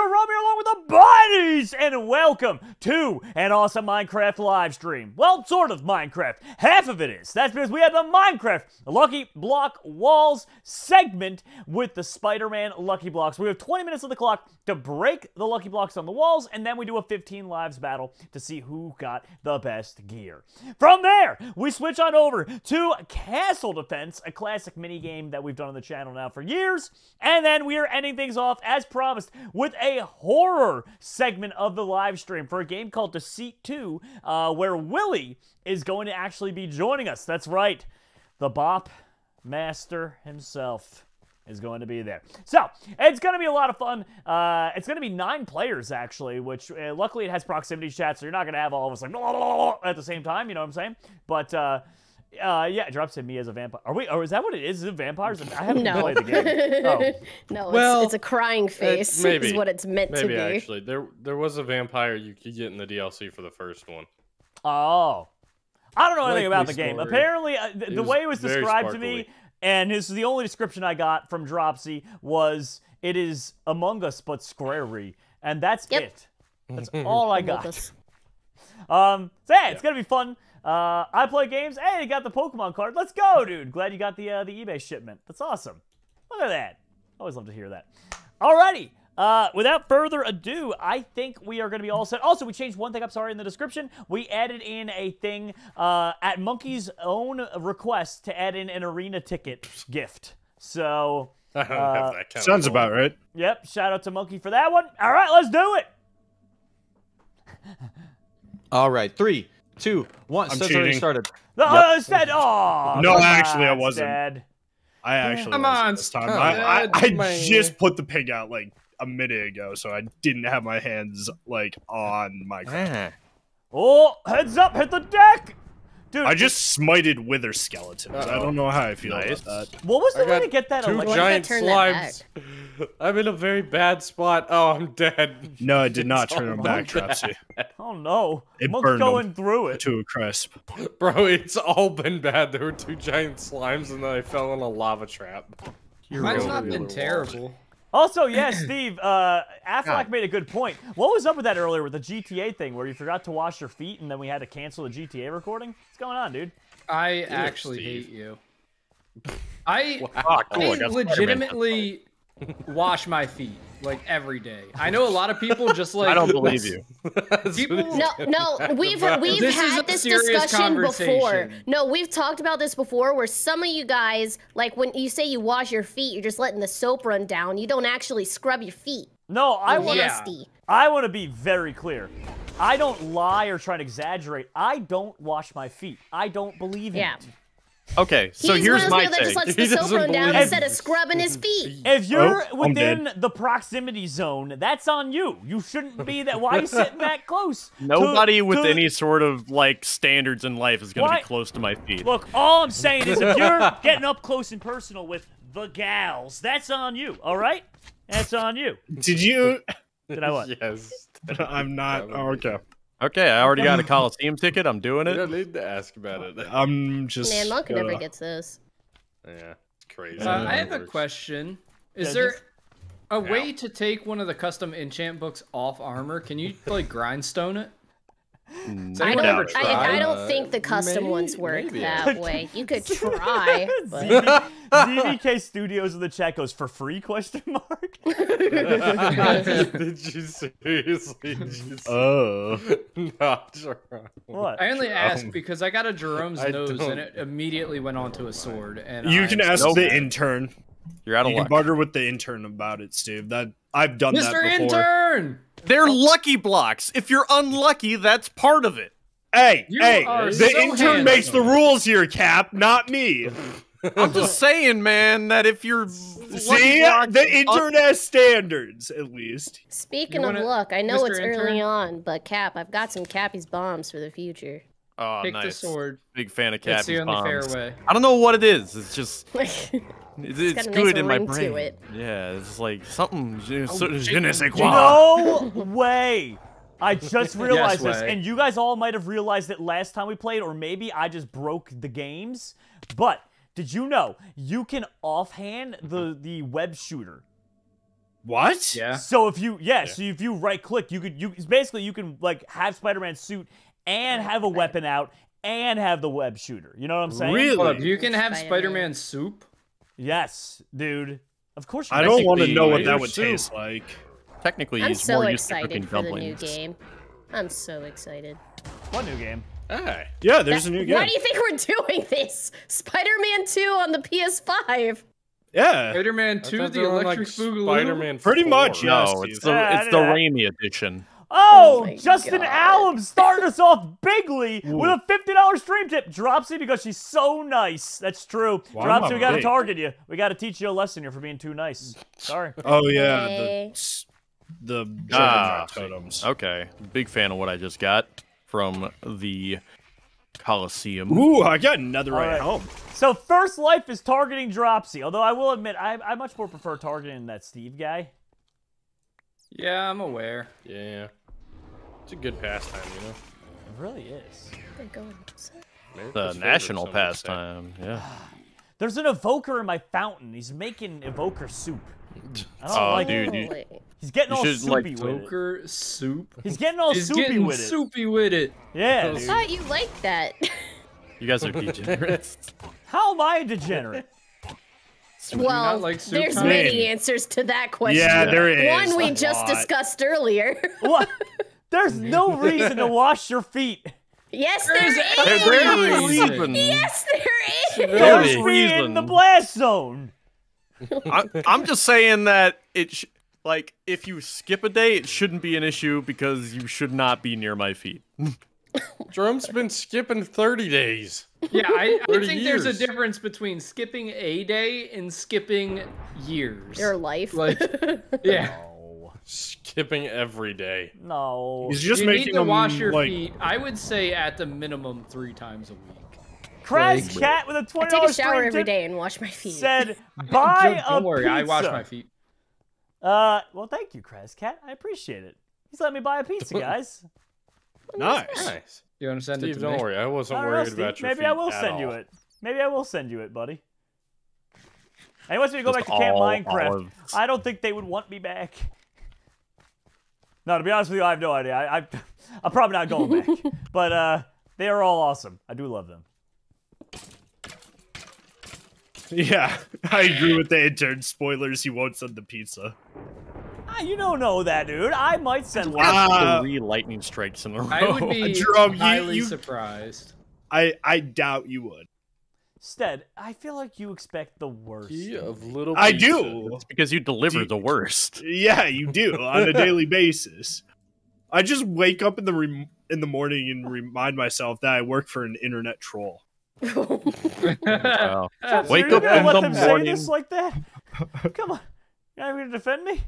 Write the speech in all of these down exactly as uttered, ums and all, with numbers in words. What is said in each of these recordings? Jerome along with the buddies, and welcome to an awesome Minecraft live stream. Well, sort of Minecraft. Half of it is. That's because we had the Minecraft Lucky Block Walls segment with the Spider-Man Lucky Blocks. We have twenty minutes on the clock to break the Lucky Blocks on the walls, and then we do a fifteen lives battle to see who got the best gear. From there, we switch on over to Castle Defense, a classic minigame that we've done on the channel now for years, and then we are ending things off, as promised, with a horror segment of the live stream for a game called Deceit two, uh, where Willie is going to actually be joining us. That's right, the Bop Master himself is going to be there. So, it's going to be a lot of fun. Uh, it's going to be nine players, actually, which uh, luckily it has proximity chat, so you're not going to have all of us like, blah, blah, blah, at the same time, you know what I'm saying? But, uh, uh, yeah, Dropsy me as a vampire. Are we, or is that what it is? Is it vampires? I haven't no. played the game. Oh. No, it's, well, it's a crying face, it, maybe, is what it's meant maybe to be. Maybe, actually. There, there was a vampire you could get in the D L C for the first one. Oh. I don't know anything about the game. Apparently, uh, th the way it was described to me, and this is the only description I got from Dropsy, was it is Among Us but squarey, and that's yep. it. That's all I got. Um, so yeah, yeah, it's gonna be fun. Uh, I play games. Hey, you got the Pokemon card. Let's go, dude. Glad you got the uh, the eBay shipment. That's awesome. Look at that. Always love to hear that. Alrighty. Uh, without further ado, I think we are going to be all set. Also, we changed one thing up, sorry, in the description. We added in a thing uh, at Monkey's own request to add in an arena ticket gift. So, I don't uh, have that kind sounds of about right. Yep, shout out to Monkey for that one. All right, let's do it. All right, three, two, one. I'm so cheating. It's already started. No, yep. I said, oh, no, actually, I wasn't. Dad. I actually I'm wasn't on. This time. Oh, I, I, I just put the pig out, like, a minute ago, so I didn't have my hands like on my ah. Oh, heads up, hit the deck, dude. I just smited wither skeletons. Uh-oh. I don't know how I feel nice. about that. What was the I way to get that? Two like, giant slimes. I'm in a very bad spot. Oh, I'm dead. No, I did not it's turn them back, Dropsy. Oh no, it Monk's burned going them through it to a crisp. Bro, it's all been bad. There were two giant slimes, and then I fell in a lava trap. You're Mine's not been terrible. World. Also, yeah, Steve, uh, Aflac God. made a good point. What was up with that earlier with the G T A thing where you forgot to wash your feet and then we had to cancel the G T A recording? What's going on, dude? I dude, actually Steve. hate you. I, wow. I oh, legitimately wash my feet, like, every day. I know a lot of people just, like... I don't believe you. People, no, no, we've, we've this had this discussion before. No, we've talked about this before where some of you guys, like, when you say you wash your feet, you're just letting the soap run down. You don't actually scrub your feet. No, I want to I want to be very clear. I don't lie or try to exaggerate. I don't wash my feet. I don't believe yeah. in it. Okay, so He's here's my take. Just lets the soap run down instead of scrubbing his feet. If you're oh, within the proximity zone, that's on you. You shouldn't be that. Why are you sitting that close? Nobody to, with to... any sort of like standards in life is going to be close to my feet. Look, all I'm saying is if you're getting up close and personal with the gals, that's on you. All right, that's on you. Did you? Did I what? Yes. I'm not. Oh, okay. Okay, I already got a Coliseum ticket. I'm doing it. You don't need to ask about it. I'm just... Man, Monk never gets this. Yeah, it's crazy. Uh, I have a question. Is yeah, there just... a Ow. way to take one of the custom enchant books off armor? Can you, like, grindstone it? So I, don't, ever try, I, I don't uh, think the custom maybe, ones work maybe. that way. You could try. Z B K Studios in the chat goes for free? Question mark. Did you seriously? Just oh, not Jerome. What? I only Jerome. asked because I got a Jerome's I nose and it immediately went onto a sword. And you I can ask the intern. You're out of you luck. You can barter with the intern about it, Steve. That I've done Mister that before. Mister Intern! They're lucky blocks. If you're unlucky, that's part of it. Hey, you hey, the so intern handsome. makes the rules here, Cap, not me. I'm just saying, man, that if you're... See, the intern has standards, at least. Speaking wanna, of luck, I know Mister it's intern? early on, but Cap, I've got some Cappy's bombs for the future. Oh, Pick nice. the sword. Big fan of Cappy's on bombs. The fairway. I don't know what it is. It's just... It's, it's, it's got a good nice in my brain. To it. Yeah, it's like something. Oh, so, je ne sais quoi. No way! I just realized yes, this, way. and you guys all might have realized it last time we played, or maybe I just broke the games. But did you know you can offhand the the web shooter? What? Yeah. So if you yeah, yeah. so if you right click, you could you basically you can like have Spider-Man's suit and have a weapon out and have the web shooter. You know what I'm saying? Really? Well, you can have Spider-Man soup. Yes, dude. Of course. You I don't want to know what that would soup. taste like. Technically, I'm he's so more used to cooking dumplings. I'm so excited for the new game. I'm so excited. What new game? Ah, yeah, there's That's, a new game. Why do you think we're doing this? Spider-Man two on the P S five. Yeah. Spider-Man two, the electric boogaloo. Like Spider-Man Pretty much, yes. No, it's the, yeah, it's the Raimi edition. Oh, oh Justin Alum starting us off bigly Ooh. with a fifty dollar stream tip. Dropsy, because she's so nice. That's true. Why Dropsy, we got to target you. We got to teach you a lesson here for being too nice. Sorry. Oh, yeah. Hey. The, the ah, totems. Okay. Big fan of what I just got from the Coliseum. Ooh, I got another right at home. So First Life is targeting Dropsy, although I will admit I, I much more prefer targeting that Steve guy. Yeah, I'm aware. Yeah. It's a good pastime, you know? It really is. The national pastime, yeah. There's an evoker in my fountain. He's making evoker soup. I don't oh, like dude, it. You, He's getting all soupy like, with evoker it. soup. He's getting all He's soupy getting with it. soupy with it. Yeah. I dude. thought you liked that. You guys are degenerates. How am I a degenerate? Well, like there's time? many answers to that question. Yeah, there is. One we just discussed earlier. What? There's no reason to wash your feet. Yes, there's there is. There's reason. Yes, there is. There's reason in the blast zone. I, I'm just saying that it, sh like, if you skip a day, it shouldn't be an issue because you should not be near my feet. Jerome's been skipping thirty days. Yeah, I, I think years. there's a difference between skipping a day and skipping years. Your life. Like, yeah. No. Skipping every day. No. He's just you making need to them, wash your like... feet, I would say, at the minimum three times a week. Crash like, Cat with a twenty dollar I take a shower every day and wash my feet. Said, buy don't, don't a worry, pizza. I wash my feet. Uh, well, thank you, Crash Cat. I appreciate it. He's letting me buy a pizza, guys. Nice. Nice. You want to send Steve, it to don't me? worry. I wasn't I worried know, Steve, about your Maybe feet I will send all. you it. Maybe I will send you it, buddy. And he wants me to go Just back to Camp Minecraft. Olives. I don't think they would want me back. No, to be honest with you, I have no idea. I, I, I'm probably not going back. But uh, they are all awesome. I do love them. Yeah, I agree with the intern. Spoilers, he won't send the pizza. You don't know that, dude. I might send wow. three lightning strikes in a row. I would be Jerome, highly you, you, surprised. I, I doubt you would. Stead, I feel like you expect the worst. Yeah, of little I do. It's because you deliver do, the worst. Yeah, you do on a daily basis. I just wake up in the re in the morning and remind myself that I work for an internet troll. wow. Jeff, wake up in let the them morning. Say this like that? Come on, you're not going to defend me.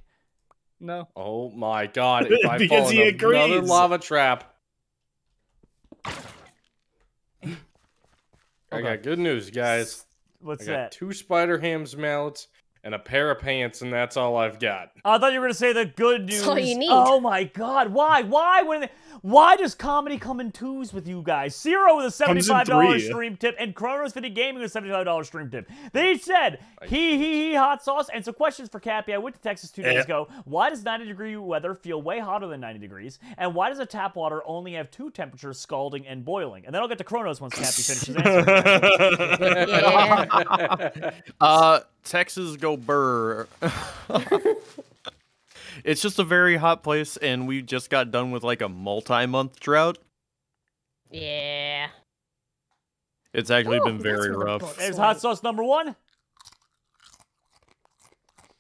No. Oh my god, if I fall in another lava trap. I got good news, guys. What's that? I got two spider hams mallets and a pair of pants, and that's all I've got. I thought you were gonna say the good news. That's all you need. Oh my god, why? Why when they, why does comedy come in twos with you guys? Zero with a seventy-five dollar stream tip and Chronos fifty Gaming with a seventy-five dollar stream tip. They said he he he hot sauce and some questions for Cappy. I went to Texas two days yeah. ago. Why does ninety degree weather feel way hotter than ninety degrees? And why does a tap water only have two temperatures, scalding and boiling? And then I'll get to Chronos once Cappy finishes answering. yeah. Uh Texas go burr. It's just a very hot place, and we just got done with like a multi-month drought. Yeah. It's actually oh, been very rough. There's hot sauce number one.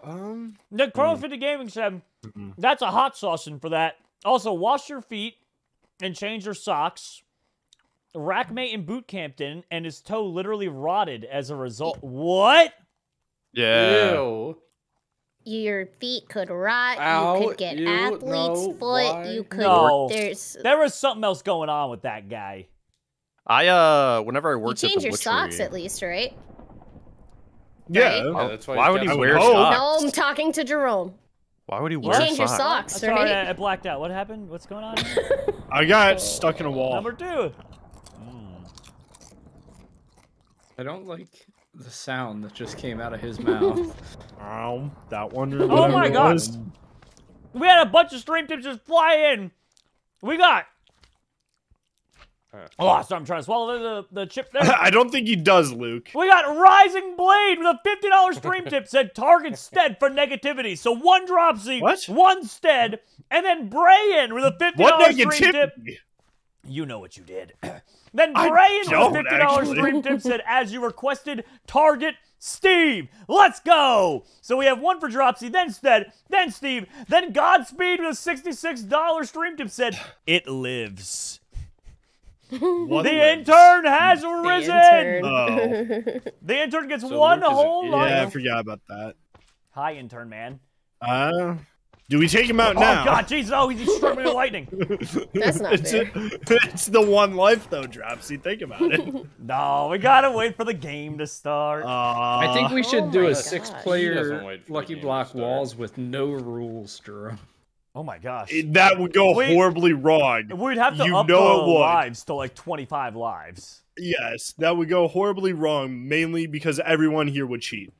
Um, the Crow fifty Gaming said, mm-mm. that's a hot sauce in for that. Also, wash your feet and change your socks. Rackmate in boot camped in, and his toe literally rotted as a result. What? Yeah. Ew. Your feet could rot. Ow, you could get ew, athlete's no, foot. Why? You could. No. There's. There was something else going on with that guy. I uh, whenever I worked, you change at the your socks at least, right? Yeah. Right? yeah that's why why would he wear socks? No, I'm talking to Jerome. Why would he wear socks? You change your socks, socks right? Sorry, I blacked out. What happened? What's going on? I got stuck in a wall. Number two. Mm. I don't like. the sound that just came out of his mouth. Ow, that one. Really oh my god. We had a bunch of stream tips just fly in. We got. Oh, so I'm trying to swallow the, the chip there. I don't think he does, Luke. We got Rising Blade with a fifty dollar stream tip. Said target Stead for negativity. So one Dropsy, what? one Stead, and then Brayan with a fifty dollar stream tip. You know what you did. Then Brayan with a fifty dollar stream tip said, as you requested, target Steve. Let's go. So we have one for Dropsy, then Stead, then Steve, then Godspeed with a sixty-six dollar stream tip said, it lives. What the lives. Intern has risen. The intern, oh. the intern gets so one Luke whole life. Yeah, I forgot about that. Hi, intern man. Uh, do we take him out oh, now? Oh God, Jesus! Oh, he's struck me with lightning. That's not it's fair. A, it's the one life though, Dropsy. Think about it. No, we gotta wait for the game to start. Uh, I think we should oh do a six-player Lucky Block Walls with no rules, Jerome. Oh my gosh. It, that would go we, horribly wrong. We'd have to you up know it lives to like twenty-five lives. Yes, that would go horribly wrong, mainly because everyone here would cheat.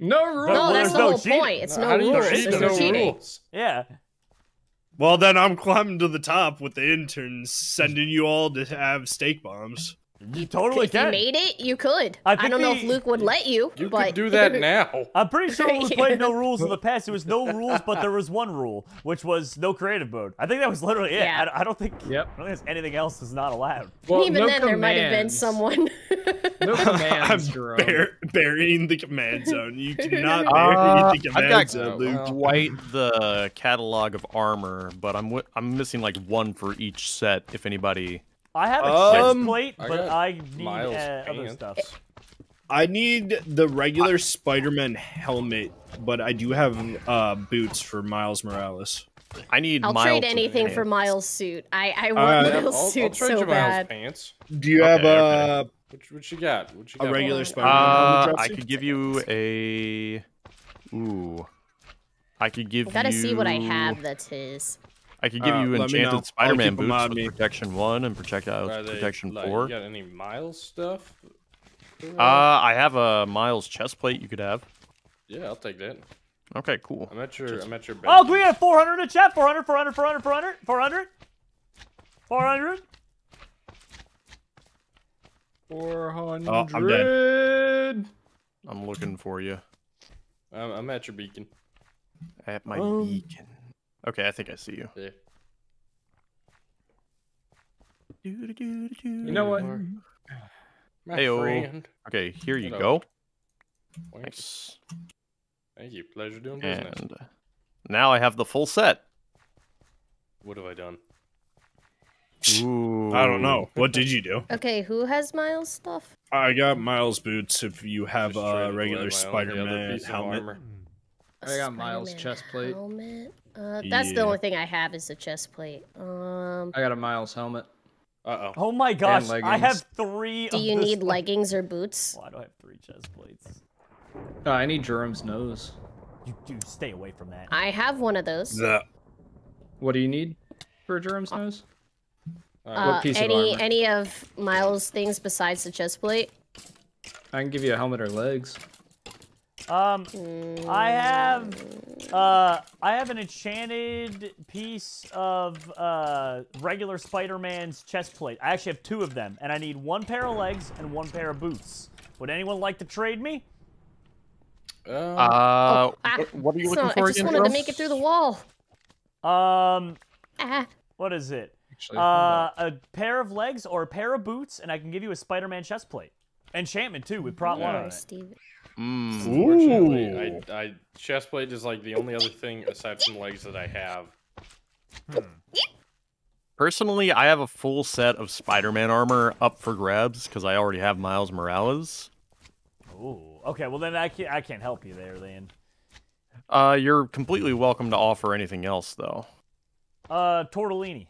No rules. No, that's the no whole cheating. Point. It's no, no rules. There's no, no cheating. Rules. Yeah. Well, then I'm climbing to the top with the interns, sending you all to have steak bombs. You totally if can. If you made it, you could. I, I don't we, know if Luke would let you. You but... could do that now. I'm pretty sure when we played no rules in the past, there was no rules, but there was one rule, which was no creative mode. I think that was literally it. Yeah. I, I don't think yep. I don't think anything else is not allowed. Well, even no then, commands. There might have been someone. No commands, Jerome. Bear, burying the command zone. You do not bury uh, the command I've got zone, Luke. Uh, quite the catalog of armor, but I'm, I'm missing like one for each set, if anybody... I have a um, chest plate, but I, I need uh, other stuff. I need the regular Spider-Man helmet, but I do have uh, boots for Miles Morales. I need I'll Miles. I'll trade anything pants. For Miles' suit. I, I want uh, Miles' I'll, suit I'll trade so you bad. Miles pants. Do you okay, have uh, okay. what, what you got? What you got? A regular uh, Spider-Man. Uh, I could give you a. Ooh. I could give I gotta you. Gotta see what I have. That's his. I could give uh, you enchanted Spider-Man boots with me. Protection one and projectiles they, protection like, four. You got any Miles stuff? Uh, I have a Miles chest plate you could have. Yeah, I'll take that. Okay, cool. I'm at your, just... I'm at your bench. Oh, we have four hundred in chat. four hundred, four hundred, four hundred, four hundred, four hundred, four hundred. Oh, I'm dead. I'm looking for you. Um, I'm at your beacon. At my um... beacon. Okay, I think I see you. Yeah. You know what? Hey, okay, here you Hello. Go. Thanks. Thank you. Pleasure doing business. And now I have the full set. What have I done? Ooh. I don't know. What did you do? Okay, who has Miles' stuff? I got Miles' boots if you have a uh, regular Spider-Man helmet. Armor. I got Miles' chest plate. Uh, that's yeah. the only thing I have is a chest plate. Um, I got a Miles helmet. Uh oh. Oh my gosh! I have three. Do you need leggings or boots? Why do I have three chest plates? Uh, I need Jerome's nose. You do stay away from that. I have one of those. Yeah. What do you need for Jerome's uh, nose? Uh, what piece any of any of Miles' things besides the chest plate? I can give you a helmet or legs. Um, I have, uh, I have an enchanted piece of, uh, regular Spider-Man's chest plate. I actually have two of them, and I need one pair of legs and one pair of boots. Would anyone like to trade me? Uh, uh what, what are you so looking for again? I just again, wanted Charles? To make it through the wall. Um, ah. What is it? Actually, uh, a pair of legs or a pair of boots, and I can give you a Spider-Man chest plate. Enchantment, too, with prop one on it. Mm. Unfortunately, I, I chestplate is like the only other thing aside from legs that I have. Hmm. Personally, I have a full set of Spider-Man armor up for grabs because I already have Miles Morales. Oh, okay. Well, then I can't. I can't help you there, then. Uh, you're completely welcome to offer anything else, though. Uh, tortellini.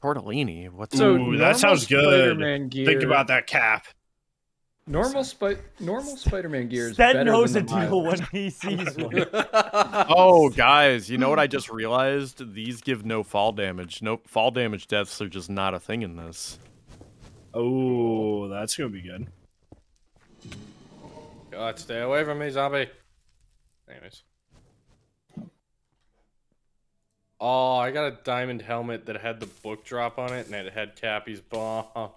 Tortellini. What's so? Ooh, that sounds good. Think about that cap. Normal, spi normal Spider-Man gear is Stead better knows than a deal when he sees one. Oh, guys, you know what I just realized? These give no fall damage. No fall damage deaths are just not a thing in this. Oh, that's going to be good. God, stay away from me, zombie. Anyways. Oh, I got a diamond helmet that had the book drop on it, and it had Cappy's bomb.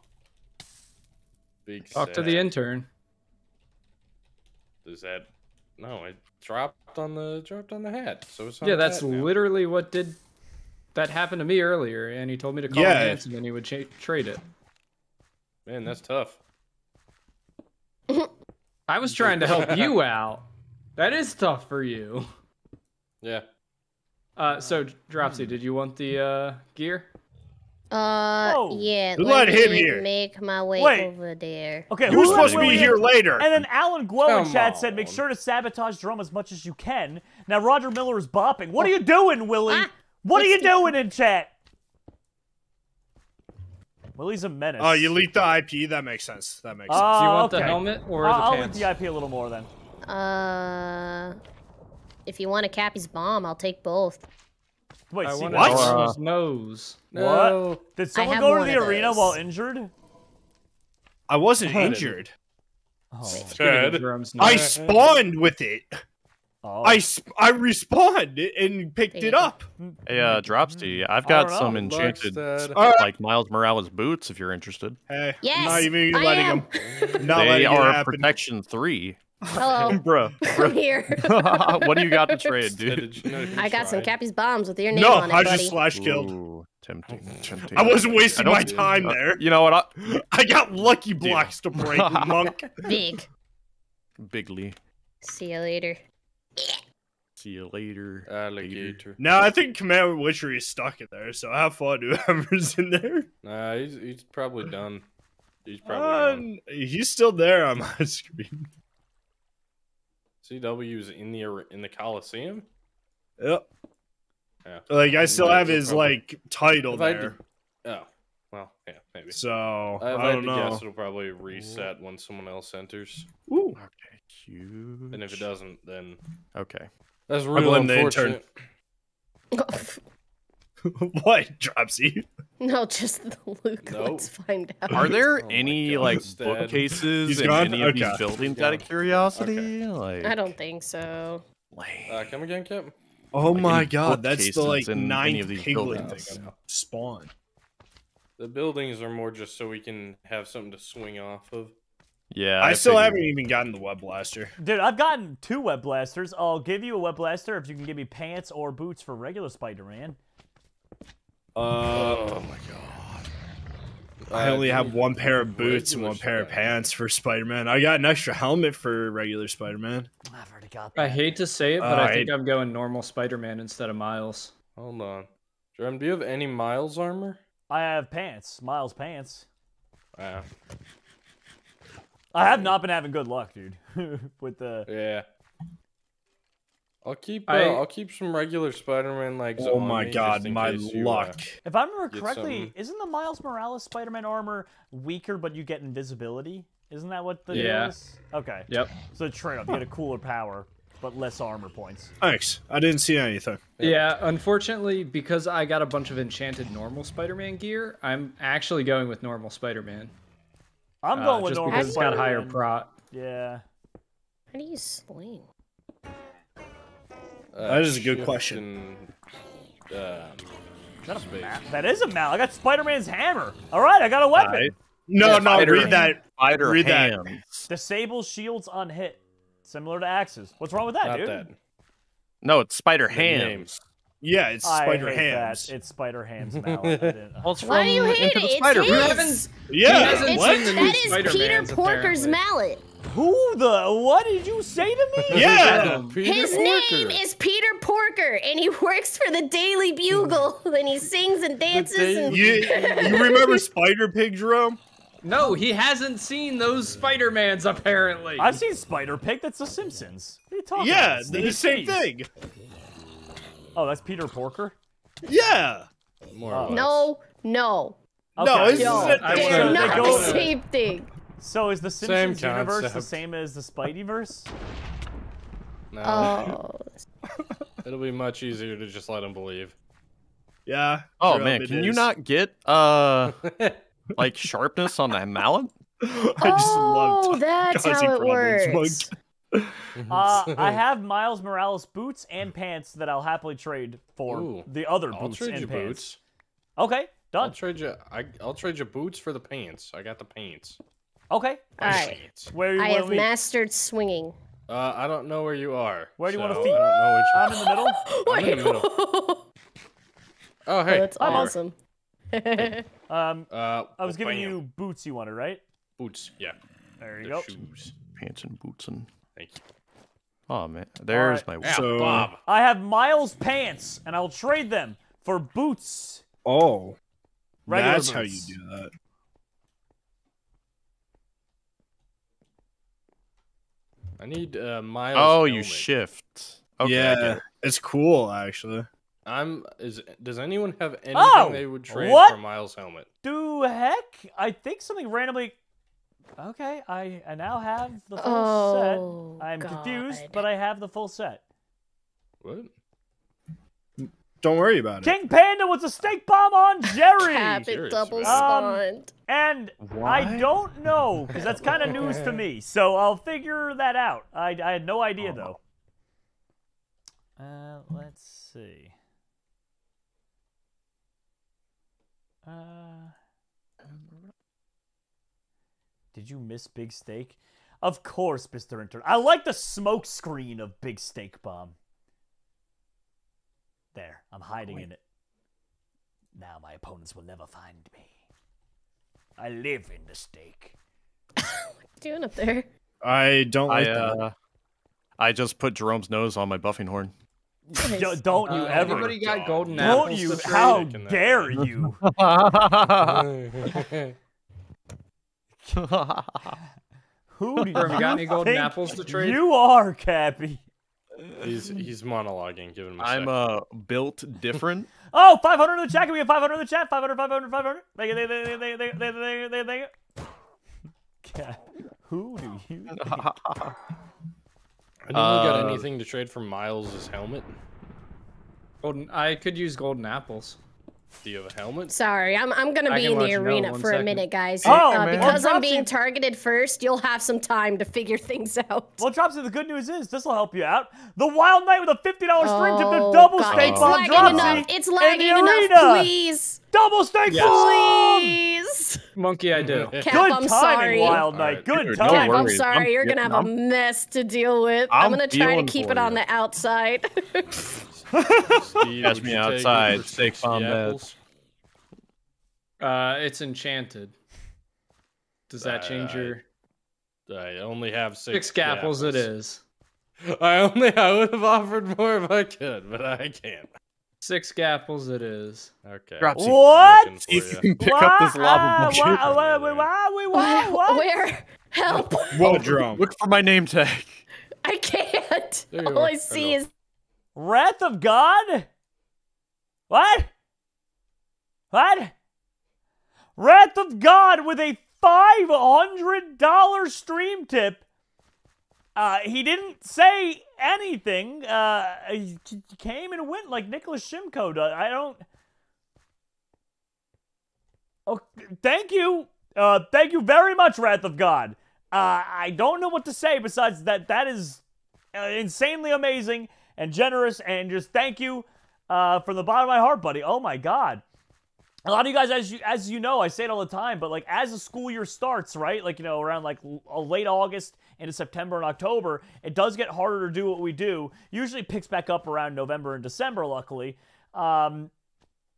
Big Talk sad. to the intern. Does that... No, it dropped on the dropped on the hat. So it's on yeah, that's literally what did... That happened to me earlier, and he told me to call yeah. him and he would cha trade it. Man, that's tough. I was trying to help you out. That is tough for you. Yeah. Uh, so, Dropsy, did you want the uh, gear? Uh, oh. yeah. Who let, let him here? Make my way Wait. over there. Okay, who's supposed to be here later? And then Alan Glow in chat said, "Make sure to sabotage drum as much as you can." Now Roger Miller is bopping. What oh. are you doing, Willie? Ah, what are you doing in chat? Willie's a menace. Oh, uh, you leaked the I P. That makes sense. That makes sense. Uh, Do you want okay. the helmet or uh, the I'll pants? I'll leak the I P a little more then. Uh, if you want a Cappy's bomb, I'll take both. Wait, I see what? Uh, nose. No. What? Did someone go to the arena those. while injured? I wasn't I injured. Oh, drums I spawned with it. Oh. I sp I respawned and picked it up. Hey, uh, Dropsy, I've got right, some enchanted, right. like Miles Morales boots, if you're interested. Hey, yes, not even I letting am. Them. Not they letting are it happen. Protection three. Hello, bro. I'm here. What do you got to trade, dude? No, I got tried. some Cappy's bombs with your name no, on it, I buddy. just slash killed. Ooh, tempting, tempting. I wasn't wasting I my time uh, there. You know what? I, I got lucky blocks dude. to break, monk. Big. Bigly. See you later. See you later. Alligator. No, I think Commander Witchery is stuck in there, so have fun whoever's in there. Nah, he's, he's probably done. He's probably um, done. He's still there on my screen. C W's in the in the Coliseum. Yep. Yeah. Like I still have his probably. like title if there. I did, oh, well, yeah, maybe. So I, I, I don't know. Guess it'll probably reset when someone else enters. Ooh. Okay. Huge. And if it doesn't, then okay. That's really unfortunate. What, Dropsy? No, just the Luke. Nope. Let's find out. Are there oh any God, like bookcases He's in gone? any okay. of these buildings? Out of curiosity, okay. like I don't think so. Like, uh, come again, Kip? Oh like my God, that's the like ninth piglet thing spawn. The buildings are more just so we can have something to swing off of. Yeah, I, I still figured. haven't even gotten the web blaster. Dude, I've gotten two web blasters. I'll give you a web blaster if you can give me pants or boots for regular Spider-Man. Uh, oh my God. I only uh, have one pair of boots and one pair of pants for Spider-Man. I got an extra helmet for regular Spider-Man. I've already got that. I hate to say it, but uh, I think I... I'm going normal Spider-Man instead of Miles. Hold on. Jerome, do you have any Miles armor? I have pants. Miles pants. Wow. I have not been having good luck, dude. With the yeah, I'll keep uh, I... I'll keep some regular Spider-Man like. Oh my God, my luck! You, uh, if I remember correctly, isn't the Miles Morales Spider-Man armor weaker, but you get invisibility? Isn't that what the yeah. deal is? Okay. Yep. So trade-off, you get a cooler power, but less armor points. Thanks. I didn't see anything. Yeah. yeah, unfortunately, because I got a bunch of enchanted normal Spider-Man gear, I'm actually going with normal Spider-Man. I'm going uh, with just normal because it's got higher prot. Yeah. How do you sling? Uh, that is a good question. And, uh, is that, a map? that is a map. I got Spider-Man's hammer. All right, I got a weapon. Right. No, yeah, no, read that. Spider read ham. that. Disable shields on hit, similar to axes. What's wrong with that, Not dude? That. No, it's spider hams. Yeah, it's I Spider hate Hams. That. It's Spider Hams now. Well, Why do you hate it? Spider it's his. Yeah, it's, it's, the that is Spider Peter Mans, Porker's apparently. mallet. Who the? What did you say to me? Yeah, his Porker. name is Peter Porker, and he works for the Daily Bugle, and he sings and dances. And... You, you remember Spider Pig, Jerome? No, he hasn't seen those Spider-Mans, apparently. I've seen Spider Pig. That's The Simpsons. What are you talking yeah, about? Yeah, the same thing. Oh, that's Peter Porker? Yeah! More oh. No, no. Okay. No, it's no, not the same thing. So is the Simpsons universe the same as the Spideyverse? No. Oh. It'll be much easier to just let him believe. Yeah. Oh, man, can is. you not get, uh, like, sharpness on that mallet? I just oh, love that's how it works. Uh, I have Miles Morales boots and pants that I'll happily trade for Ooh, the other boots I'll trade and you pants. Boots. Okay, done. I'll trade you. I, I'll trade you boots for the pants. I got the pants. Okay. All right. Where, where I have we... mastered swinging. Uh, I don't know where you are. Where do so you want to feed? I don't know which I'm in the middle. I'm in the middle. Oh hey, oh, that's awesome. Hey. Um, uh, I was giving bam. you boots. You wanted right? Boots. Yeah. There you the go. Shoes. Pants and boots and. Thank you. Oh man, there's right. my so, Bob. I have Miles pants, and I'll trade them for boots. Oh, regular that's boots. How you do that. I need uh, Miles. Oh, you shift. Okay, yeah, it's cool actually. I'm. Is does anyone have anything oh, they would trade what? for Miles' helmet? Do heck! I think something randomly. Okay, I, I now have the full oh, set. I'm God. confused, but I have the full set. What? Don't worry about King it. King Panda with a steak bomb on Jerry. Cabot double spawned. Um, and what? I don't know because that's kind of news to me. So I'll figure that out. I I had no idea oh. though. Uh, let's see. Uh. Did you miss Big Steak? Of course, Mister Intern. I like the smoke screen of Big Steak Bomb. There, I'm hiding Wait. in it. Now my opponents will never find me. I live in the steak. What are you doing up there? I don't like I, uh, that. I just put Jerome's nose on my buffing horn. Yo, don't uh, you ever. Everybody got golden apples. Don't you? How dare you? Who do you got any golden apples to trade? You are Cappy. He's he's monologuing. Giving him a I'm uh, built different. Oh, five hundred in the chat. Can we get five hundred in the chat? five hundred, five hundred, five hundred. They they they they they they they they they. God, who do you? Think? I don't uh, got anything to trade for Miles's helmet. Golden. I could use golden apples. Do you have a helmet? Sorry, I'm I'm gonna be in the arena for a minute, guys. Oh, uh, because I'm being targeted first, you'll have some time to figure things out. Well, Dropsy, the good news is this will help you out. The Wild Knight with a fifty dollar stream tip to double steak bomb Dropsy. It's lagging enough, please. Double steak bomb, please. Monkey, I do. Cap, good timing, Wild Knight. Good timing. I'm sorry, you're gonna have a mess to deal with. I'm gonna try to keep it on the outside. Steve, catch me outside. Steak bomb beds. Uh, it's enchanted. Does that uh, change your? I only have six, six apples. It is. I only. I would have offered more if I could, but I can't. Six apples. It is. Okay. Dropsy. What? You. you can pick up this lava bucket. Why? Why? Why? Why? Why? Where? Help! Whoa, Jerome. Look for my name tag. I can't. All are. I see I is. Wrath of God? What? What? Wrath of God with a five hundred dollar stream tip. Uh, he didn't say anything. Uh, he came and went like Nicholas Shimko does. I don't... Oh, thank you. Uh, thank you very much, Wrath of God. Uh, I don't know what to say besides that that is insanely amazing. And generous, and just thank you uh, from the bottom of my heart, buddy. Oh my God, a lot of you guys, as you as you know, I say it all the time, but like as the school year starts, right? Like you know, around like late August into September and October, it does get harder to do what we do. Usually picks back up around November and December, luckily. Um,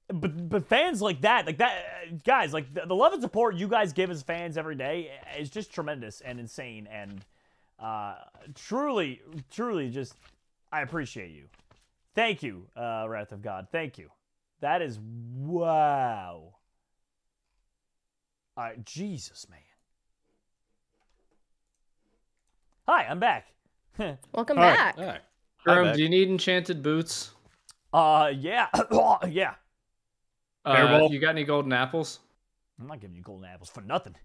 but but fans like that, like that, guys, like the, the love and support you guys give as fans every day is just tremendous and insane, and uh, truly, truly just. I appreciate you. Thank you, uh, Wrath of God. Thank you. That is wow. Uh, Jesus, man. Hi, I'm back. Welcome All back. Right. All right. Jerome, back. Do you need enchanted boots? Uh, yeah. yeah. Uh, you got any golden apples? I'm not giving you golden apples for nothing.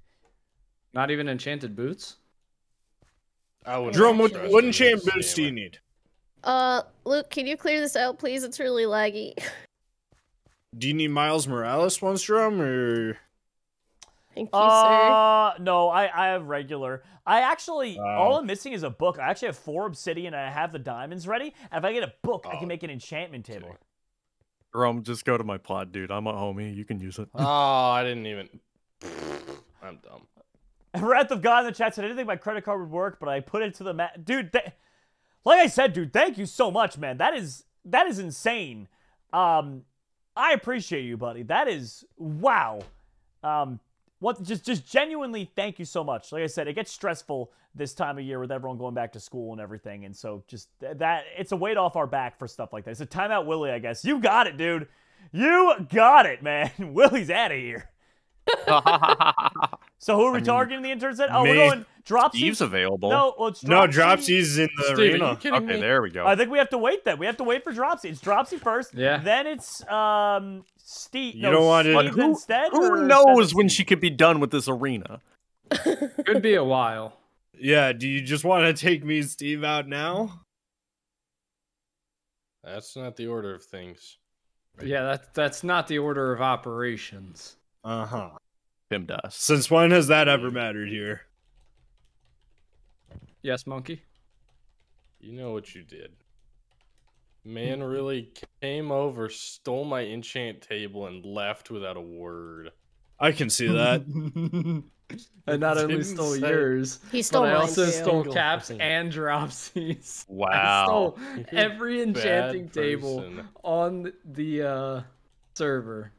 Not even enchanted boots? I would Jerome, what, what enchanted boots do you need? Uh, Luke, can you clear this out, please? It's really laggy. Do you need Miles Morales once, Jerome, or...? Thank you, uh, sir. No, I, I have regular. I actually, uh, all I'm missing is a book. I actually have four obsidian, and I have the diamonds ready. And if I get a book, uh, I can make an enchantment table. Jerome, just go to my plot, dude. I'm a homie. You can use it. Oh, I didn't even... I'm dumb. Wrath of God in the chat said, I didn't think my credit card would work, but I put it to the mat. Dude, th like I said, dude, thank you so much, man. That is, that is insane. Um, I appreciate you, buddy. That is, wow. Um... What, just, just genuinely thank you so much. Like I said, it gets stressful this time of year with everyone going back to school and everything. And so just that, it's a weight off our back for stuff like that. It's a timeout, Willie, I guess. You got it, dude. You got it, man. Willie's out of here. So who are we I mean, targeting? The intern said, oh, we're going Dropsy. Steve's available. No, well, it's Dropsy. No, Dropsy's in the Steve, arena. Okay, me? There we go. I think we have to wait then. We have to wait for Dropsy. It's Dropsy first. Yeah. Then it's... um. Steve, you no, don't want Steve to, instead, who, who knows when she could be done with this arena? Could be a while. Yeah, do you just want to take me, Steve, out now? That's not the order of things. Right? Yeah, that, that's not the order of operations. Uh-huh. PEMDAS. Since when has that ever mattered here? Yes, Monkey? You know what you did. Man really came over, stole my enchant table, and left without a word. I can see that. And not only stole say, yours, he stole but I also too. stole Caps and Dropsies. Wow. I stole every enchanting table on the uh, server.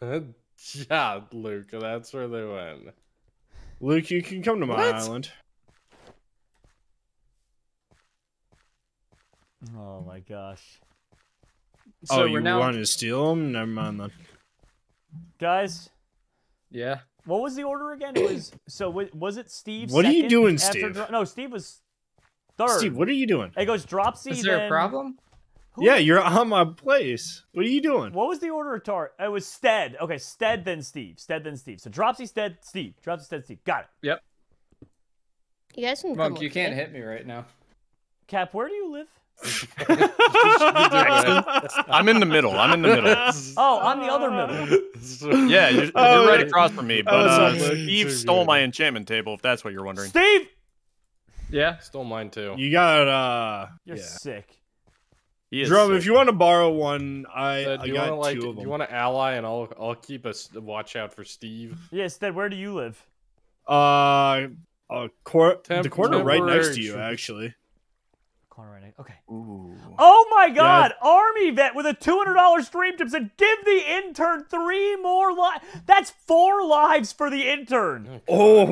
Good job, Luke. That's where they went. Luke, you can come to my what? island. Oh my gosh. So oh, you now... want to steal them? Never mind then. Guys? Yeah? What was the order again? It was So was it Steve What second are you doing, Steve? Dro no, Steve was third. Steve, what are you doing? It goes Dropsy, Is there then... a problem? Who yeah, you're on my place. What are you doing? What was the order of Tar? It was Stead. Okay, Stead, then Steve. Stead, then Steve. So Dropsy, Stead, Steve. Dropsy, Stead, Steve. Got it. Yep. You guys can Monk, you can't me. hit me right now. Cap, where do you live? I'm in the middle. I'm in the middle. Oh, I'm the other middle. Yeah, you're, you're oh, right across from me. But uh, Steve stole my enchantment table, if that's what you're wondering. Steve! Yeah, stole mine too. You got, uh... You're yeah. sick. Jerome, sick. If you want to borrow one, I, so, I got wanna, like, two of them. Do you want to ally, and I'll, I'll keep a watch out for Steve? Yeah, instead, where do you live? Uh, a cor Temp the corner right next to you, actually. Okay. Ooh. Oh my God! Yeah. Army Vet with a two hundred dollars stream tip said, "Give the intern three more lives." That's four lives for the intern. Oh,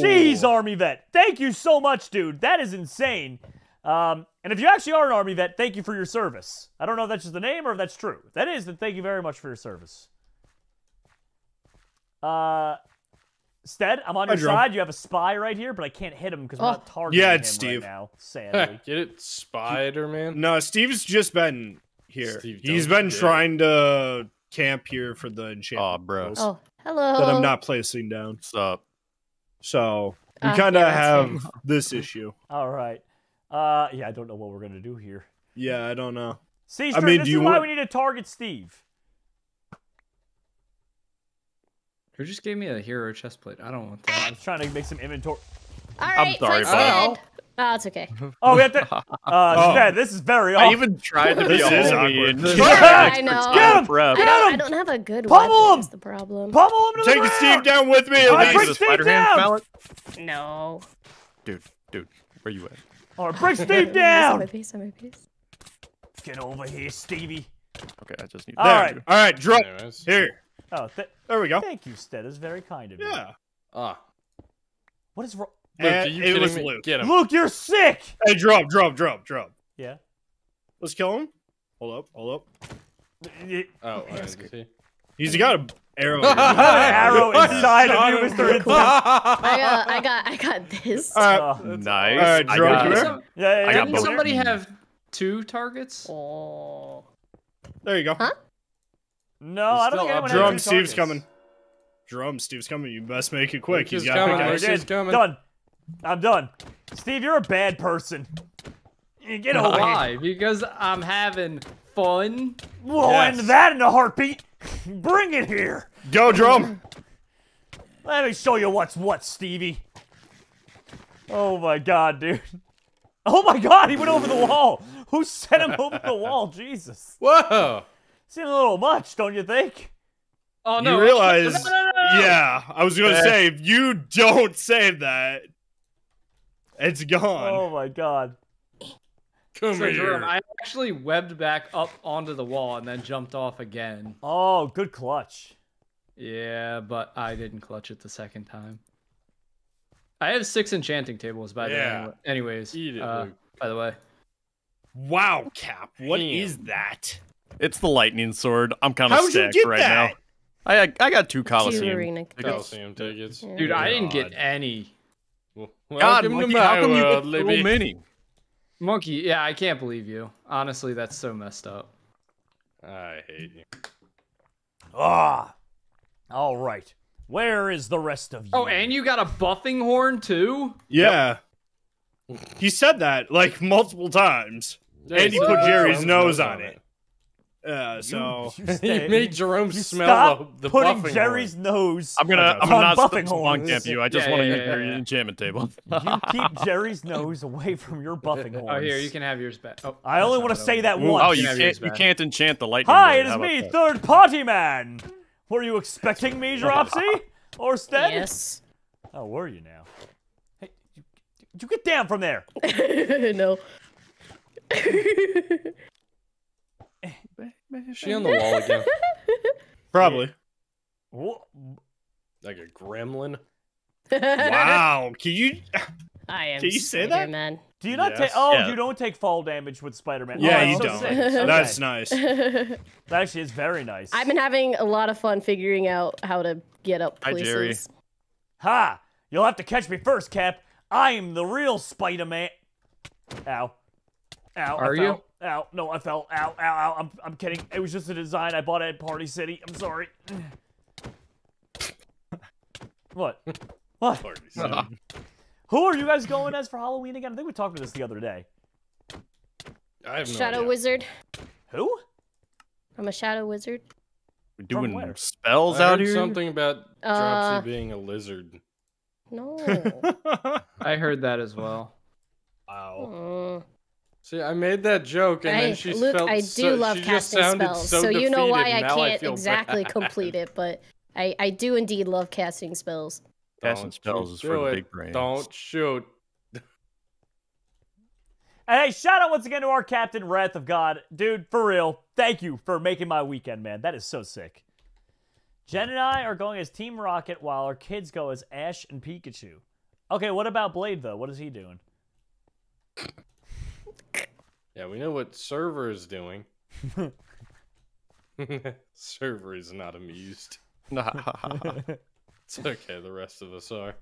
jeez, Army Vet! Thank you so much, dude. That is insane. Um, and if you actually are an Army Vet, thank you for your service. I don't know if that's just the name or if that's true. If that is, then thank you very much for your service. Uh, Stead, I'm on your side. You have a spy right here, but I can't hit him because I'm oh. not targeting yeah, it's him Steve. right now. Sadly. Get it, Spider-Man? No, Steve's just been here. Steve He's been care. trying to camp here for the enchantment. Oh, bros. Oh, hello. That I'm not placing down. What's up? So, we uh, kind of yeah, have this issue. All right. Uh, yeah, I don't know what we're going to do here. Yeah, I don't know. See, I mean, this is why we need to target Steve. Who just gave me a hero chestplate? I don't want that. I'm trying to make some inventory. All right, I'm sorry, Stead. Oh, it's okay. Oh, we have to. Uh, oh. Stead, this is very awkward. I even tried to be this is awkward. Yeah, I know. Get him! Get him! I don't have a good one. That's the problem. Pummel him to Take the ground. Steve down with me. I bring Steve down. No. Dude, dude, where you at? All right, bring Steve down. My piece, my piece. Get over here, Stevie. Okay, I just need. All right, all right, drop here. Oh, th there we go. Thank you, Stead. It's very kind of you. Yeah. Ah. Uh, what is wrong? Luke, you it was me? Luke. Get him. Luke, you're sick! Hey, drop, drop, drop, drop. Yeah. Let's kill him. Hold up, hold up. Oh, all right. He? He's got an arrow. Got an arrow inside of you, Mister Cool. I got, I got, I got this. All right. Oh, nice. All right, drop. I got some, yeah, yeah, yeah. I got Didn't both. somebody have two targets? Oh. There you go. Huh? No, He's I don't think anyone Drum, has Steve's targets. coming. Drum, Steve's coming. You best make it quick. He's, He's got coming. Pick He's coming. Done. I'm done. Steve, you're a bad person. Get away. Why? Because I'm having fun. We'll yes. end that in a heartbeat. Bring it here. Go, Drum. Let me show you what's what, Stevie. Oh my god, dude. Oh my god, he went over the wall. Who sent him over the wall? Jesus. Whoa. Seems a little much, don't you think? Oh no! You realize? No, no, no, no. Yeah, I was gonna uh, say if you don't save that, it's gone. Oh my god! Come so, here. Jerome, I actually webbed back up onto the wall and then jumped off again. Oh, good clutch. Yeah, but I didn't clutch it the second time. I have six enchanting tables by yeah. the way. Anyways, Eat it, uh, by the way. Wow, Cap! What Damn. is that? It's the lightning sword. I'm kind of stacked right that? now. I I got two Coliseum tickets. Coliseum tickets. Dude, God. I didn't get any. Well, God, Monkey, how come world, you get so many? Monkey, yeah, I can't believe you. Honestly, that's so messed up. I hate you. Ah, all right. Where is the rest of you? Oh, and you got a buffing horn too? Yeah. Yep. He said that like multiple times, yeah, and he put Jerry's nose on it. Uh, so you, you, stay, you made Jerome you smell the, the putting buffing Jerry's horn. nose. I'm gonna, I'm not buffing horn. Camp you. I just yeah, want to yeah, use yeah, your yeah. enchantment table. You keep Jerry's nose away from your buffing horns. Oh, here you can have yours back. Oh, I only want to say that Ooh. once. Oh, you, you, can't, you can't enchant the lightning. Hi, blade. it is me, that? Third Party Man. Were you expecting me, Dropsy, or Stead? Yes. Oh, were you now? Hey, you, you get down from there. No. Is she on the wall again? Probably. What? Like a gremlin? Wow. Can you I am Can you say that? Man. Do you not yes. take Oh, yeah. you don't take fall damage with Spider-Man. Yeah, oh, you so don't. Okay. That's nice. That actually is very nice. I've been having a lot of fun figuring out how to get up places. Hi, Jerry. Ha! You'll have to catch me first, Cap. I am the real Spider-Man. Ow. Ow. Are you? Ow, no, I fell. Ow, ow, ow. I'm, I'm kidding. It was just a design I bought at Party City. I'm sorry. What? What? Party City. Who are you guys going as for Halloween again? I think we talked about this the other day. I have no Shadow idea. Wizard. Who? I'm a Shadow Wizard. We're doing spells I out heard here? something about uh, Dropsy being a lizard. No. I heard that as well. Wow. See, I made that joke, and I, then she Luke, felt I do so, love she casting spells, so, so you know why I can't I exactly bad. complete it, but I, I do indeed love casting spells. Don't casting spells is for the big brains. Don't shoot. And hey, shout out once again to our captain, Wrath of God. Dude, for real, thank you for making my weekend, man. That is so sick. Jen and I are going as Team Rocket, while our kids go as Ash and Pikachu. Okay, what about Blade, though? What is he doing? Yeah, we know what Server is doing. Server is not amused. It's okay, the rest of us are.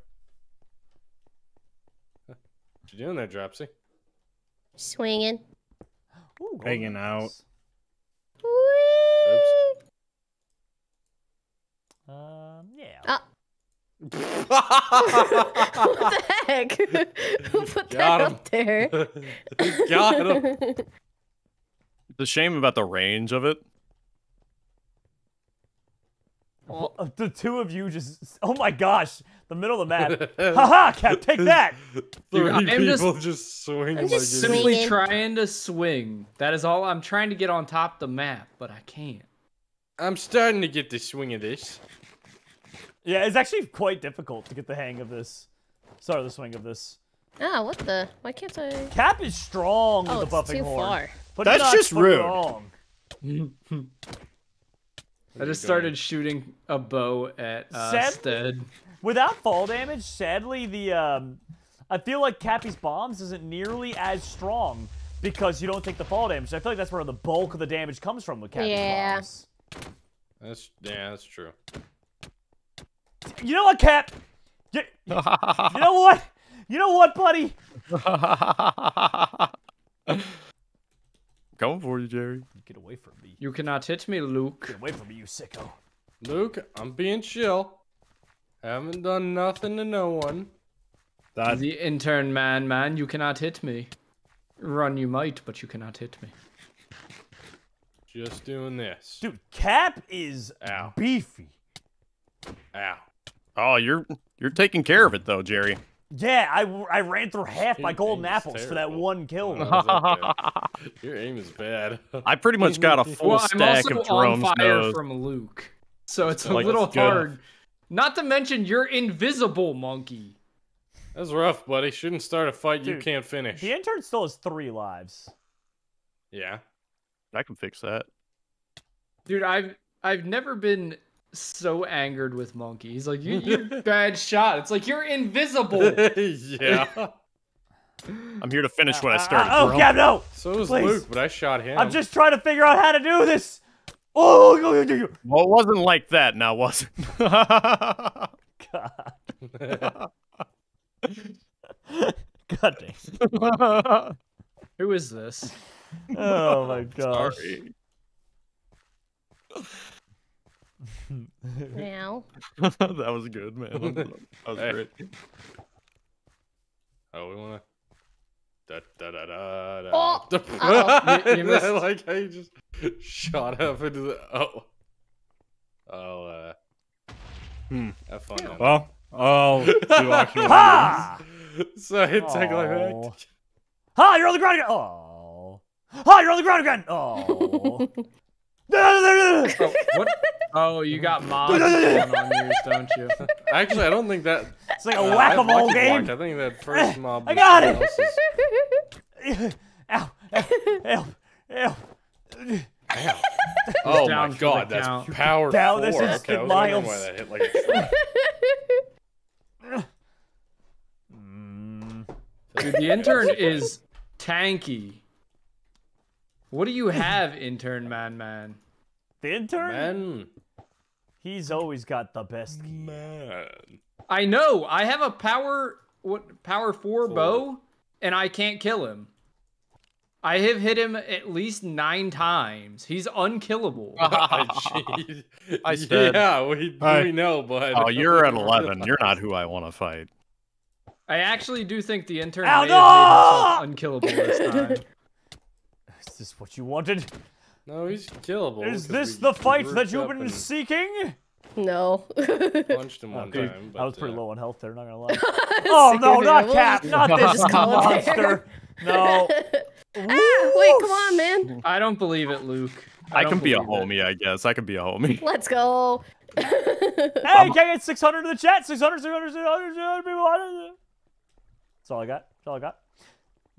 What you doing there, Dropsy? Swinging. Ooh, Hanging nice. out. Oops. Um, yeah. Uh What the heck? Who put Got that him. up there? Got him. The shame about the range of it. Well, the two of you just. Oh my gosh! The middle of the map. Haha! Cap, take that. Dude, I'm people just, just swinging. I'm just like simply it. trying to swing. That is all. I'm trying to get on top of the map, but I can't. I'm starting to get the swing of this. Yeah, it's actually quite difficult to get the hang of this. Sorry, the swing of this. Ah, oh, what the? Why can't I? Cap is strong oh, with the buffing horn. But that's just rude. I just started shooting a bow at uh, sadly, Stead. Without fall damage, sadly, the um, I feel like Cappy's bombs isn't nearly as strong because you don't take the fall damage. I feel like that's where the bulk of the damage comes from with Cappy's yeah. bombs. That's yeah, that's true. You know what, Cap? You, you, you know what? You know what, buddy? Going for you, Jerry. Get away from me. You cannot hit me, Luke. Get away from me, you sicko. Luke, I'm being chill. Haven't done nothing to no one. That... The intern man, man, you cannot hit me. Run you might, but you cannot hit me. Just doing this. Dude, Cap is Ow. beefy. Ow. Oh, you're you're taking care of it though, Jerry. Yeah, I, I ran through half my golden apples for that one kill. Your aim is bad. I pretty much got a full stack of drones. I'm also on fire from Luke, so it's a little hard. Not to mention you're invisible, monkey. That's rough, buddy. Shouldn't start a fight you can't finish. The intern still has three lives. Yeah, I can fix that. Dude, I've I've never been so angered with Monkey. He's like, you, you bad shot. It's like, you're invisible. Yeah. I'm here to finish uh, what I started. Uh, oh, yeah, no. So was Please. Luke, but I shot him. I'm just trying to figure out how to do this. Oh, go, go, go. Well, it wasn't like that now, was it? God. God damn. Who is this? Oh, my gosh. Sorry. Now that was good, man. That was hey. Great. Oh, we wanna. Da, da, da, da, da. Oh, uh-oh. you, you missed. I like how you just shot up into the. Oh. Oh. Uh... Hmm. Have fun. Yeah. Well. Oh. Ha! So I hit take like that. Ha! You're on the ground again. Oh. Ha! You're on the ground again. Oh. Oh, what? Oh, you got mobs going on yours, don't you? Actually, I don't think that... It's like a uh, whack-a-mole game. Blocked. I think that first mob... I got it! Ow, ow, ow, ow. Oh my god, that's count. Power down, four. This is okay, I was wondering why that hit like a trap. Dude, the intern is tanky. What do you have, intern man, man? The intern? Man. He's always got the best key. Man. I know. I have a power what power four, four bow, and I can't kill him. I have hit him at least nine times. He's unkillable. Oh, geez. I said, yeah, we, I, we know, bud. Oh, you're at eleven. You're not who I want to fight. I actually do think the intern Ow, may no! have made himself unkillable this time. Is this what you wanted? No, he's killable. Is this we, the fight that you've been seeking? No. Punched him one okay. time. But, I was pretty uh... low on health there, not gonna lie. Oh no, not Cap, not this monster. No. Ah, wait, come on, man. I don't believe it, Luke. I, I can be a homie, it. I guess. I can be a homie. Let's go. Hey, can I get six hundred in the chat? six hundred, six hundred, six hundred, six hundred people. That's all I got. That's all I got.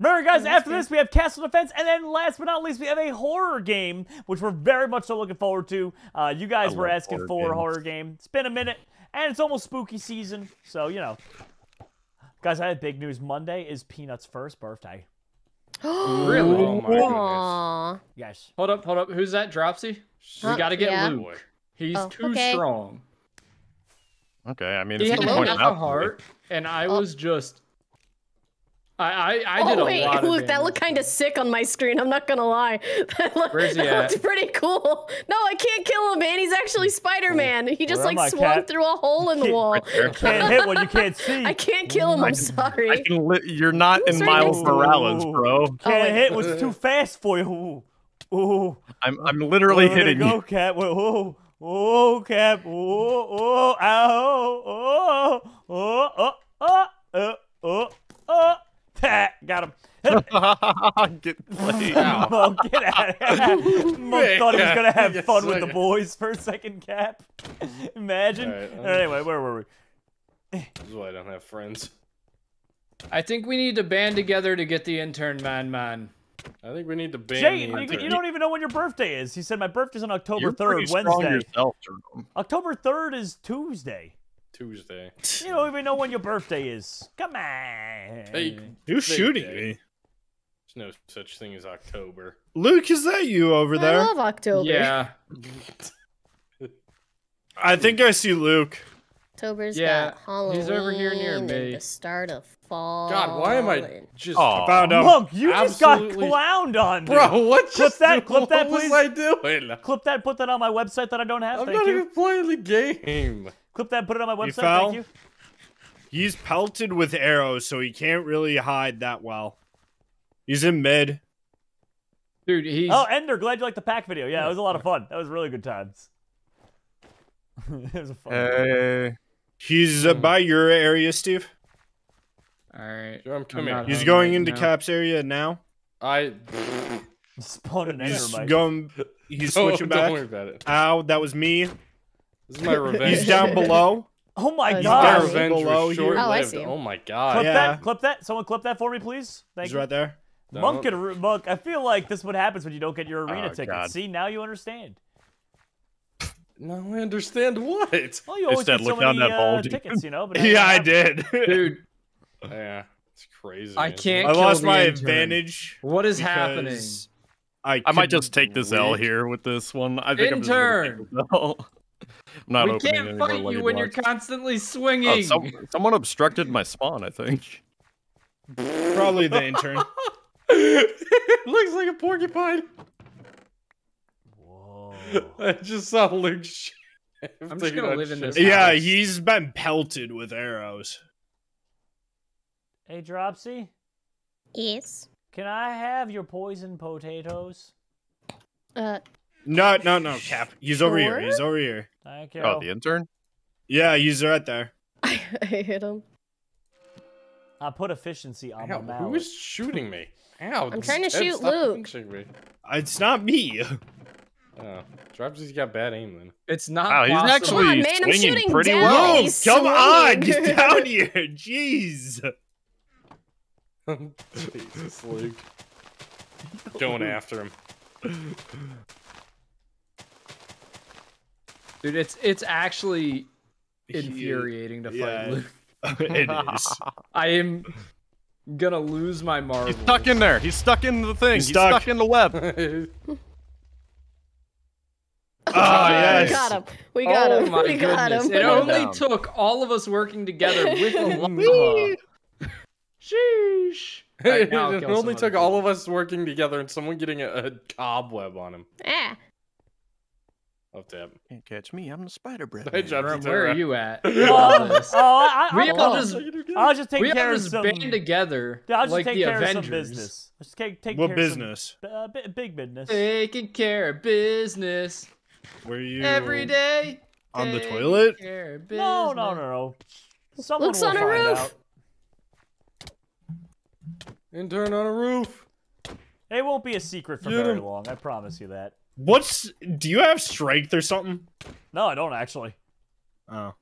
Remember, guys, after this, we have Castle Defense, and then last but not least, we have a horror game, which we're very much so looking forward to. Uh, you guys were asking for a horror game. It's been a minute, and it's almost spooky season, so, you know. Guys, I have big news. Monday is Peanut's first birthday. Really? Oh, my Aww. Goodness. Yes. Hold up, hold up. Who's that, Dropsy? We uh, gotta get yeah. Luke. He's oh, too okay. strong. Okay, I mean, it's no point out. He had a heart, and I oh. was just... I, I, I did oh, wait, a lot Luke, of that looked kind of sick on my screen. I'm not gonna lie. That, look, Where's he that at? looked pretty cool. No, I can't kill him, man. He's actually Spider-Man. He just Where like swung cat? through a hole in the wall. You can't hit when you can't see. I can't kill him. I'm I can, sorry. I can li you're not Who's in right Miles Morales, bro. Can't oh, hit was too fast for you. Ooh, ooh. I'm I'm literally oh, hitting you. Go, Cap. Whoa, oh, Cap. Oh, oh, ow, oh, oh, oh, oh, oh, oh, oh, oh. Got him. Get played out. Mom, get out of here. Mom thought he was going to have yes, fun with the boys for a second, Cap. Imagine. All right, all right, anyway, where were we? This is why I don't have friends. I think we need to band together to get the intern, man, man. I think we need to ban Jay, you, you don't even know when your birthday is. He said my birthday's on October third, Wednesday. Yourself, October third is Tuesday. Tuesday. You don't even know when your birthday is. Come on. Hey, who's shooting me? There's no such thing as October. Luke, is that you over there? I love October. Yeah. I think I see Luke. October's yeah. got Halloween. He's over here near me. The start of fall. God, why am I just Aww. found out? Look, you absolutely... just got clowned on, dude. Bro, what clip just that, clip that, please. What was I doing? Clip that, put that on my website that I don't have. I'm Thank not you. even playing the game. Clip that, put it on my website, thank you. He's pelted with arrows, so he can't really hide that well. He's in mid. Dude, he's... Oh, Ender, glad you liked the pack video. Yeah, it was a lot of fun. That was really good times. It was a fun Hey. Video. He's uh, by your area, Steve. All right. Jerome, come here. He's going right into now. Cap's area now. I spawned an endermite. Going, he's oh, switching don't back. Don't worry about it. Ow, that was me. This is my revenge. He's down below. Oh my oh, god! He's down below. Here. Oh, I see. Oh my god! Clip yeah. that! Clip that! Someone clip that for me, please. Thank he's you. Right there. Monk and Ro Monk. I feel like this is what happens when you don't get your arena oh, ticket. God. See, now you understand. Now I understand what. Well, you always Instead, get so many, that uh, tickets, you know. But yeah, I did, dude. Yeah, it's crazy. I can't. I lost my intern. advantage. What is happening? I, I might just take this wait. L here with this one. I think intern. I'm just gonna take this L. I'm not we opening can't fight you when blocks. You're constantly swinging. Oh, some, someone obstructed my spawn. I think. Probably the intern. It looks like a porcupine. Whoa! I just saw Luke. I'm just gonna live shit. in this. Yeah, house. He's been pelted with arrows. Hey, Dropsy? Yes? Can I have your poison potatoes? Uh... No, no, no, Cap. He's sure? over here. He's over here. Thank you. Oh, the intern? Yeah, he's right there. I hit him. I put efficiency on Ow, my mouth. Who is shooting me? Ow. I'm trying to shoot Luke. It's not me. Oh, Dropsy's got bad aim then. It's not wow, he's actually on, man, I'm shooting pretty down. Well. He's Come swinging. on, get down here. Jeez. Jesus, Luke. Going after him. Dude, it's it's actually infuriating to fight yeah. Luke. It is. I am gonna lose my marbles. He's stuck in there. He's stuck in the thing. He's, He's stuck. stuck in the web. oh, oh yes. We got him. We got oh, him. My we goodness. Got him. It only took all of us working together with a llama. Sheesh. Right, it only took people. all of us working together and someone getting a, a cobweb on him. Ah. Love to have him. Can't catch me. I'm the Spider-Man. Hey, where are you at? oh, oh, I, I, we all oh, just, I'll just take we care all just of some. band together. I'll just like take the care Avengers. of some business. I'll just take, take what care business? Of some, uh, big business. Taking care of business. Were you every day on the toilet? No, no, no, no. Someone Luke's will on find a roof. Out. Intern on a roof. It won't be a secret for yeah. very long. I promise you that. What's? Do you have strength or something? No, I don't actually. Oh.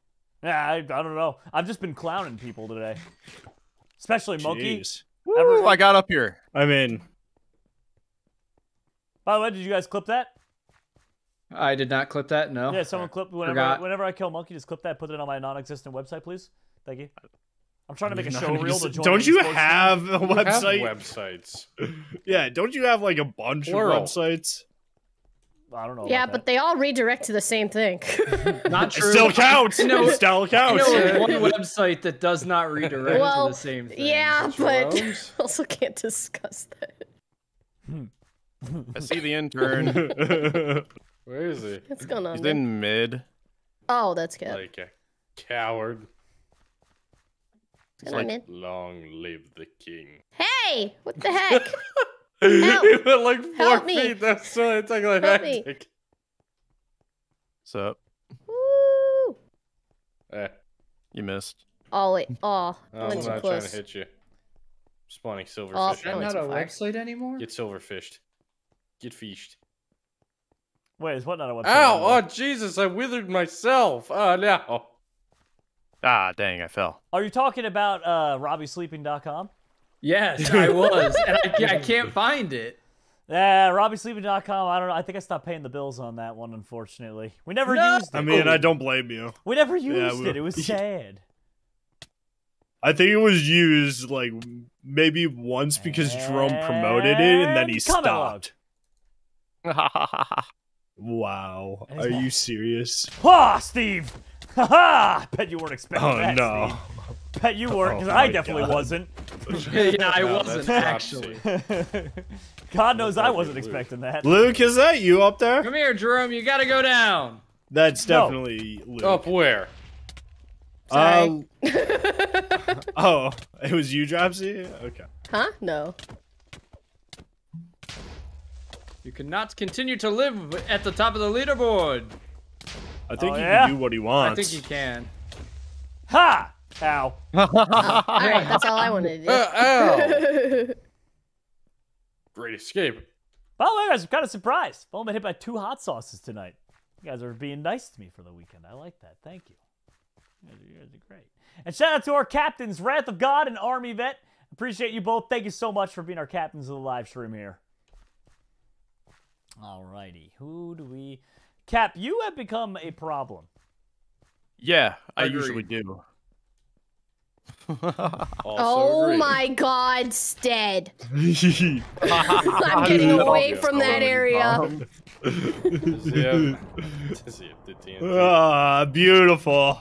Yeah, I, I don't know. I've just been clowning people today, especially Monkey. Woo, I got up here. I'm in. By the way, did you guys clip that? I did not clip that. No. Yeah, someone clipped. Whenever, whenever I kill Monkey, just clip that. Put it on my non-existent website, please. Thank you. I'm trying to make a show reel to join. Don't you have a website? You have websites. Yeah, don't you have like a bunch Plural. of websites? I don't know. Yeah, but that. they all redirect to the same thing. Not true. It still counts. No, it still counts. I know one website that does not redirect well, to the same thing. Yeah, but we also can't discuss that. I see the intern. Where is he? What's going on? He's man? in mid. Oh, that's good. Like a coward. It's like, long live the king. Hey! What the heck? It went like four Help feet. Me. That's so it's like Help hectic. Me. What's up? Woo! Eh. You missed. Oh, wait. Oh, I went too close. I'm not trying to hit you. I'm spawning silverfish. Oh, I'm not a website anymore? Get silverfished. Get feashed. Wait, is what not a website? Ow! Oh, Jesus, I withered myself. Oh, no. Ah, dang, I fell. Are you talking about uh, Robbie Sleeping dot com? Yes, I was, and I, I can't find it. Yeah, uh, Robbie Sleeping dot com, I don't know. I think I stopped paying the bills on that one, unfortunately. We never no. used it. I mean, oh, I don't blame you. We never used yeah, we, it. It was sad. I think it was used, like, maybe once because and Jerome promoted it, and then he stopped. Wow. Are that... you serious? Ha, oh, Steve! Ha ha! Bet you weren't expecting oh, that. Oh no! Steve. Bet you weren't, because oh, I definitely God. wasn't. yeah, no, I no, wasn't actually. God knows I wasn't Luke. expecting that. Luke, is that you up there? Come here, Jerome. You gotta go down. That's definitely no. Luke. Up where? Um. Oh, it was you, Dropsy? Okay. Huh? No. You cannot continue to live at the top of the leaderboard. I think oh, he yeah? can do what he wants. I think he can. Ha! Ow. Oh, all right, that's all I wanted to do. Uh, ow. Great escape. By the way, guys, I'm kind of surprised. I've only been hit by two hot sauces tonight. You guys are being nice to me for the weekend. I like that. Thank you. You guys are, you guys are great. And shout out to our captains, Wrath of God and Army Vet. Appreciate you both. Thank you so much for being our captains of the live stream here. Alrighty. Who do we... Cap, you have become a problem. Yeah, I Agreed. usually do. Oh agree. my God, Stead. I'm getting away from that area. Ah, beautiful.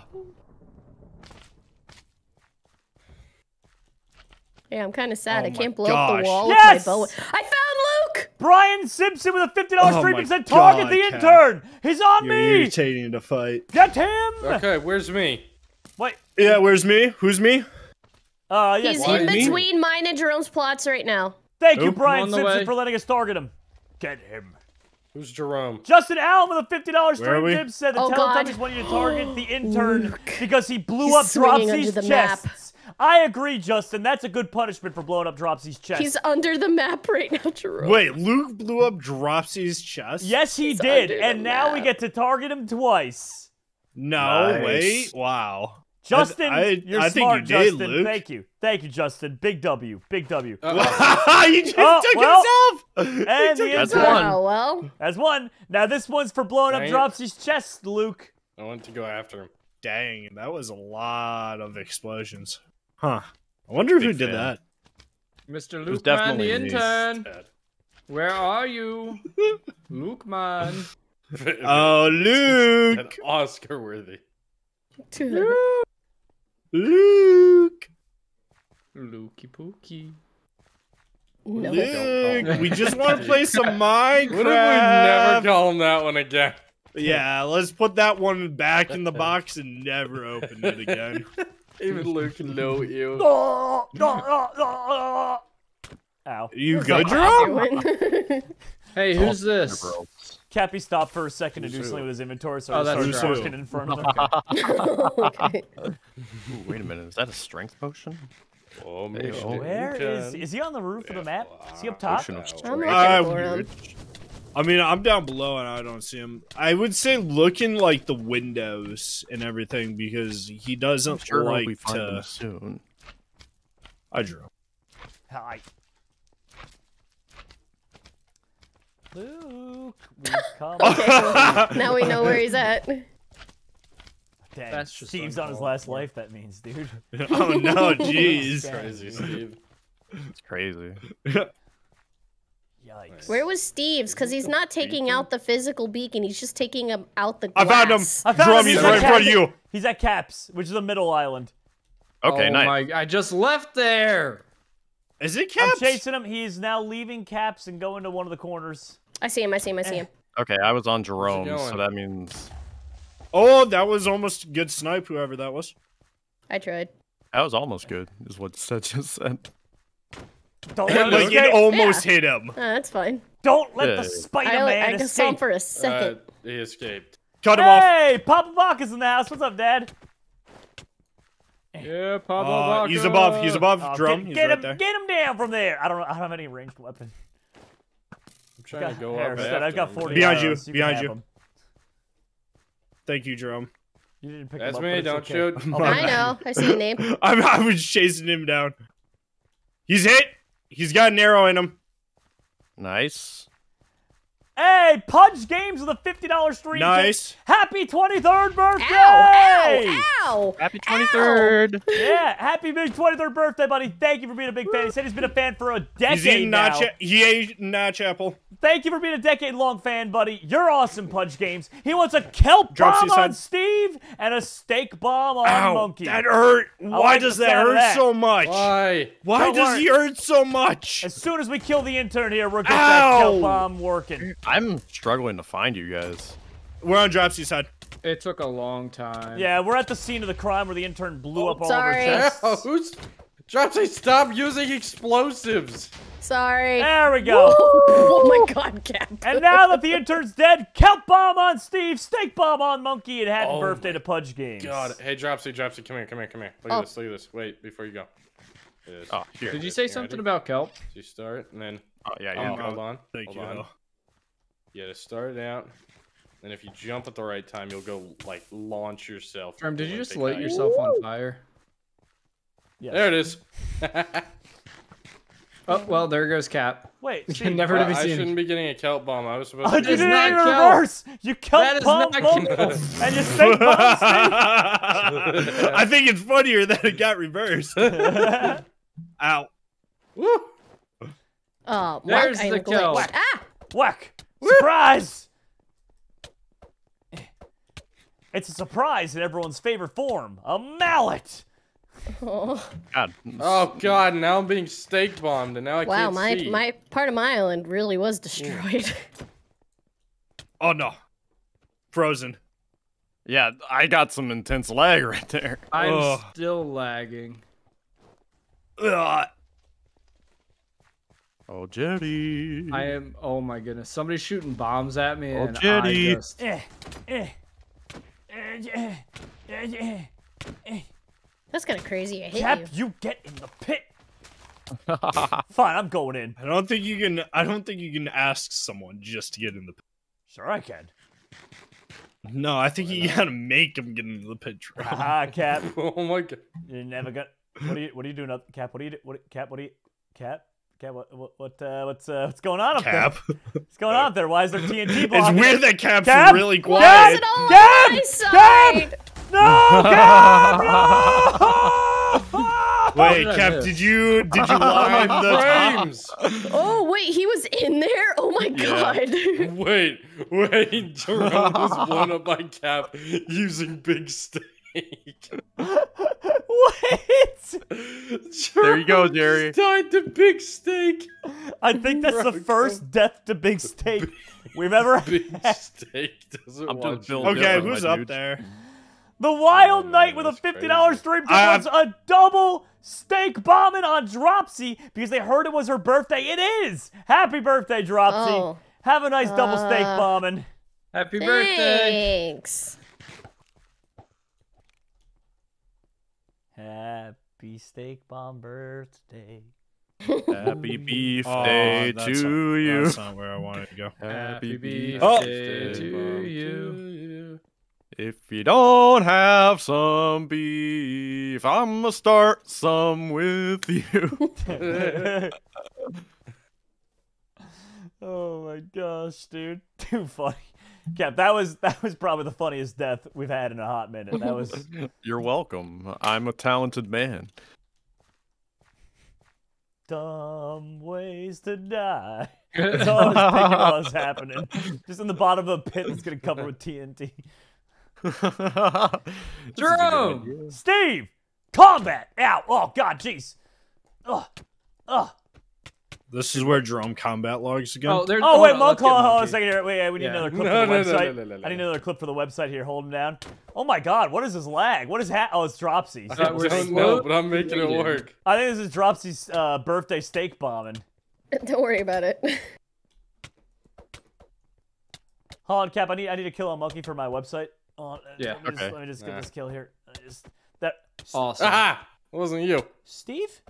Yeah, I'm kind of sad. Oh I can't blow gosh. up the wall yes! with my bow. I found Luke! Brian Simpson with a fifty dollar stream and said, target the intern! Cat. He's on You're me! irritating to fight. Get him! Okay, where's me? Wait. Yeah, where's me? Who's me? Uh, yes. He's Why in between me? mine and Jerome's plots right now. Thank Oop, you, Brian Simpson, for letting us target him. Get him. Who's Jerome? Justin Allen with a fifty dollar stream tip said the oh, Teletubbies want you to target the intern because he blew He's up Dropsy's chest. Map. I agree, Justin. That's a good punishment for blowing up Dropsy's chest. He's under the map right now, Jerome. Wait, Luke blew up Dropsy's chest? Yes, he He's did. And now map. we get to target him twice. No, nice. wait. Wow. Justin, I, I, you're I smart, think you Justin. Did, Luke. Thank you. Thank you, Justin. Big W. Big W. Uh -oh. He just oh, took well, himself. And took that's himself. one. Oh, well. That's one. Now this one's for blowing Dang. up Dropsy's chest, Luke. I want to go after him. Dang, that was a lot of explosions. Huh. I wonder Big who did fan. that. Mister Lukeman, the intern. Dead. Where are you? Lukeman. Oh, Luke. Oscar worthy. Luke. Luke. Lukey pookie. No. Luke. We just want to play some Minecraft. What if we never call him that one again? Yeah, let's put that one back in the box and never open it again. Even Luke can know you. Ow. You go, Jerome? Hey, who's this? Cappy stopped for a second who's to do something with his inventory, so oh, I started working in front of him. Okay. Ooh, wait a minute, is that a strength potion? Oh, hey, where is... Is he on the roof yeah. of the map? Is he up top? I'm I'm him. I mean, I'm down below and I don't see him. I would say look in, like, the windows and everything, because he doesn't sure like we'll find to... Soon. I drew. Hi. Luke, we come. Okay, well, now we know where he's at. Dang, That's just Steve's on his last life. That means, dude. Oh no, jeez. That's crazy, Steve. It's crazy. Yikes. Where was Steve's? Because he's not taking beacon? out the physical beacon. He's just taking him out the glass. I found him. I found Drum, him. He's, he's right in front of you. He's at Caps, which is the middle island. Okay, oh nice. My, I just left there. Is it Caps? I'm chasing him. He is now leaving Caps and going to one of the corners. I see him. I see him. I see him. Okay, I was on Jerome, so that means... Oh, that was almost good snipe, whoever that was. I tried. That was almost good, is what Seth just said. Don't let like, it almost yeah. hit him. Uh, that's fine. Don't let yeah. the Spider-Man escape. I saw him for a second. Uh, he escaped. Cut him hey, off. Hey, Papa Bach is in the house. What's up, Dad? Yeah, Papa uh, Bach. He's above. He's above. Oh, Drum. Get, he's get right him. There. Get him down from there. I don't. I don't have any ranged weapon. I'm trying got, to go up. After I've got forty. Behind you. you behind you. Thank you, Jerome. You didn't pick That's him up, me. Don't okay. shoot. Oh, I know. I see a name. I'm, I was chasing him down. He's hit. He's got an arrow in him. Nice. Hey, Punch Games with a fifty dollar stream. Nice. Happy twenty-third birthday! Ow, ow, ow. Happy twenty-third. Ow. Yeah, happy big twenty-third birthday, buddy. Thank you for being a big fan. He said he's been a fan for a decade he's now. Not he ate Notch Apple. Thank you for being a decade-long fan, buddy. You're awesome, Punch Games. He wants a kelp Dropsy bomb on Steve and a steak bomb on ow, Monkey. That hurt. Why like does that hurt that. so much? Why? Why Don't does learn. he hurt so much? As soon as we kill the intern here, we'll get ow. that kelp bomb working. I'm struggling to find you guys. We're on Dropsy's side. It took a long time. Yeah, we're at the scene of the crime where the intern blew oh, up all sorry. of her chests. Yeah, who's Dropsy, stop using explosives. Sorry. There we go. Oh my god, Cap. And now that the intern's dead, kelp bomb on Steve, steak bomb on Monkey, and happy oh birthday to Pudge Games. God. Hey, Dropsy, Dropsy, come here, come here, come here. Look oh. at this, look at this. Wait, before you go. Oh, here. Did you say something about kelp? Did you start and then. Oh, yeah, yeah. Oh, hold on. Thank hold you. On. Yeah, to start it out. And if you jump at the right time, you'll go, like, launch yourself. Jerome, did you just light yourself Woo! on fire? Yes. There it is. Oh, well, there goes Cap. Wait, see, never well, to be seen. I shouldn't be getting a kelp bomb. I was supposed oh, to be getting a reverse. You kelp bomb and you steak bomb Steve. I think it's funnier that it got reversed. Ow. Woo. Oh, there's the kelp. Whack. Ah! Whack. Surprise. It's a surprise in everyone's favorite form. A mallet. Oh god! Oh god! Now I'm being steak bombed, and now I wow, can't my, see. Wow, my my part of my island really was destroyed. Oh no, frozen. Yeah, I got some intense lag right there. I'm Ugh. still lagging. Ugh. Oh Jetty! I am. Oh my goodness! Somebody's shooting bombs at me, oh, and Jetty. I just. Eh, eh, eh, eh, eh, eh. That's kind of crazy. I hate Cap, you. you get in the pit. Fine, I'm going in. I don't think you can. I don't think you can ask someone just to get in the pit. Sure, I can. No, I think Why you not? gotta make them get into the pit. Ah, Cap. Oh my god. You're never gonna. What are you? What are you doing up, Cap? What are you? What? Cap? What are you? Cap? Cap? What? What? what uh, what's? Uh, what's going on up Cap. there? What's going on up there? Why is there T N T blocking? It's weird that Cap's Cap? really quiet. Cap! Cap! Cap! No, Cap! No! Wait, Cap, did you did you line the frames? Oh wait, he was in there. Oh my yeah. god! Wait, wait, Jerome was blown up by Cap using big steak. What? There you go, Jerry. Died to big steak. I think that's Bro, the first death to big steak big, we've ever big had. Big steak doesn't. I'm just okay, who's up dude. there? The Wild oh, Knight with a fifty dollar stream towards a double steak bombing on Dropsy because they heard it was her birthday. It is! Happy birthday, Dropsy. Oh. Have a nice uh, double steak bombing. Happy birthday. Thanks. Happy steak bomb birthday. Happy beef oh, day to not, you. That's not where I wanted to go. Happy beef oh. day to you. If you don't have some beef, I'm gonna start some with you. Oh my gosh, dude. Too funny. Cap, that was that was probably the funniest death we've had in a hot minute. That was You're welcome. I'm a talented man. Dumb ways to die. That's all I was thinking while it was happening. Just in the bottom of a pit that's gonna cover with T N T. Jerome, Steve, combat out. Oh god, jeez. Oh, oh. This is where Jerome combat logs again. Oh, oh, oh wait, no, Monk, hold on a second here. Wait, we need yeah. another clip no, for the no, website. No, no, no, no, I need another clip for the website here. Hold him down. Oh my god, what is this lag? What is ha- Oh, it's Dropsy. I don't know, well, but I'm making it work. I think this is Dropsy's uh, birthday steak bombing. Don't worry about it. Hold on, Cap. I need I need a kill on Monkey for my website. Oh, yeah. Let me okay. just, let me just get right. this kill here. Just, that awesome. Ah, it wasn't you, Steve.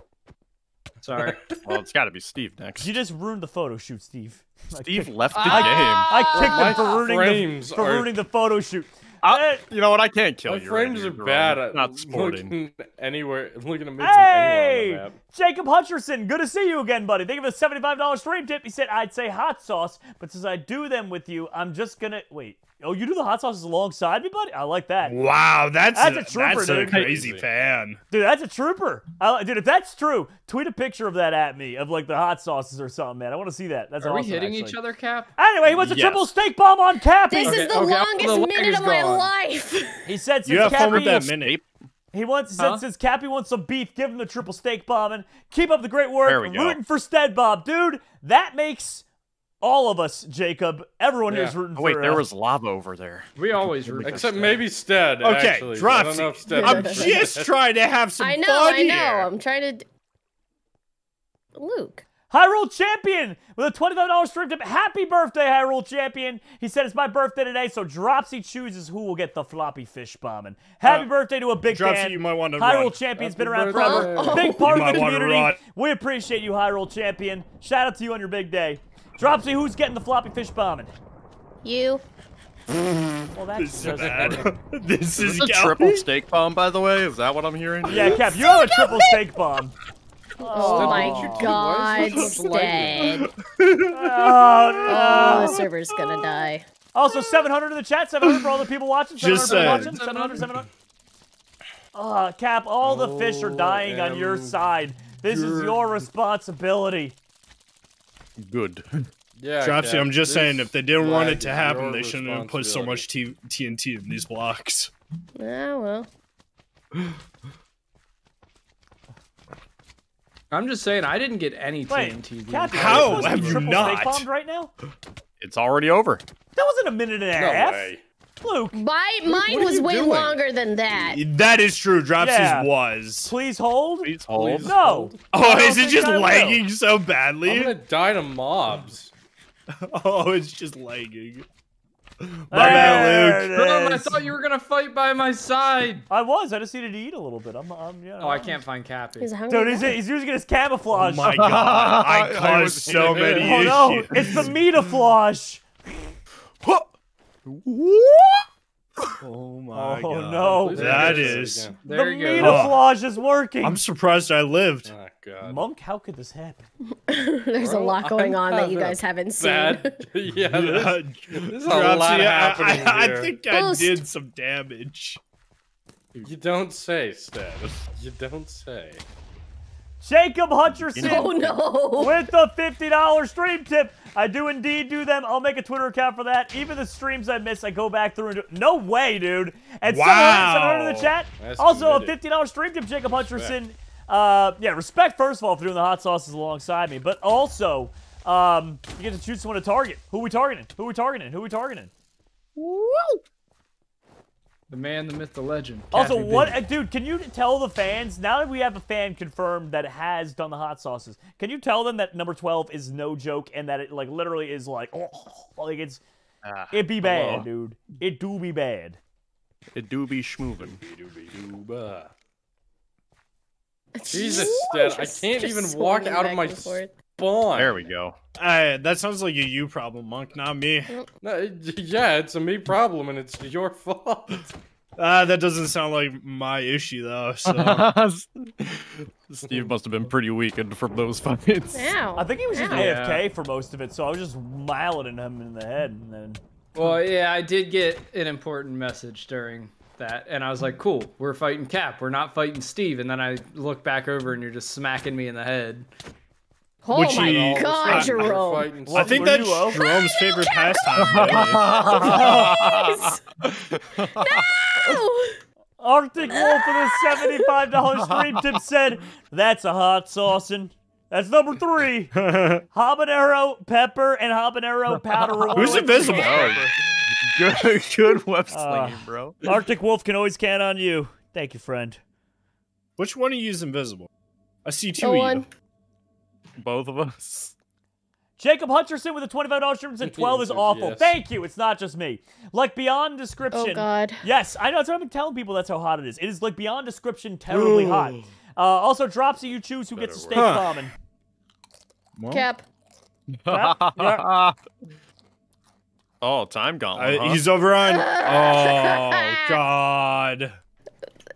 Sorry. Well, it's got to be Steve next. You just ruined the photo shoot, Steve. Steve kicked, left the I, game. I kicked him for ruining the for are... ruining the photo shoot. I, you know what? I can't kill My you. My frames right are bad. At not sporting. Anywhere. Looking to mid-some hey! anywhere on the map. Jacob Hutcherson, good to see you again, buddy. Thank you for the seventy-five dollar stream tip. He said, I'd say hot sauce, but since I do them with you, I'm just going to... Wait. Oh, you do the hot sauces alongside me, buddy? I like that. Wow, that's, that's a, a trooper, that's a dude. crazy fan. Dude, that's a trooper. I, dude, if that's true, tweet a picture of that at me, of like the hot sauces or something, man. I want to see that. That's Are awesome, we hitting actually. each other, Cap? Anyway, he wants a yes. triple steak bomb on Cappy. This okay, is the okay, longest the minute of my life. He said, since you have Cappy fun with that minute. He wants, huh? said, since Cappy wants some beef, give him the triple steak bomb and keep up the great work. Rooting for Stead Bob. Dude, that makes All of us, Jacob. Everyone yeah. here's rooting oh, wait, for... Wait, there uh, was lava over there. We always root for Except Stead. Maybe Stead, okay, actually. Dropsy. Okay, I'm just trying to have some I know, fun I here. know. I'm trying to... Luke. Hyrule Champion with a twenty-five dollar stream tip. Happy birthday, Hyrule Champion. He said it's my birthday today, so Dropsy chooses who will get the floppy fish bombing. Happy uh, birthday to a big Dropsy, fan. You might want to Hyrule run. Champion's Happy been around forever. Oh. Big part you of the community. We appreciate you, Hyrule Champion. Shout out to you on your big day. Dropsy, who's getting the floppy fish bombing? You. Well, that this is bad. This is, is this a triple steak bomb, by the way. Is that what I'm hearing? Yeah, Cap, you have a triple steak bomb. Oh, oh my God, Stead. Oh, no. Oh, the server's gonna die. Also, seven hundred in the chat, seven hundred for all the people watching. Just seven hundred people watching, seven hundred, seven hundred. Oh, Cap, all the fish are dying oh, on your side. This good. is your responsibility. Good. Yeah, Dropsy, I'm just saying, if they didn't want it to happen, they shouldn't have put so much T N T in these blocks. Yeah, well. I'm just saying, I didn't get any T N T. Wait, how have you not? Right now? It's already over. That wasn't a minute and a half. No way. Luke. My, mine was way doing? longer than that. That is true. Dropsy's yeah. was. Please hold. Please hold. No. Hold. Oh, is it just lagging will. so badly? I'm gonna die to mobs. Oh, it's just lagging. My bad, Luke. Bro, I thought you were gonna fight by my side. I was. I just needed to eat a little bit. I'm. I'm yeah. Oh, I can't find Cappy. He's hungry. Dude, he's, he's using his camouflage. Oh my God! I caused so many issues. Oh no! It's the metaflosh. Oh my oh, God! Oh no! That is there the metaflosh is working. I'm surprised I lived. Oh, God. Monk, how could this happen? There's Bro, a lot going I on that you guys haven't seen. Bad, yeah, there's, there's a lot yeah, happening I, I, here. I think Boost. I did some damage. You don't say, Stead. You don't say. Jacob Hutcherson oh, no. with a fifty dollar stream tip. I do indeed do them. I'll make a Twitter account for that. Even the streams I miss, I go back through and do No way, dude. And wow. someone in the chat. That's also committed. a fifty dollar stream tip, Jacob Hutcherson. Uh, yeah, respect, first of all, for doing the hot sauces alongside me. But also, um, you get to choose someone to target. Who are we targeting? Who are we targeting? Who are we targeting? Woo! The man, the myth, the legend. Also, Kathy what... Uh, dude, can you tell the fans, now that we have a fan confirmed that has done the hot sauces, can you tell them that number twelve is no joke and that it, like, literally is, like, oh, like, it's... Uh, it be bad, hello. dude. It do be bad. It do be schmoovin'. It do be dooba. Jesus, Stead, I can't even walk out of my spawn. There we go. Uh, that sounds like a you problem, Monk, not me. No, yeah, it's a me problem, and it's your fault. Uh, that doesn't sound like my issue, though. So. Steve must have been pretty weakened from those fights. Ow. I think he was just yeah. A F K for most of it, so I was just miling him in the head. And then. Well, yeah, I did get an important message during... that and I was like, cool, we're fighting Cap, we're not fighting Steve, and then I look back over and you're just smacking me in the head. Oh Which my he, God, Jerome! I, I think that's Jerome's favorite pastime. No! No! Arctic Wolf with a seventy-five dollar stream tip said, that's a hot saucin'. That's number three. Habanero pepper and habanero powder. Who's invisible? Good, good web slinging, uh, bro. Arctic Wolf can always count on you. Thank you, friend. Which one of you is invisible? I see two no of you. Both of us. Jacob Hutcherson with a twenty-five dollar stream said twelve is awful. Yes. Thank you. It's not just me. Like beyond description. Oh, God. Yes, I know. That's what I've been telling people. That's how hot it is. It is like beyond description, terribly Ooh. hot. Uh, also, Dropsy, you choose who Better gets a steak huh. bombing. Well. Cap. Cap? Yeah. Oh, time gauntlet. Uh, huh? He's over on. Oh, God.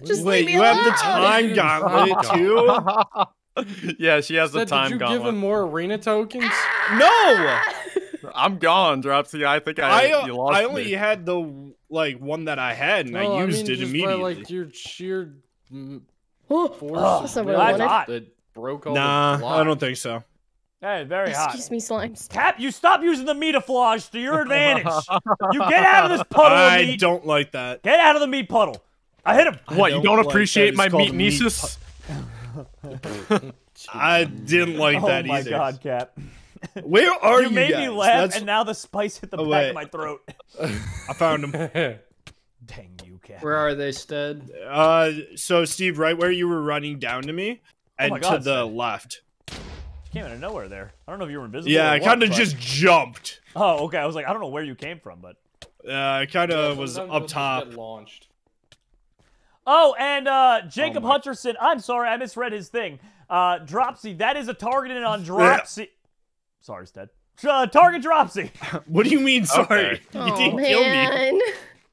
Just Wait, you alone. have the time gauntlet, too? Yeah, she has Stead, the time gauntlet. Did you gauntlet. give him more arena tokens? No! I'm gone, Dropsy. I think I, I, you lost I only me. had the like one that I had, and no, I used I mean, it just immediately. By, like, your sheer force oh, that, that broke all nah, the blocks. I don't think so. Hey, very Excuse hot. Excuse me, slimes. Cap, you stop using the metaflage to your advantage. You get out of this puddle I of meat. I don't like that. Get out of the meat puddle. I hit him. I what, don't you don't like appreciate my meat nieces? I didn't like that either. Oh my either. God, Cap. Where are you? You made guys? me laugh, That's... and now the spice hit the oh, back wait. of my throat. I found them. Dang you, Cap. Where are they, Stead? Uh, so Steve, right where you were running down to me, and oh God, to the Stead. left. You came out of nowhere there. I don't know if you were invisible. Yeah, I kind of but... just jumped. Oh, okay. I was like, I don't know where you came from, but uh, I kind of yeah, was up top. Launched. Oh, and uh, Jacob oh Hutcherson. I'm sorry, I misread his thing. Uh, Dropsy. That is a targeted on Dropsy. Sorry, Stead. Uh, target Dropsy. What do you mean, sorry? Okay. Oh, you didn't man. kill me.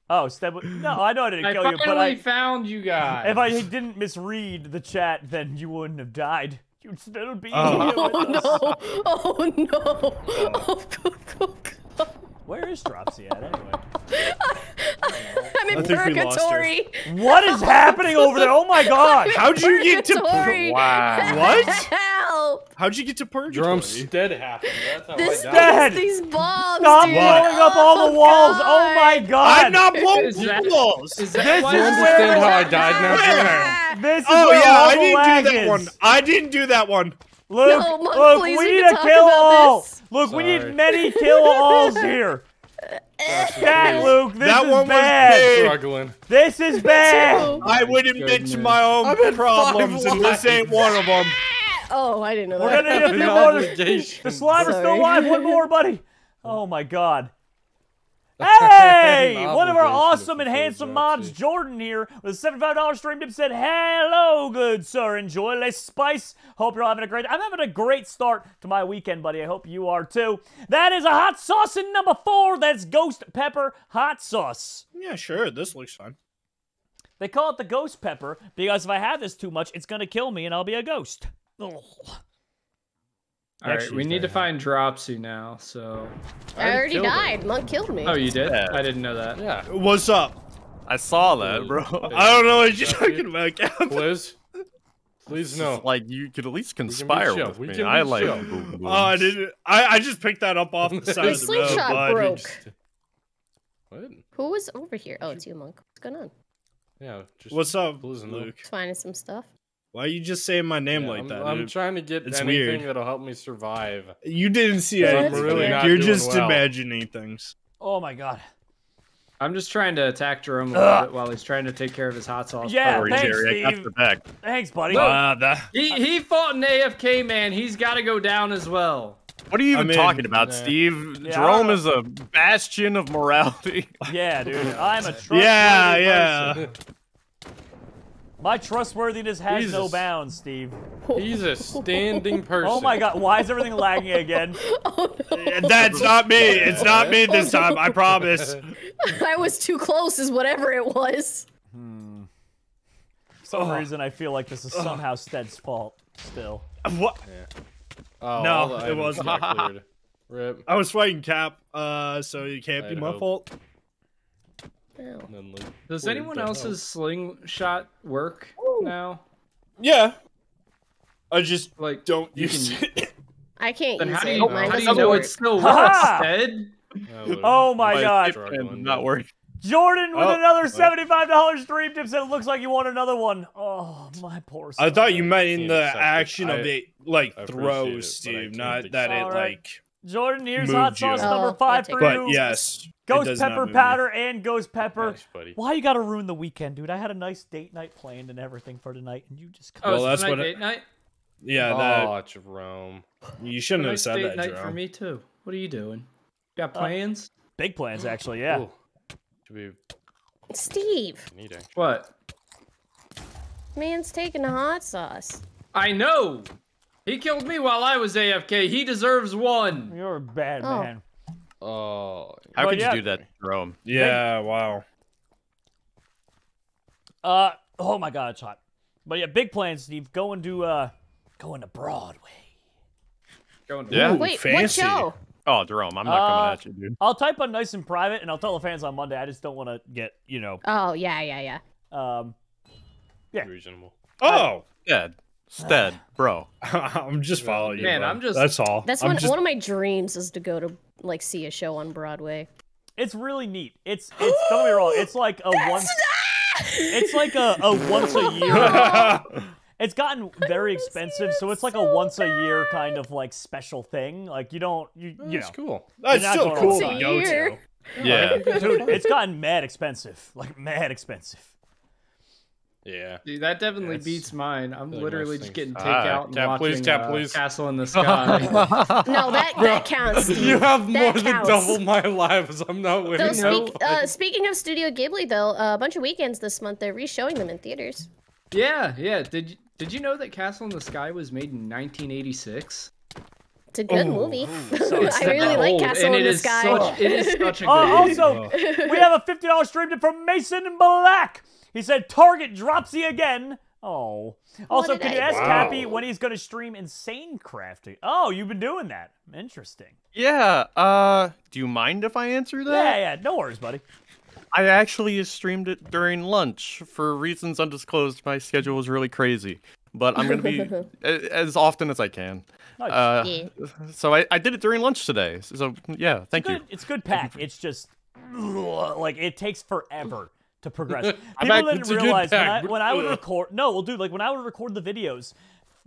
Oh, Stead. No, I know I didn't I kill you, but I found you guys. If I didn't misread the chat, then you wouldn't have died. You'd still be oh. here. Oh no! Oh no! Oh, go, go, go. Where is Dropsy at anyway? I'm in purgatory. What is happening over there? Oh my God! How'd you get to? Wow! What? How'd you get to purgatory? Jerome Stead happened. That's how this, I died. These bombs, Stop dude. blowing up all the walls. God. Oh my God. I'm not blowing is that, walls. Is that this why is understand where how I died now? Where? This is oh, where yeah, I didn't do that is. one. I didn't do that one. Look, no, Monk, look, please, we, we need a kill all. This. Look, Sorry. we need many kill alls here. Cat Luke, this that is one bad. Was struggling. This is bad. I would admit to my own problems, and this ain't one of them. Oh, I didn't know that. We're gonna need a few more. The, the slimer's still alive. One more, buddy. Oh my God. Hey! One of our awesome and handsome mobs, Jordan here, with a seventy-five dollar stream tip said, hello, good sir. Enjoy less spice. Hope you're all having a great... I'm having a great start to my weekend, buddy. I hope you are, too. That is a hot sauce in number four. That's ghost pepper hot sauce. Yeah, sure. This looks fun. They call it the ghost pepper because if I have this too much, it's gonna kill me and I'll be a ghost. All Actually, right, we need to high. find Dropsy now. So I, I already died. Him. Monk killed me. Oh, you did? Yeah. I didn't know that. Yeah. What's up? I saw that, bro. I don't know what you're talking about. Liz, please no. Like you could at least conspire with we me. I like. Oh, I didn't. I I just picked that up off the side of the road. The slingshot but broke. Just... What? Who was over here? Oh, it's you, Monk. What's going on? Yeah. Just What's up, Liz and Luke? Finding some stuff. Why are you just saying my name yeah, like I'm, that? I'm dude? trying to get it's anything weird. that'll help me survive. You didn't see anything. I'm really not You're doing just well. imagining things. Oh my God. I'm just trying to attack Jerome a little bit while he's trying to take care of his hot sauce. Yeah, thanks, Steve. Thanks, buddy. Uh, that... He he fought an A F K man. He's got to go down as well. What are you even I mean, talking about, Steve? Yeah, Jerome is a bastion of morality. Yeah, dude. I'm a trustworthy yeah, yeah. person. My trustworthiness has Jesus. no bounds, Steve. He's a standing person. Oh my God, why is everything lagging again? Oh, no. That's not me. It's not me this time, I promise. I was too close is whatever it was. Hmm. For some oh. reason, I feel like this is somehow Stead's fault still. What? Yeah. Oh, no, it wasn't. Rip. I was fighting Cap, uh, so it can't I'd be my hope. fault. Then, like, Does anyone else's out. slingshot work Ooh. now? Yeah. I just like don't you use can... it. I can't then use how it. Do you, oh, how do you know it still works, Stead? Oh my, my God. It not work. Jordan with oh, another seventy-five dollar stream tip said it looks like you want another one. Oh, my poor son. I thought you meant in the action I, of it, like, throws, Steve, not that it, like... Jordan, here's hot sauce number five for you. But yes. Ghost pepper powder and ghost pepper. Nice, Why you gotta ruin the weekend, dude? I had a nice date night planned and everything for tonight, and you just come. Oh, well, that's what date it... night. Yeah, that. Oh, Jerome, you shouldn't have said that, Jerome. Date night for me too. What are you doing? Got plans? Uh, big plans, actually. Yeah. Be... Steve. What? Man's taking the hot sauce. I know. He killed me while I was A F K. He deserves one. You're a bad oh. man. Oh, how could yeah. you do that, Jerome? Yeah, big, wow. Uh, oh my God, it's hot. But yeah, big plans, Steve. Going to uh, going to Broadway. Going to yeah. Ooh, wait, fancy. What show? Oh, Jerome, I'm not coming uh, at you, dude. I'll type on nice and private, and I'll tell the fans on Monday. I just don't want to get, you know. Oh yeah, yeah, yeah. Um, yeah. Reasonable. Oh, yeah. Stead, bro. I'm just following you. Man, bro. I'm just. That's all. That's one, just... one of my dreams is to go to like see a show on Broadway. It's really neat. It's it's don't get me wrong. It's like a once. It's like a, a once a year. It's gotten very expensive, so it's like so a once bad. a year kind of like special thing. Like you don't, you you it's know, cool. That's still cool to go to. Yeah, dude, it's gotten mad expensive, like mad expensive. Yeah, dude, that definitely yeah, beats mine. I'm literally just getting takeout uh, and watching please, uh, please. Castle in the Sky. No, that, that counts. Steve. You have more that than counts. double my lives. I'm not winning. So speak, uh, speaking of Studio Ghibli, though, uh, a bunch of weekends this month they're re-showing them in theaters. Yeah, yeah. Did Did you know that Castle in the Sky was made in nineteen eighty-six? It's a good oh, movie. So I really like Castle in the Sky. Such, it is such a good uh, movie. Also, we have a fifty dollar stream from Mason and Black. He said, "Target Dropsy again." Oh. Also, can you ask wow. Cappy when he's going to stream Insane Crafty? Oh, you've been doing that. Interesting. Yeah. Uh, do you mind if I answer that? Yeah, yeah. No worries, buddy. I actually streamed it during lunch for reasons undisclosed. My schedule was really crazy, but I'm going to be as often as I can. Nice. Uh, yeah. So I, I did it during lunch today. So, yeah, thank it's you. Good, it's good pack. It's just, like, it takes forever to progress. People I'm didn't realize when I, when I would record. No, well, dude, like when I would record the videos,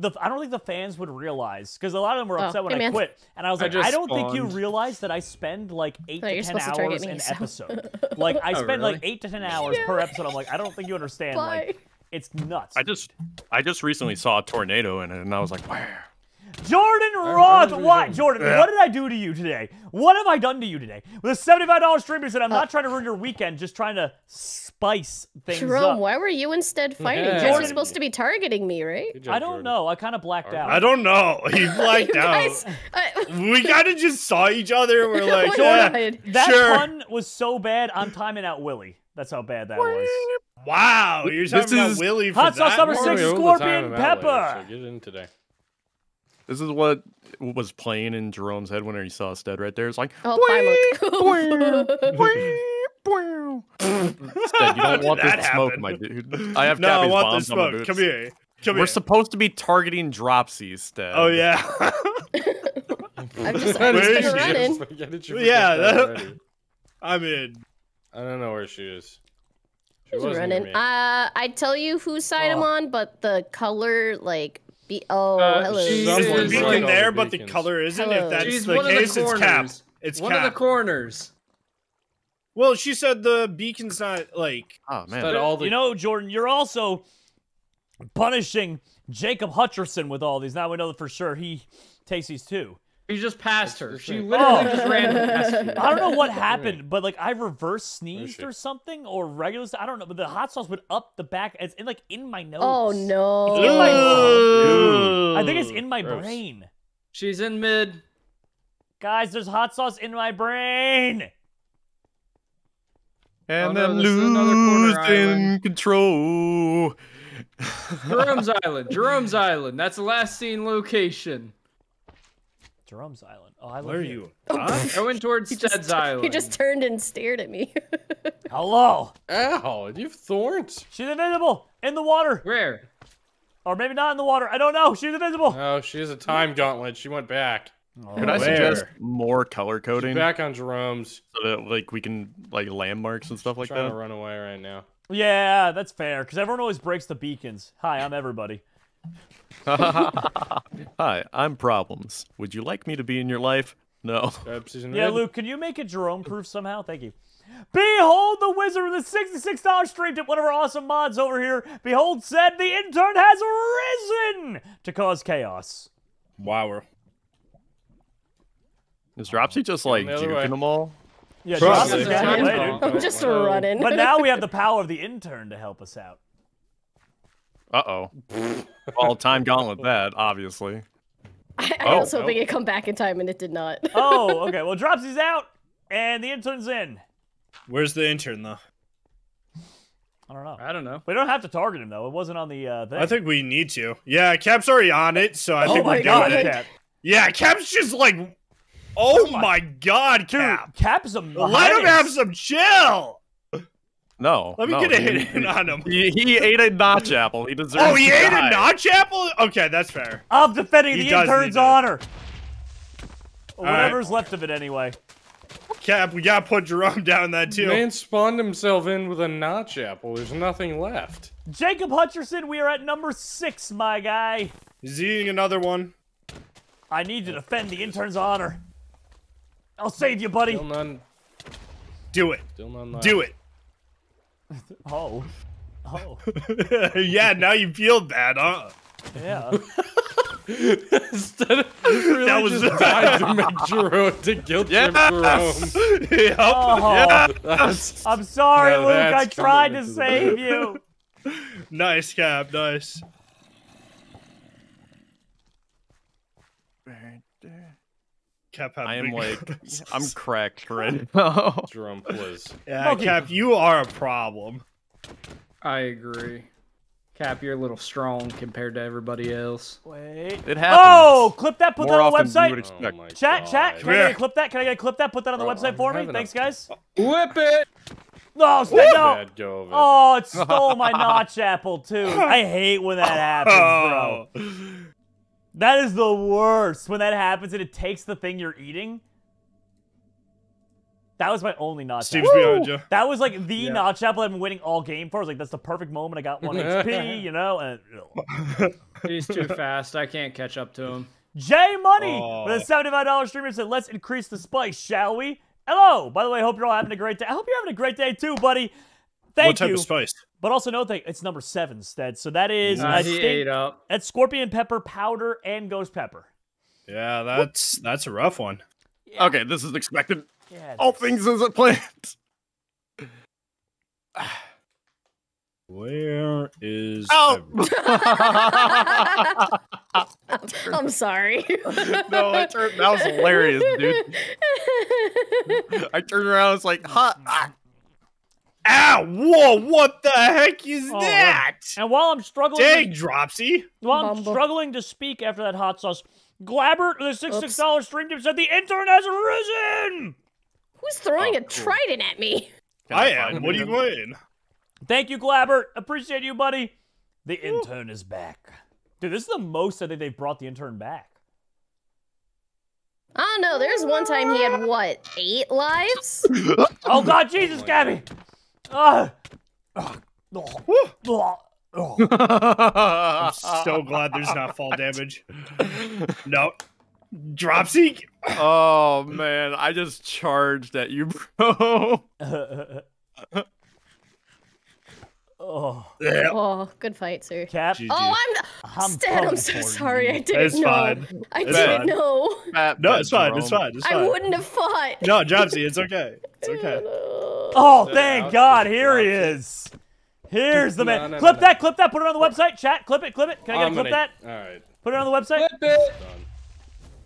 the I don't think the fans would realize because a lot of them were upset oh, when hey, I quit. And I was like, I, I don't spawned. think you realize that I spend like eight no, to ten hours an yourself. episode. Like I oh, spend really? like eight to ten hours yeah. per episode. I'm like, I don't think you understand. Bye. Like, it's nuts. I just, I just recently saw a tornado in it, and I was like, wow. Jordan Roth, what? Jordan, yeah. what did I do to you today? What have I done to you today? With a seventy-five dollar stream, he said, I'm not trying to ruin your weekend, just trying to spice things Jerome, up. Jerome, why were you instead fighting? Yeah. You guys were supposed to be targeting me, right? I don't Jordan. know. I kind of blacked out. I don't know. He blacked out. Guys, I... we kind of just saw each other and we're like, Jordan, yeah, that sure. pun was so bad, I'm timing out Willie. That's how bad that was. Wow, you're talking this about is... Willie for Hot that? Hot Sauce Number six, Scorpion Pepper. So get in today. This is what was playing in Jerome's head whenever he saw Stead right there. It's like, oh, Stead, you don't want this smoke, happen? my dude. I have no, Cappy's I want bombs this smoke. On my boots. Come here. Come We're here. supposed to be targeting Dropsy, Stead. Oh, yeah. I'm just, I'm just running. Yeah, that, I'm in. I don't know where she is. She She's running. Uh, I'd tell you whose side oh. I'm on, but the color, like, Be oh, uh, hello. She's the beacon right there, the but the color isn't. Hello. If that's she's the case, the it's Cap. It's one Cap. of the corners. Well, she said the beacon's not like. Oh man! All the... You know, Jordan, you're also punishing Jacob Hutcherson with all these. Now we know for sure he takes these too. He just passed her. She literally oh. just ran past you. I don't know what happened, but like I reverse sneezed or something, or regular. I don't know, but the hot sauce would up the back. It's in, like in my nose. Oh no! It's in my nose. I think it's in my Gross. brain. She's in mid. Guys, there's hot sauce in my brain. And oh, no, I'm losing control. Jerome's Island. Jerome's Island. That's the last seen location. Jerome's Island. Oh, I Where are here. you? Huh? I went towards Stead's Island. He just turned and stared at me. Hello. Ow, you have thorns. She's invisible. In the water. Where? Or maybe not in the water. I don't know. She's invisible. Oh, she has a time gauntlet. She went back. Oh, Could I where? suggest more color coding? She's back on Jerome's. So that like we can like landmarks and stuff like I'm trying that. Trying to run away right now. Yeah, that's fair. Because everyone always breaks the beacons. Hi, I'm everybody. Hi, I'm Problems. Would you like me to be in your life? No. Yeah, Luke, can you make it Jerome-proof somehow? Thank you. Behold the Wizard with the sixty-six dollar stream tip. One of our awesome mods over here. Behold said the intern has risen to cause chaos. Wow. Is Dropsy just like juking way. them all? Yeah, Dropsy's just, just running. But now we have the power of the intern to help us out. Uh-oh. Well, time gauntlet that, obviously. I, I oh, was hoping no. it'd come back in time, and it did not. Oh, okay. Well, Dropsy's out, and the intern's in. Where's the intern, though? I don't know. I don't know. We don't have to target him, though. It wasn't on the uh, thing. I think we need to. Yeah, Cap's already on it, so I oh think we're doing it. Cap. Yeah, Cap's just like, oh, oh my, my god, Cap. Dude, Cap's a menace. Let him have some chill. No. Let me no, get a he, hit in on him. He, he ate a notch apple. He deserves Oh, he to ate die. a notch apple? Okay, that's fair. I'm defending he the intern's honor. Or whatever's right. left of it, anyway. Cap, we gotta put Jerome down that too. Man spawned himself in with a notch apple. There's nothing left. Jacob Hutcherson, we are at number six, my guy. He's eating another one. I need to defend the intern's honor. I'll save you, buddy. Still none. Do it. Still none left. Do it. Oh. Oh. Yeah, now you peeled that, huh? Yeah. Instead of really that was just died to make Jerome to guilt trip Jerome. Yep. Oh, yes. I'm sorry, no, Luke. I tried to save you. Nice, Cap. Nice. Cap, I am like, I'm cracked right now. Jerome, please. Yeah, okay. Cap, you are a problem. I agree. Cap, you're a little strong compared to everybody else. Wait. It happens. Oh, clip that, put more that on the website. Oh chat, God. Chat, can yeah. I get a clip that? Can I get a clip that? Put that on the Bro, website I'm for me? Thanks, guys. Whip it! Oh, no. Go oh, it stole my notch apple, too. I hate when that happens, bro. That is the worst, when that happens and it takes the thing you're eating. That was my only notch Steve's apple. Behind you. That was like the yeah. notch apple I've been winning all game for. I was like, that's the perfect moment. I got one H P, you know? And he's too fast. I can't catch up to him. J Money oh. with a seventy-five dollar streamer said, let's increase the spice, shall we? Hello. By the way, hope you're all having a great day. I hope you're having a great day too, buddy. Thank what type you. Of spice? But also, no thank. It's number seven, Stead. So that is nah, I he think, ate up. That's scorpion pepper powder and ghost pepper. Yeah, that's Whoop. That's a rough one. Yeah. Okay, this is expected. Yeah, all things as a plant. Where is? Oh. I'm sorry. No, I turned. That was hilarious, dude. I turned around. I was like, "Ha." Ah. Ow! Whoa! What the heck is oh, that? And while I'm struggling, dang, to, Dropsy. While I'm Bumble. struggling to speak after that hot sauce, Glabbert with a sixty-six dollar stream tip said the intern has risen. Who's throwing oh, a cool. trident at me? Can I I am. What are you doing? Thank you, Glabbert. Appreciate you, buddy. The Ooh. intern is back, dude. This is the most I think they've brought the intern back. I don't know. There's one time he had what eight lives? Oh God, Jesus, oh Gabby. God. Uh, oh, oh, oh, oh. I'm so glad there's not fall damage. No. Dropsy? Oh, man. I just charged at you, bro. Uh, oh. Yeah. Oh, good fight, sir. Cap. G G. Oh, I'm, I'm Stead, I'm so sorry. You. I didn't it's know. Fine. I it's didn't fine. know. Fat no, it's fine. It's fine. It's fine. I wouldn't have fought. No, Dropsy, it's okay. It's okay. Oh, thank God. Here he is. Here's the man. No, no, clip no, no. that. Clip that. Put it on the website. Chat. Clip it. Clip it. Can I get a clip gonna... that? All right. Put it on the website. Clip it.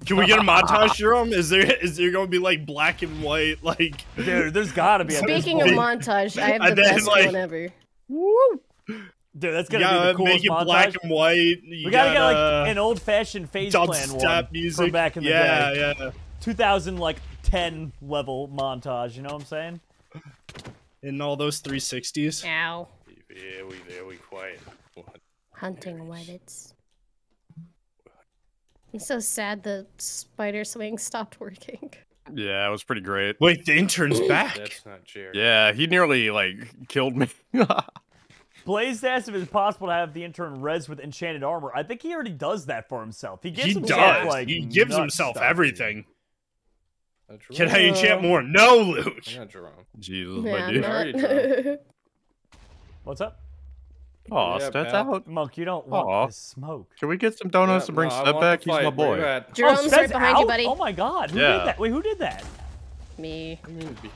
Can we get a montage, Jerome? Is there is there going to be like black and white? Like, dude, there's got to be. Speaking of montage, I have the then, best like, one ever. Woo. Dude, that's gonna yeah, be the coolest make it montage. Black and white. You we gotta, gotta get like an old-fashioned phase plan one music. From back in the yeah, day. Yeah, yeah. two thousand like ten level montage. You know what I'm saying? In all those three sixties. Ow. Yeah, we there we quiet. What? Hunting weddits. I'm so sad the spider swing stopped working. Yeah, it was pretty great. Wait, the intern's back. That's not Jared. Yeah, he nearly like killed me. Blaze asked if it's possible to have the intern res with enchanted armor. I think he already does that for himself. He gives he himself does. like he gives himself stuff, everything. Dude. Can I enchant more? No, Luke. I'm not Jerome. Jesus, yeah, my dude. Already What's up? Oh, yeah, Stead's out. Monk, you don't want Aww. to smoke. Can we get some donuts yeah, to bring no, Stead back? He's my boy. Jerome's oh, right behind out? you, buddy. Oh my God, who yeah. did that? Wait, who did that? Me.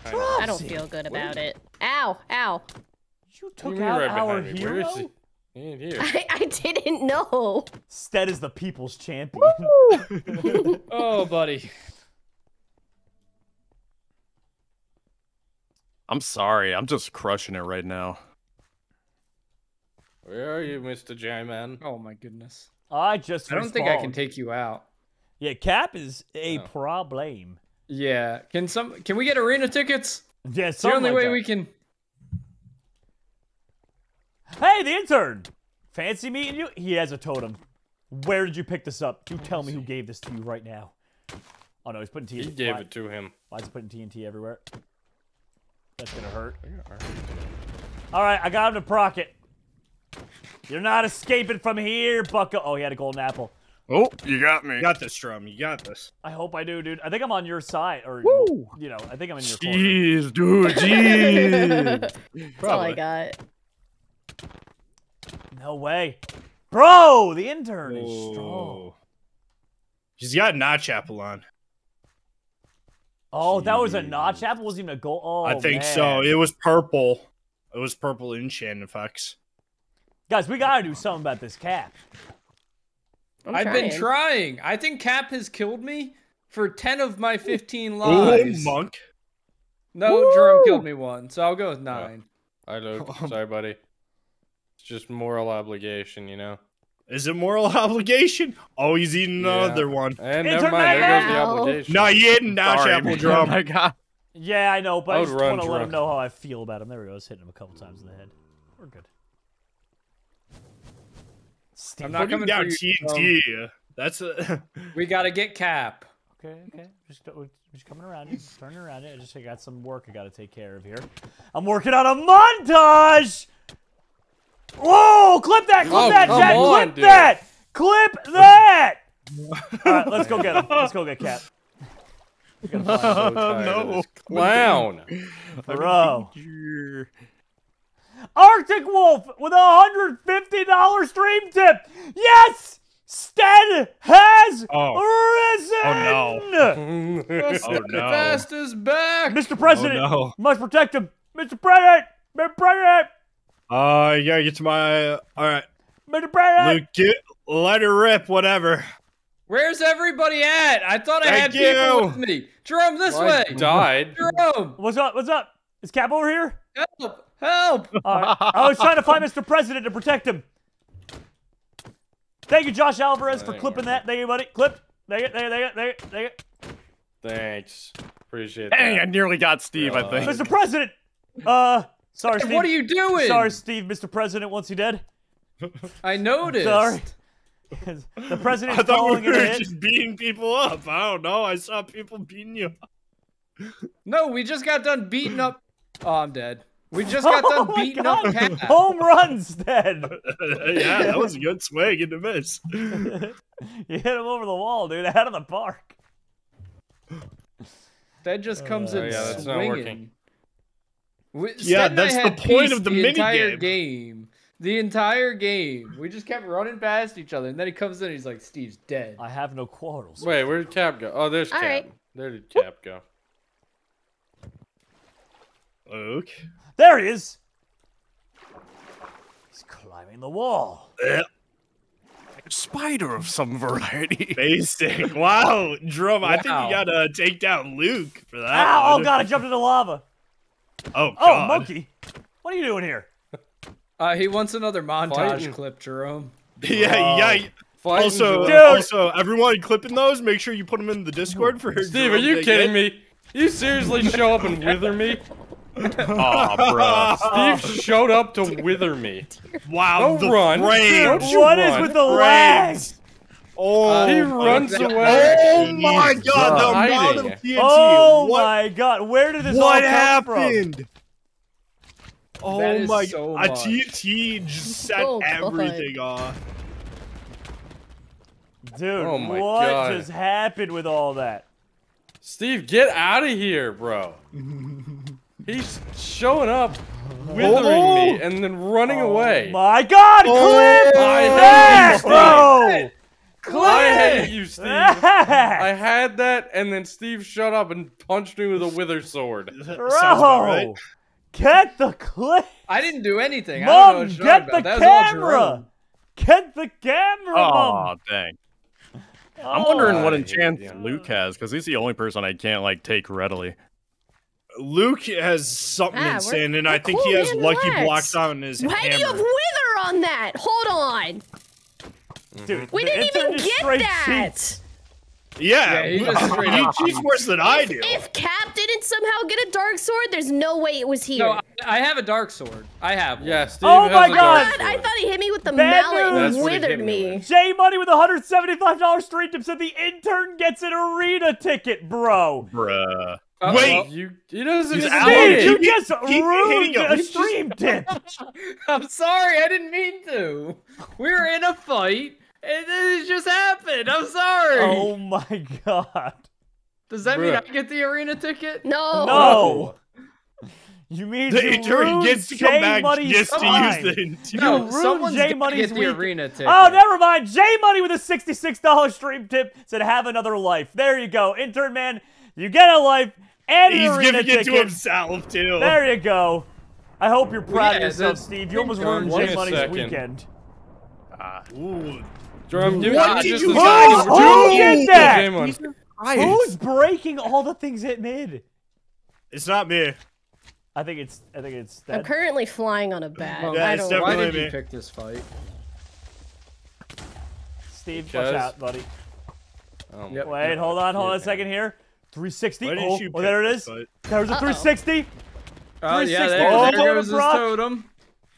I don't feel good about it. Ow, ow. You took you out right our me? hero? Where is he? He here. I, I didn't know. Stead is the people's champion. Oh, buddy. I'm sorry, I'm just crushing it right now. Where are you, Mister J-Man? Oh my goodness. I just I don't respond. think I can take you out. Yeah, Cap is a no. problem. Yeah, can some can we get arena tickets? Yeah, it's the only like way that. we can. Hey, the intern! Fancy meeting you? He has a totem. Where did you pick this up? You tell me who gave this to you right now. Oh no, he's putting T N T. He gave it to him. Why is he putting T N T everywhere? That's gonna hurt. All right, I got him to proc it. You're not escaping from here, Bucko. Oh, he had a golden apple. Oh, you got me. You got this, Strum. You got this. I hope I do, dude. I think I'm on your side, or Woo! you know, I think I'm in your corner. Jeez, dude. Jeez. That's all I got. No way, bro. The intern Whoa. is strong. She's got a notch apple on. Oh, Jeez. that was a notch apple. Wasn't even a gold. Oh, I think man. so. It was purple. It was purple enchanted fox. Guys, we gotta do something about this Cap. I'm I've trying. been trying. I think Cap has killed me for ten of my fifteen lives. Ooh, monk. No, Woo! Jerome killed me one, so I'll go with nine. Oh. I Luke. Sorry, buddy. It's just moral obligation, you know. Is it moral obligation? Oh, he's eating yeah. another one. And never mind. There goes the obligation. No, you didn't. Notch apple, Jerome. Oh my God. Yeah, I know, but I, I just want to let him know how I feel about him. There we go. I was hitting him a couple times in the head. We're good. Steve. I'm not coming down T N T. Um, That's a. We gotta get Cap. Okay, okay. Just, just coming around it. Turning around it. I just I got some work I gotta take care of here. I'm working on a montage. Whoa! Clip that! Clip oh, that, Jack! On, clip dude. that! Clip that! All right, let's go get him. Let's go get Cap. I'm so no, clown, bro. Arctic Wolf with a one hundred fifty dollar stream tip. Yes, Stead has oh. risen. Oh no! Mr. oh, no. Fast is back, Mister President. Oh, no. Must protect him, Mister President. Mister President. Uh, yeah, get to my. Uh, all right, Mister President. Luke, get, let her rip. Whatever. Where's everybody at? I thought I Thank had you. people with me. Jerome, this well, way. I died. Jerome. What's up? What's up? Is Cap over here? Help. Help. All right. I was trying to find Mister President to protect him. Thank you, Josh Alvarez, for clipping that. Thank you, buddy. Clipped. Thank it. Thank it. Thank it. Thank it. Thanks. Appreciate that. Dang, I nearly got Steve, uh, I think. Mister President. Uh, sorry, Steve. What are you doing? Sorry, Steve. Mister President, once he dead. I noticed. Sorry. The president. I thought we were just beating people up. I don't know. I saw people beating you up. No, we just got done beating up. Oh, I'm dead. We just got oh done beating God. up. Cap. Home runs, dead. Yeah, that was a good swing in the miss. You hit him over the wall, dude. Out of the park. That just comes uh, in oh, yeah, that's swinging. Not working. We, yeah, that's the point of the, the minigame. game. The entire game. We just kept running past each other, and then he comes in and he's like, Steve's dead. I have no quarrels. Wait, where did Cap go? Oh, there's All Cap. Right. There did Cap go. Luke. There he is. He's climbing the wall. Yeah. Like a spider of some variety. Basic. Wow, Drum. Wow. I think you gotta take down Luke for that. Ow, oh, God, I jumped into lava. Oh, God. Oh, Monkey. What are you doing here? Uh, he wants another montage Fighting. clip, Jerome. Yeah, yeah. Fighting also, uh, also, everyone clipping those, make sure you put them in the Discord for Steve, Jerome are you kidding me? You seriously show up and wither me? Aw, oh, bro. Steve showed up to wither me. Wow, Don't the run. Don't you what run. is with the legs? Oh, uh, he runs oh, away. Oh my He's God, the amount of T N T. Oh what? my God, where did this what all come from? What happened? Oh that my so god, T N T just set oh everything off. Dude, oh my what god. just happened with all that? Steve, get out of here, bro. He's showing up, withering oh. me, and then running oh away. My god, oh. clip oh. that, bro! Clip. I hate you, Steve. I had that, and then Steve shut up and punched me with a wither sword. Bro! Get the clip! I didn't do anything. Mom, I don't know what get about. the that camera! Get the camera! Aw, oh, dang. Oh, I'm wondering what enchantment Luke has, because he's the only person I can't, like, take readily. Luke has something ah, insane, and I think cool, he has man, lucky relax. blocks on his Why hammer. Why do you have wither on that? Hold on. Dude, we didn't even get that! Sheets. Yeah, yeah you cheat worse than I do. If Cap didn't somehow get a dark sword, there's no way it was here. No, I have a dark sword. I have one. Yeah, Steve oh my God! I thought he hit me with the Bad mallet and withered me. me. J Money with one hundred seventy-five dollars stream tip said the intern gets an arena ticket, bro. Bruh. Uh, Wait, well, you he doesn't Steve, it. you just keep ruined a stream tip. I'm sorry, I didn't mean to. We were in a fight. And this just happened. I'm sorry. Oh my God. Does that Bruh. mean I get the arena ticket? No. No. You mean the you intern gets to come back just to use the intern. You ruined J Money's week. Arena ticket. Oh, never mind. J Money with a sixty-six dollar stream tip said, "Have another life." There you go, intern man. You get a life and He's an arena ticket. He's giving it to himself too. There you go. I hope you're proud yeah, of yourself, Steve. You almost ruined J Money's second. weekend. Ah. Ooh. Jerome, dude, what did you guys do? Who did that? Who's breaking all the things it made? It's not me. I think it's. I think it's. That. I'm currently flying on a bag. Yeah, I don't know. Why did you pick this fight? Steve, watch out, buddy. Oh, yep. Wait, hold on, hold on a second here. three sixty. Oh, oh there it is. There was a three sixty. Oh yeah, there goes his totem.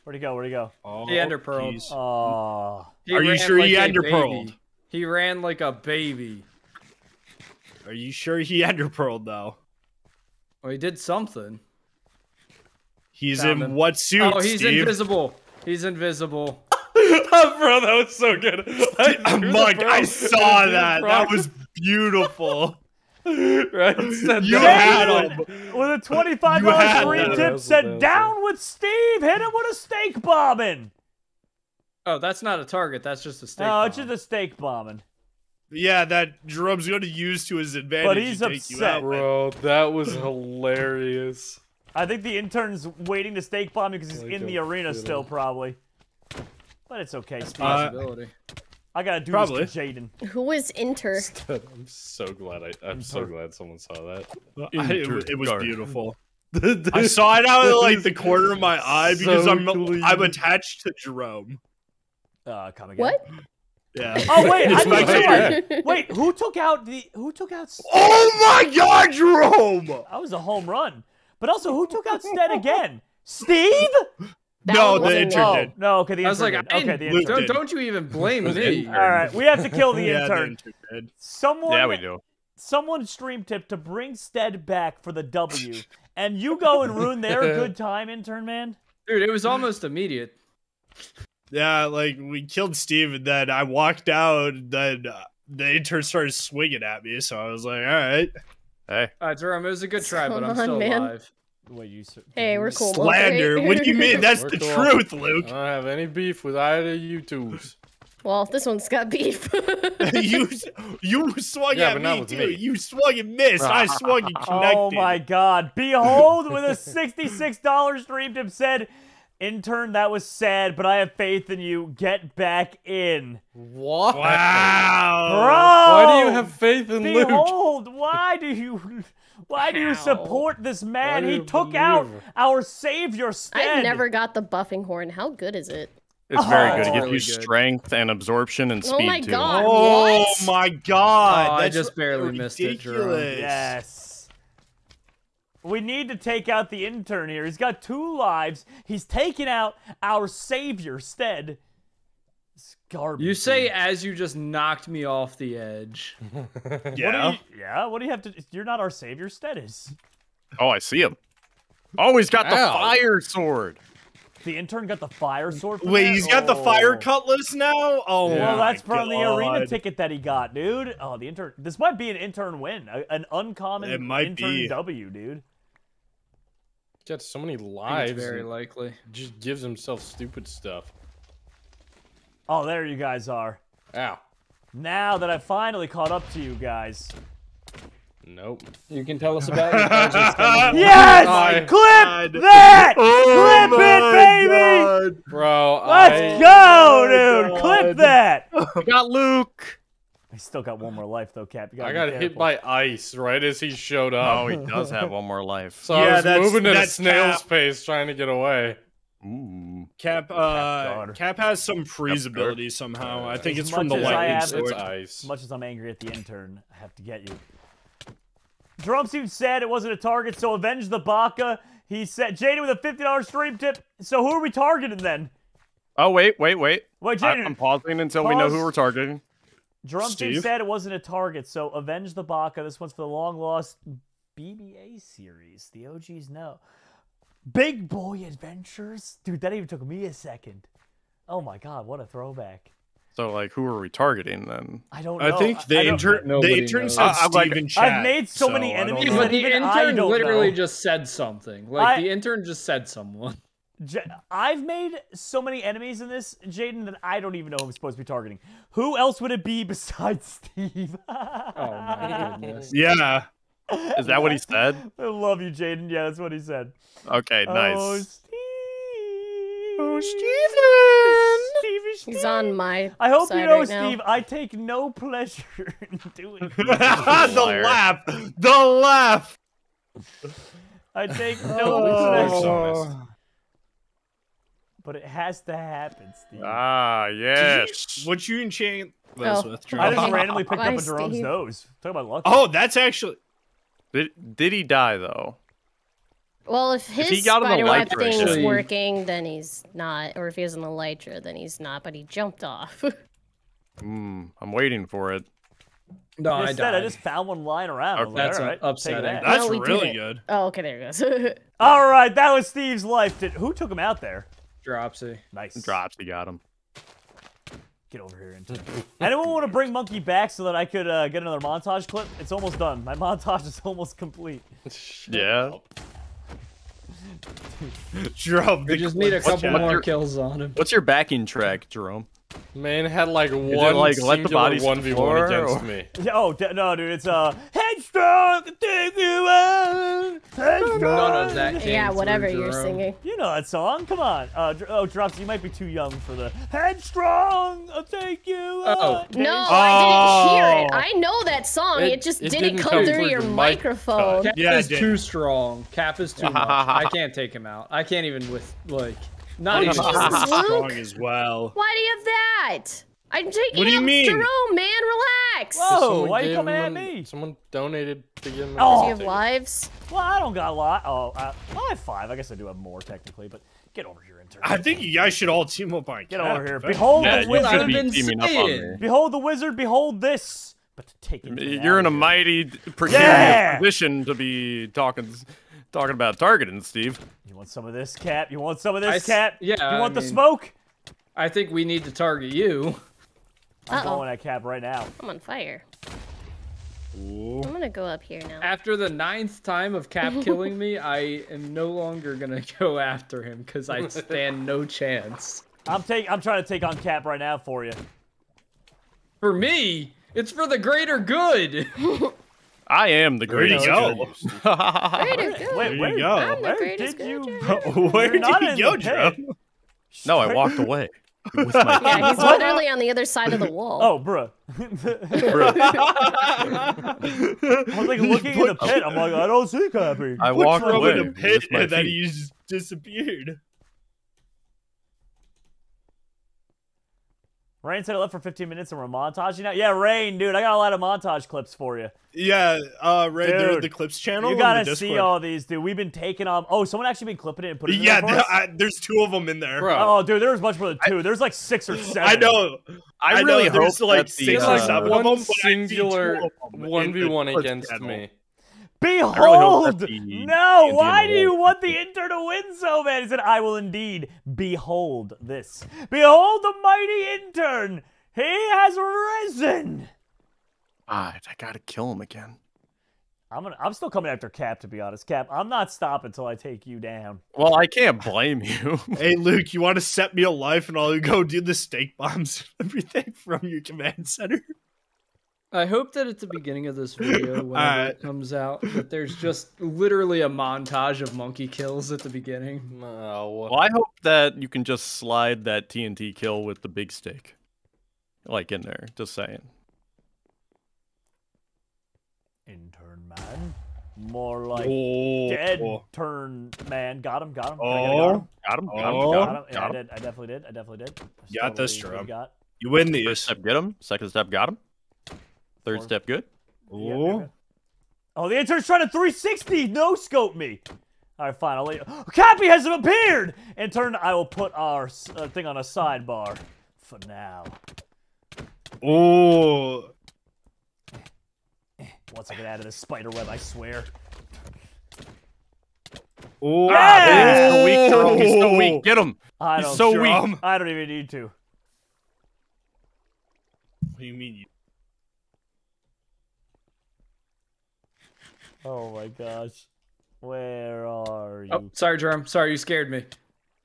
Where'd he go? Where'd he go? Oh, he enderpearled. Oh. He Are you sure like he enderpearled? He ran like a baby. Are you sure he enderpearled though? Well, he did something. He's Found in him. what suit? Oh, he's Steve? invisible. He's invisible. Oh, bro, that was so good. Mug, I saw that. That was beautiful. Right? Said you had him. With a twenty-five dollar stream tip said, "Down with Steve, hit him with a steak bombing." Oh, that's not a target, that's just a steak no, bomb. No, it's just a steak bombing. Yeah, that Jerome's going to use to his advantage But he's upset. Bro, that was hilarious. I think the intern's waiting to steak bomb because he's really in the arena still, it. probably. But it's okay, Steve. Uh, I gotta do Probably. this to Jaden. Who is Inter? I'm so glad I, I'm so glad someone saw that. I, it, it was beautiful. I saw it out of like the corner of my eye because so I'm clean. I'm attached to Jerome. Uh, come again. What? Yeah. Oh wait, I think yeah. Wait, who took out the? Who took out? Stead? Oh my God, Jerome! That was a home run. But also, who took out Stead again? Steve? That no, the intern oh, did. No, okay, the I was like, I okay, the intern. Don't, don't you even blame me. All right, we have to kill the yeah, intern. The intern someone, yeah, we do. Someone stream tip to bring Stead back for the W, and you go and ruin their good time, intern man. Dude, it was almost immediate. Yeah, like, we killed Steve, and then I walked out, and then uh, the intern started swinging at me, so I was like, all right. Hey. All right, Jerome, it was a good try, Come but I'm on, still man. alive. What you hey, we're cool. Slander. Right? What do you mean? That's we're the cool. truth, Luke. I don't have any beef with either of you twos. Well, this one's got beef. you you swung yeah, at me, too. Me. You swung and missed. I swung and connected. Oh, my God. Behold, with a sixty-six dollar stream tip said, "Intern, that was sad, but I have faith in you. Get back in." What? Wow. Bro. Why do you have faith in Luke? Behold, why do you... Why do How? you support this man? He took believe? out our savior, Stead. I never got the buffing horn. How good is it? It's very oh, good. It gives really you strength good. and absorption and speed, too. Oh, my God. Too. Oh, what? my God. Oh, I just barely ridiculous. missed it, Jerome. Yes. We need to take out the intern here. He's got two lives. He's taken out our savior, Stead. It's garbage. You say as you just knocked me off the edge. Yeah. What you, yeah. What do you have to? You're not our savior, Stead is. Oh, I see him. Oh, he's got Ow. the fire sword. The intern got the fire sword. For Wait, that? he's got oh. the fire cutlass now. Oh, yeah. well, that's from the arena ticket that he got, dude. Oh, the intern. This might be an intern win, an uncommon it might intern be. W, dude. He's got so many lives. Very likely. Just gives himself stupid stuff. Oh, there you guys are. Ow. Now that I finally caught up to you guys. Nope. You can tell us about it. Yes! I, Clip I, that! Oh Clip it, baby! God. Bro, Let's I, go, dude! God. Clip that! We got Luke! I still got one more life, though, Cap. You gotta I got hit by ice right as he showed up. Oh, he does have one more life. So yeah, I was moving at a snail's pace trying to get away. Ooh. Cap, uh, Cap has some freeze ability somehow. I think as it's from the lightning sword. As much as I'm angry at the intern, I have to get you. Dropsy said it wasn't a target, so avenge the baka. He said, Jaden with a fifty dollar stream tip. So who are we targeting then? Oh, wait, wait, wait. wait Jaden, I'm pausing until pause. we know who we're targeting. Dropsy said it wasn't a target, so avenge the baka. This one's for the long-lost B B A series. The O Gs know. Big Boy Adventures? Dude, that even took me a second. Oh my god, what a throwback. So, like, who are we targeting then? I don't know. I think the intern said uh, Steve like, in chat. I've made so, so many enemies that even intern I don't literally know. just said something. Like, I, the intern just said someone. J I've made so many enemies in this, Jaden, that I don't even know who I'm supposed to be targeting. Who else would it be besides Steve? Oh my goodness. Yeah. Is that what he said? I love you, Jaden. Yeah, that's what he said. Okay, nice. Oh, Steve. Oh, Steven. Steve. He's on my I hope side you know, right Steve, now. I take no pleasure in doing it. The laugh. The laugh. I take no oh. pleasure. But it has to happen, Steve. Ah, yes. You, would you enchant this oh. with I just randomly picked Why, up a Jerome's nose. Talk about luck. Oh, that's actually... Did, did he die, though? Well, if his if spiderweb thing is working, then he's not. Or if he has an elytra, then he's not. But he jumped off. mm, I'm waiting for it. No, I died. Said, I just found one lying around. Okay, that's like, right, upsetting. That. That's no, really good. Oh, okay, there it goes. All right, that was Steve's life. Did, who took him out there? Dropsy. Nice. Dropsy got him. Get over here. And anyone want to bring Monkey back so that I could uh, get another montage clip? It's almost done. My montage is almost complete. Yeah. Jerome, we just clip. need a couple what's more your, kills on him. What's your backing track, Jerome? Man had like one it, like, let the body one v one against or... me. Oh, no, dude. It's uh, headstrong, take you out. Headstrong. None of that yeah, whatever you're Jerome. singing. You know that song. Come on. Uh, oh, Dropsy, you might be too young for the headstrong, I'll take you out. Uh -oh. No, oh. I didn't hear it. I know that song. It, it just it didn't, didn't come, come through your microphone. Mic Cap yeah, is too strong. Cap is too much. I can't take him out. I can't even with, like... Not even strong as well. Why do you have that? I'm taking what do you out mean? Jerome, man, relax. Whoa, why you coming at me? Someone donated to give him. Oh, do you have lives? Well, I don't got a lot. Oh, uh, I have five. I guess I do have more technically, but get over here, intern. I think you guys should all team up on. Get Cap, over here. Behold yeah, the wizard. Be teaming up on me. Behold the wizard. Behold this. But to take it. You're in a mighty precarious yeah! position to be talking. Talking about targeting, Steve. You want some of this, Cap? You want some of this, I, Cap? Yeah. You want I mean, the smoke? I think we need to target you. I'm Uh-oh. going at Cap right now. I'm on fire. Ooh. I'm gonna go up here now. After the ninth time of Cap killing me, I am no longer gonna go after him because I stand no chance. I'm taking. I'm trying to take on Cap right now for you. For me, it's for the greater good. I am the greatest. Where did you go? Where did you go? I'm the greatest. Where did you? Where did you go, Joe? No, I walked away. With my yeah, he's literally on the other side of the wall. Oh, bruh. bruh. I was like looking in the pit. I'm like, I don't see Cappy. I walked away in the pit, and then he just disappeared. Rain said I left for fifteen minutes and we're montaging now. Yeah, Rain, dude, I got a lot of montage clips for you. Yeah, uh, Rain, dude, they're the clips channel. You gotta the see all these, dude. We've been taking on. Oh, someone actually been clipping it and putting it. Yeah, in there for us? I, there's two of them in there. Bro. Oh, dude, there was much more than two. I, there's like six or seven. I know. I, I really know. hope there's like six the, or seven uh, of them. Singular one v one against channel. me. Behold! Really the, no, the why do you want the intern to win so bad? He said, I will indeed behold this. Behold the mighty intern! He has risen! Ah, I gotta kill him again. I'm gonna, I'm still coming after Cap, to be honest. Cap, I'm not stopping until I take you down. Well, I can't blame you. Hey, Luke, you want to set me a life and I'll go do the steak bombs and everything from your command center? I hope that at the beginning of this video, whenever right. it comes out, that there's just literally a montage of monkey kills at the beginning. Oh, well, I hope that you can just slide that T N T kill with the big stick, like in there. Just saying. Intern man. More like oh, dead oh. turn, man. Got him, got him. Oh, got him, got him, got him. Oh, got him. Got him. Yeah, I did. I definitely did. I definitely did. I got this, Jerome. Got. You win these. First step, get him. Second step, got him. Third Four. step, good. Yeah, good. Oh, the intern's trying to three sixty no-scope me. All right, fine. I'll let you... oh, copy has appeared! Intern, I will put our uh, thing on a sidebar for now. Oh. Once I get out of this spider web, I swear. Oh, yeah! Ah, he's so weak. He's so weak. Get him. I don't, he's so Jerome. weak. I don't even need to. What do you mean? You... oh my gosh, where are you? Oh, sorry, Jerome. Sorry, you scared me.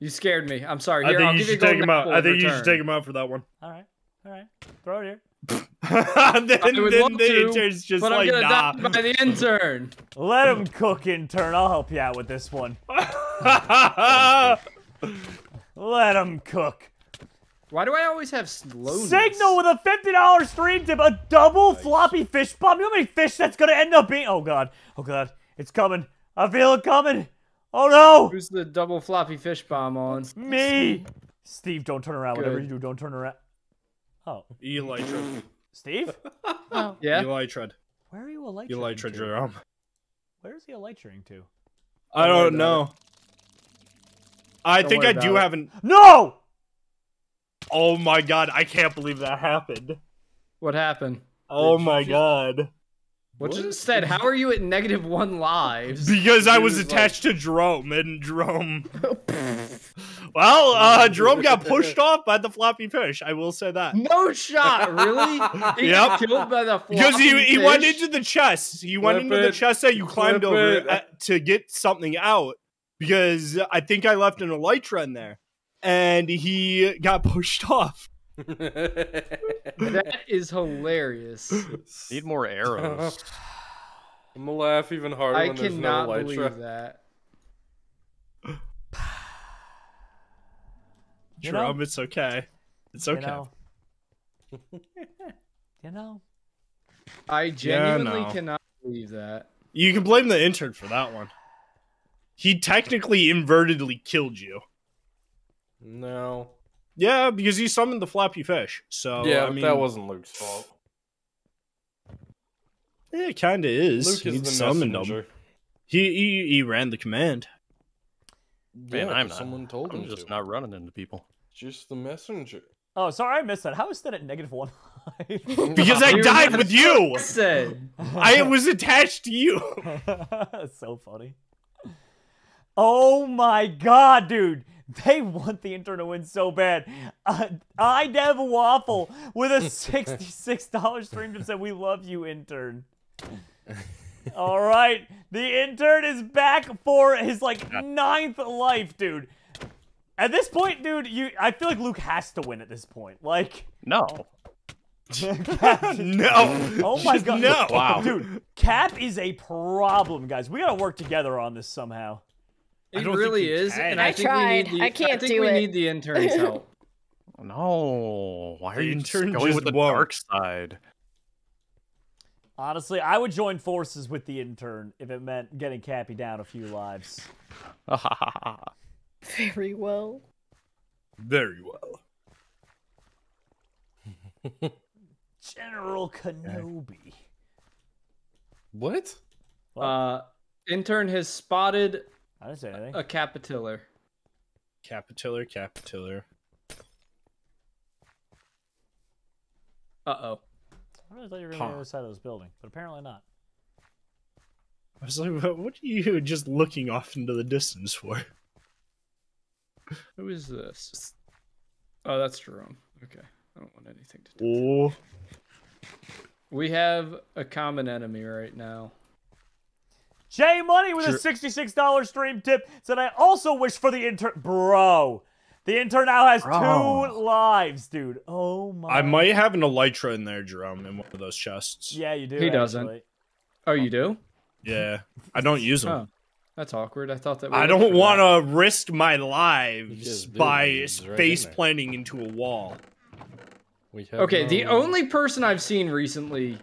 You scared me. I'm sorry. Here, I think I'll you give should you take him out. I think return. you should take him out for that one. All right, all right. Throw it here. then I would then love the to, intern's just but like, I'm gonna nah. die by the intern. Let him cook, intern. I'll help you out with this one. Let him cook. Why do I always have slowness? Signal with a fifty dollar stream tip, a double nice. floppy fish bomb. You know how many fish that's gonna end up being? Oh god, oh god, it's coming. I feel it coming. Oh no! Who's the double floppy fish bomb on? Me. Steve, don't turn around. Good. Whatever you do, don't turn around. Oh. Elytra. Steve? Oh. Yeah. Elytra. Where are you elytring Elytra, to? Jerome. Where is he elytring to? I don't, don't know. I don't think I do it. have an. No! Oh my god, I can't believe that happened. What happened? Oh Did my you... god. What just said? How are you at negative one lives? Because I was, was attached like... to Jerome, and Jerome. Well, uh, Jerome got pushed off by the floppy fish. I will say that. No shot, really? He yep. got killed by the floppy because he fish? he went into the chest. He Flip went into it. the chest that you Flip climbed it. over at, to get something out. Because I think I left an elytra in there, and he got pushed off. That is hilarious. Need more arrows. I'm gonna laugh even harder I when there's no elytra. I cannot believe that. Jerome, know, it's okay. It's okay. You know, you know. I genuinely yeah, no. cannot believe that. You can blame the intern for that one. He technically invertedly killed you. No. Yeah, because he summoned the floppy fish. So yeah, I mean, that wasn't Luke's fault. Yeah, it kind of is. Luke is he the summoned messenger. Him. He, he he ran the command. Man, yeah, I'm not. Someone told I'm him just to. not running into people. Just the messenger. Oh, sorry, I missed that. How is that at negative one? Because I died with you. I was attached to you. That's so funny. Oh my god, dude. They want the intern to win so bad. Uh, I Dev Waffle with a sixty-six dollar stream tip said, "We love you, intern." All right, the intern is back for his like ninth life, dude. At this point, dude, you I feel like Luke has to win at this point. Like, no. No. Oh my god. No. Wow. Dude, Cap is a problem, guys. We got to work together on this somehow. It really is, can. and I, I think tried. We need the, I can't I think do we it. need the intern's help. No, why are you just going just with the won't. dark side? Honestly, I would join forces with the intern if it meant getting Cappy down a few lives. Very well. Very well. General Kenobi. What? what? Uh, intern has spotted. I didn't say anything. A capitiller. Capitiller, capitiller. Uh-oh. I really thought you were going to be on the other side of this building, but apparently not. I was like, what are you just looking off into the distance for? Who is this? Oh, that's Jerome. Okay. I don't want anything to do. Oh. We have a common enemy right now. J Money with a sixty-six dollar stream tip said, "I also wish for the intern." Bro, the intern now has Bro. two lives, dude. Oh my! I might have an elytra in there, Jerome, in one of those chests. Yeah, you do. He actually. doesn't. Oh, you do? Yeah, I don't use them. Oh, that's awkward. I thought that. We I don't want to risk my lives by face right planting into a wall. We have okay, no... the only person I've seen recently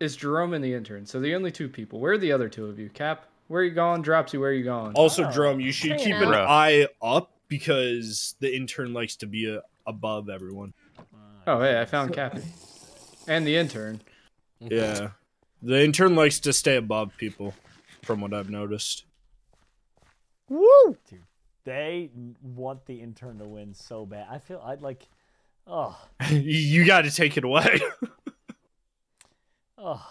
is Jerome and the intern. So the only two people. Where are the other two of you? Cap, where are you going? Dropsy, where are you going? Also, oh, Jerome, you should keep know. an eye up because the intern likes to be a, above everyone. Oh, hey, I found Cappy. And the intern. Yeah. The intern likes to stay above people, from what I've noticed. Woo! Dude, they want the intern to win so bad. I feel I'd like... Oh. You got to take it away. Oh.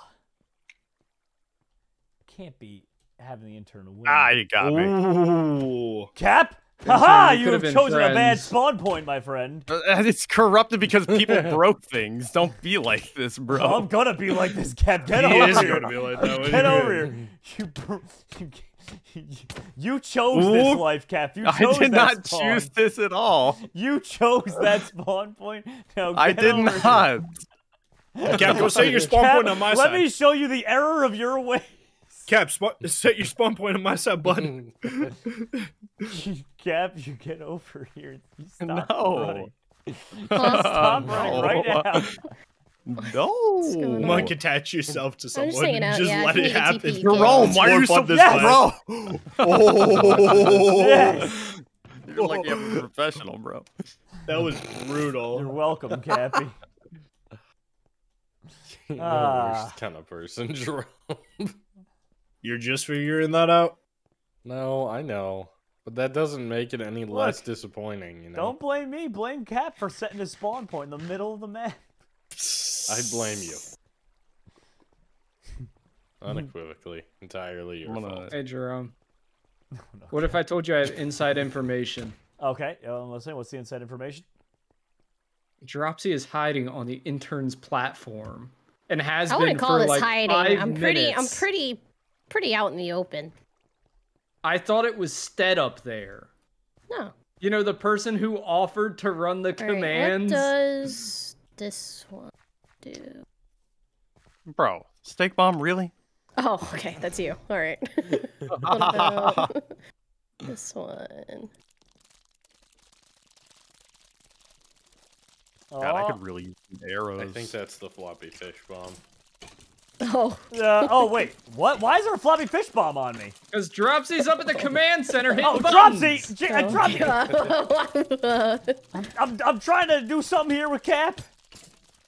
Can't be having the intern to win. Ah, you got me. Ooh. Cap? Haha! You have chosen a bad spawn point, my friend. Uh, it's corrupted because people broke things. Don't be like this, bro. Oh, I'm gonna be like this, Cap. Get over here. Gonna be like that. Get you over mean? here. You, you, you chose Ooh, this life, Cap. You chose I did that not spawn. choose this at all. You chose that spawn point. Now get I did over not. Here. Cap, go set your spawn Cap, point on my let side. Let me show you the error of your way. Cap, set your spawn point on my side, button. Cap, you get over here. You stop no. running. You stop running no. right now. No. Monk, attach yourself to someone. Just, and out, just yeah, let it happen. T P, Jerome, why are you so this yes. bro? Oh. Yes. You're like a professional, bro. That was brutal. You're welcome, Cappy. You're uh. the worst kind of person, Jerome. You're just figuring that out? No, I know. But that doesn't make it any Look, less disappointing, you know? Don't blame me. Blame Cap for setting his spawn point in the middle of the map. I blame you. Unequivocally. Entirely your fault. Hey, Jerome. No, no, what okay. if I told you I have inside information? Okay. Um, let's see. What's the inside information? Dropsy is hiding on the intern's platform. And has I been for like hiding. five I'm pretty, minutes. I'm pretty... pretty out in the open. I thought it was Stead up there. No. You know, the person who offered to run the All commands. Right, what does this one do? Bro, steak bomb, really? Oh, okay, that's you. All right. What about this one? God, I could really use some arrows. I think that's the floppy fish bomb. Oh. Uh, oh wait, what? Why is there a floppy fish bomb on me? Because Dropsy's up at the command center hitting oh, buttons. Dropsy! J oh, Dropsy! I'm, I'm, I'm trying to do something here with Cap.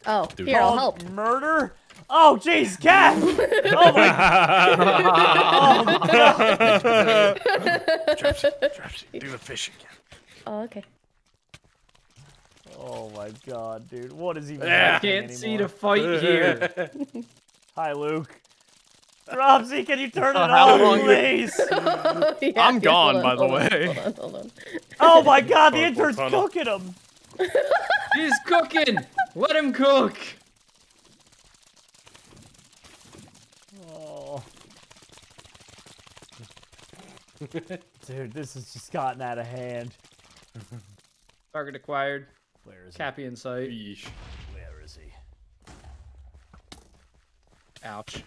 Oh, Dude. here, I'll oh, help. Murder? Oh, jeez, Cap! Oh my... God. Oh, no. Dropsy, Dropsy, do the fish again. Oh, okay. Oh my god, dude. What is even yeah, I can't anymore? see the fight here. Hi, Luke. Dropsy, can you turn it uh, on, please? Oh, yeah, I'm gone, on, by the on, way. Hold on, hold on. Oh my god, the intern's cooking him. He's cooking. Let him cook. Oh. Dude, this has just gotten out of hand. Target acquired. Where is Cappy in sight. Yeesh. Where is he? Ouch.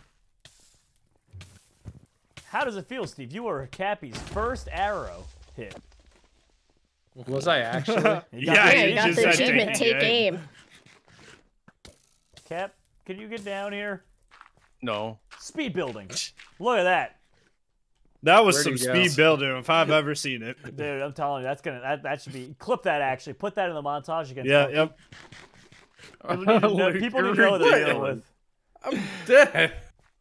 How does it feel, Steve? You were Cappy's first arrow hit. Was I actually? You yeah, you got the achievement. Take yeah. aim. Cap, can you get down here? No. Speed building. Look at that. That was Where'd some speed building if I've ever seen it. Dude, I'm telling you, that's gonna that, that should be clip that actually. Put that in the montage again. Yeah, yep. People need to know, people need to know what they're dealing with. I'm dead.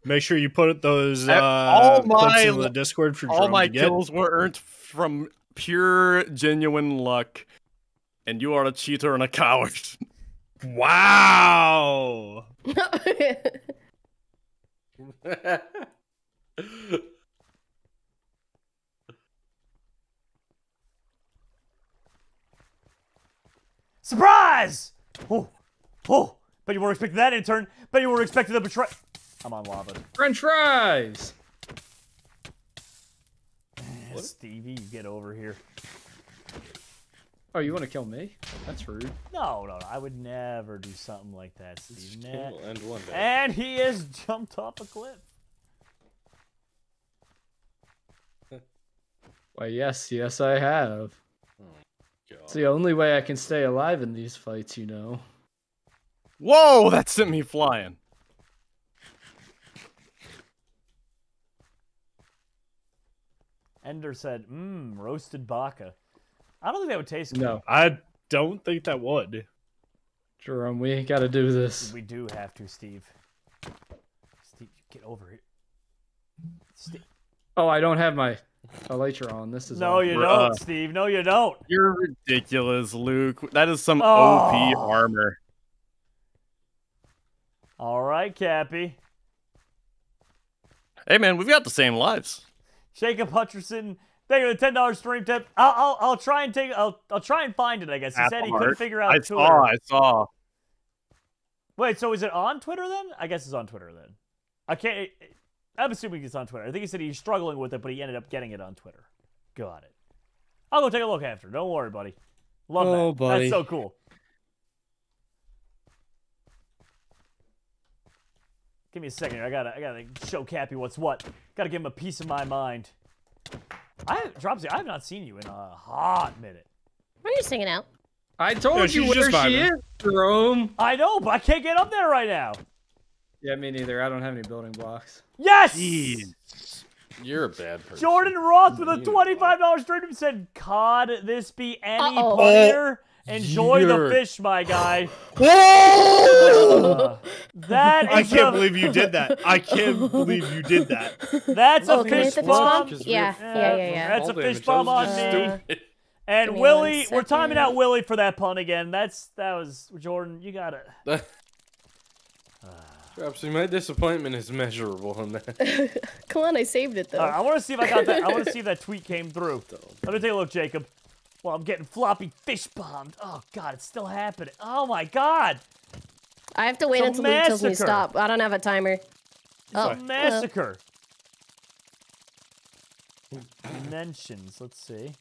Make sure you put those uh, all my, clips in the Discord for Jerome All my to get. kills were earned from pure, genuine luck, and you are a cheater and a coward. Wow! Surprise! Oh, oh! But you weren't expecting that, intern. But you weren't expecting the betrayal. I'm on lava. French fries! What? Stevie, you get over here. Oh, you want to kill me? That's rude. No, no, no. I would never do something like that, Steve. And one day. And he has jumped off a cliff. Why, yes, yes, I have. Oh, God. It's the only way I can stay alive in these fights, you know. Whoa, that sent me flying. Ender said, mmm, roasted baka. I don't think that would taste good. No, I don't think that would. Jerome, we gotta do this. We do have to, Steve. Steve, get over it. Steve. Oh, I don't have my elytra on. This is no, a... you don't, uh, Steve. No, you don't. You're ridiculous, Luke. That is some oh. O P armor. All right, Cappy. Hey, man, we've got the same lives. Jacob Hutcherson, thank you for the ten dollar stream tip. I'll, I'll I'll try and take I'll I'll try and find it. I guess he At said he heart. couldn't figure out. I Twitter. saw. I saw. Wait, so is it on Twitter then? I guess it's on Twitter then. I can't. I'm assuming it's on Twitter. I think he said he's struggling with it, but he ended up getting it on Twitter. Got it. I'll go take a look after. Don't worry, buddy. Love oh, that. Buddy. That's so cool. Give me a second here. I gotta, I gotta show Cappy what's what. Gotta give him a piece of my mind. I, Dropsy, I have not seen you in a hot minute. Why are you singing out? I told no, you where she is, Jerome. I know, but I can't get up there right now. Yeah, me neither. I don't have any building blocks. Yes! Jeez. You're a bad person. Jordan Roth with a twenty-five dollar stream said, "Cod, this be any uh -oh. player? Enjoy You're... the fish, my guy." uh, that is I can't a... believe you did that. I can't believe you did that. That's well, a fish bomb. Yeah. yeah, yeah, yeah, yeah. That's All a damage. fish bomb on me. Uh, and Willie, we're timing out Willie for that pun again. That's that was Jordan. You got it. Absolutely, my disappointment is measurable on that. Come on, I saved it though. Uh, I want to see if I got that. I want to see if that tweet came through. Let me take a look, Jacob. Well, I'm getting floppy fish bombed. Oh, God, it's still happening. Oh, my God. I have to wait until Luke tells me to stop. I don't have a timer. It's oh. a massacre. Uh. Mentions, let's see.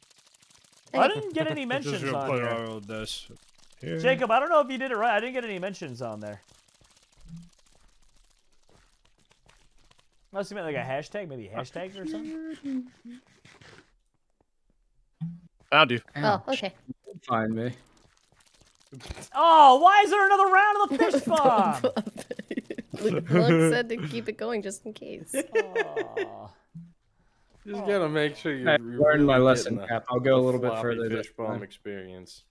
Well, I didn't get any mentions on here. This. here. Jacob, I don't know if you did it right. I didn't get any mentions on there. Unless you meant like a hashtag, maybe hashtags or something. I'll do. Ouch. Oh, okay. Find me. Oh, why is there another round of the fish bomb? Luke, Luke said to keep it going just in case. Aww. Just Aww. gotta make sure you learn my lesson. Cap. I'll go a little bit further. Fish bomb experience.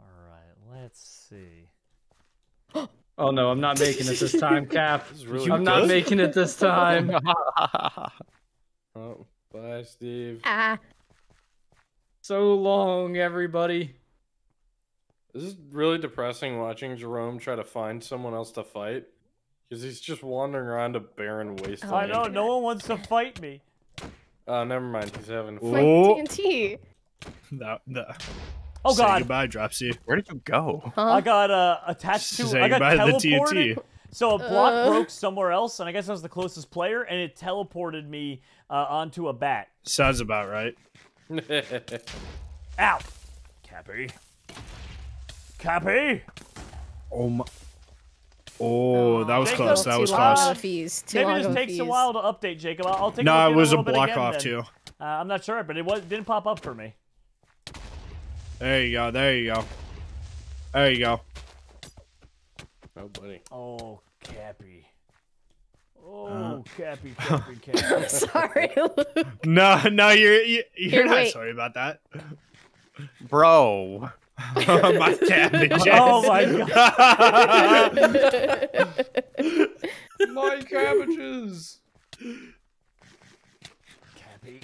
All right, let's see. Oh no, I'm not making it this time, Cap. This really I'm good. not making it this time. Oh. Bye, Steve. Ah. So long, everybody. This is really depressing watching Jerome try to find someone else to fight. Because he's just wandering around a barren wasteland. Oh, I know, no one wants to fight me. Oh, uh, never mind. He's having fun. T N T. No, no. Oh, Say God. goodbye, Dropsy. Where did you go? Huh? I got uh, attached to... Say I got teleported. To T N T. So a block uh. broke somewhere else, and I guess I was the closest player, and it teleported me uh, onto a bat. Sounds about right. Ow! Cappy. Cappy! Oh my... Oh, that was Jacob, close. That was close. Offies, Maybe it just takes fees. a while to update, Jacob. I'll, I'll take no, a look it was a, a block again, off, then. too. Uh, I'm not sure, but it, was, it didn't pop up for me. There you go. There you go. There you go. Oh, buddy. Oh, Cappy. Oh, uh, Cappy, Cappy, Cappy. I'm sorry, Luke. No, no, you're, you, you're Here, not wait. sorry about that. Bro. My cabbages. Oh, my God. My cabbages. Cappy.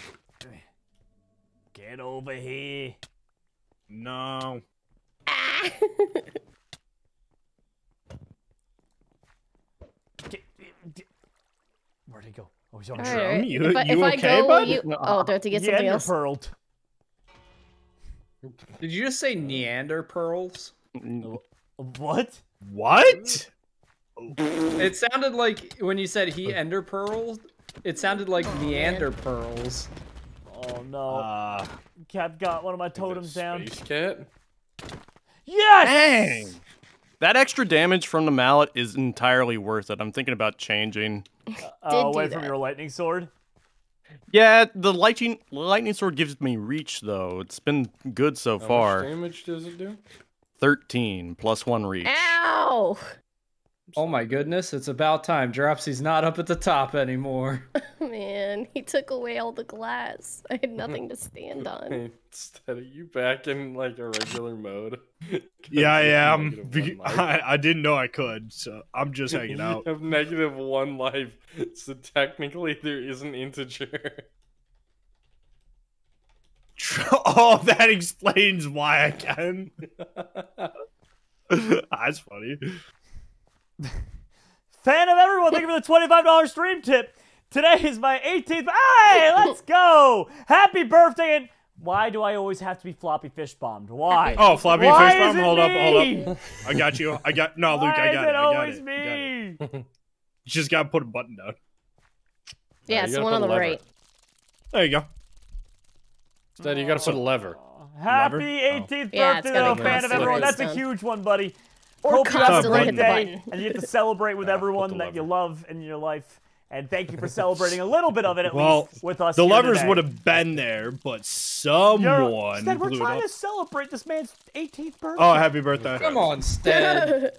Get over here. No. Ah. Where'd he go? Oh, he's on All Jerome. Right. You, if I, you if okay, I go, bud? You... Oh, do I have to get something else? Neanderpearled. Did you just say Neanderpearls? What? What? It sounded like when you said he enderpearled, it sounded like oh, Neanderpearls. Oh, no. Uh, Cap got one of my totems down. Space Cat? Yes! Dang! That extra damage from the mallet is entirely worth it. I'm thinking about changing. Uh, away from your lightning sword? Yeah, the lightning lightning sword gives me reach, though. It's been good so How far. How much damage does it do? thirteen, plus one reach. Ow! Oh my goodness, it's about time. Dropsy's not up at the top anymore. Oh, man, he took away all the glass. I had nothing to stand on. Instead of you back in like a regular mode. Yeah, I am. I, I didn't know I could, so I'm just hanging out. You have negative one life, so technically there is an integer. Oh, that explains why I can. That's funny. Fan of everyone, thank you for the twenty-five dollar stream tip. Today is my eighteenth. Hey, let's go! Happy birthday! And why do I always have to be floppy fish bombed? Why? Oh, floppy why fish bomb. Hold me? up, hold up. I got you. I got no, why Luke. I got it. it. I got it. Me? Got it. You just gotta put a button down. Yeah, it's no, so one on the lever. right. There you go. Instead, you gotta put a lever. Happy lever? eighteenth oh. birthday, yeah, little fan of everyone. That's a huge one, buddy. Or Hope constantly hit the button. And you get to celebrate with yeah, everyone that you love in your life. And thank you for celebrating a little bit of it, at well, least, with us. The lovers would have been there, but someone You're, Stead, we're blew trying it up. to celebrate this man's eighteenth birthday. Oh, happy birthday. Come on, Stead.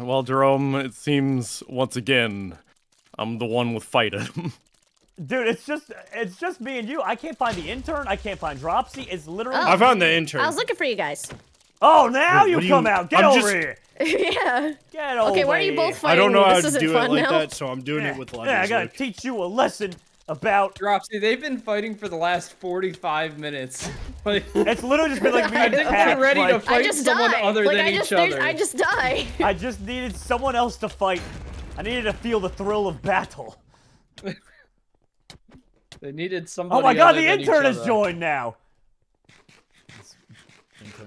Well, Jerome, it seems, once again, I'm the one with fight in him. Dude, it's just it's just me and you. I can't find the intern. I can't find Dropsy. It's literally. Oh, I found the intern. I was looking for you guys. Oh, now Wait, you come you, out. Get I'm over just... here. Yeah. Get over here. Okay, why are you both fighting? I don't know how to do it like now. that, so I'm doing yeah. it with letters. Yeah, I gotta Luke. teach you a lesson about Dropsy. They've been fighting for the last forty-five minutes. Like, it's literally just been like me and Pat. Ready like, to fight I just someone die. other like, than I just, each other. I just die. I just needed someone else to fight. I needed to feel the thrill of battle. They needed somebody. Oh my God! The intern has joined now.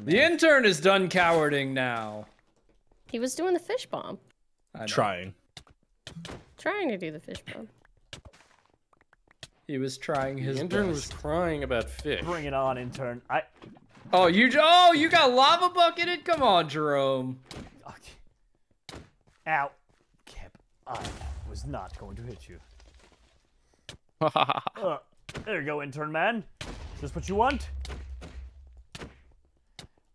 The intern is done cowarding now. He was doing the fish bomb. Trying. Trying to do the fish bomb. He was trying his. The intern best. was crying about fish. Bring it on, intern. I. Oh, you! Oh, you got lava bucketed. Come on, Jerome. Ow, Kip. I was not going to hit you. uh, there you go, intern man. Is this what you want?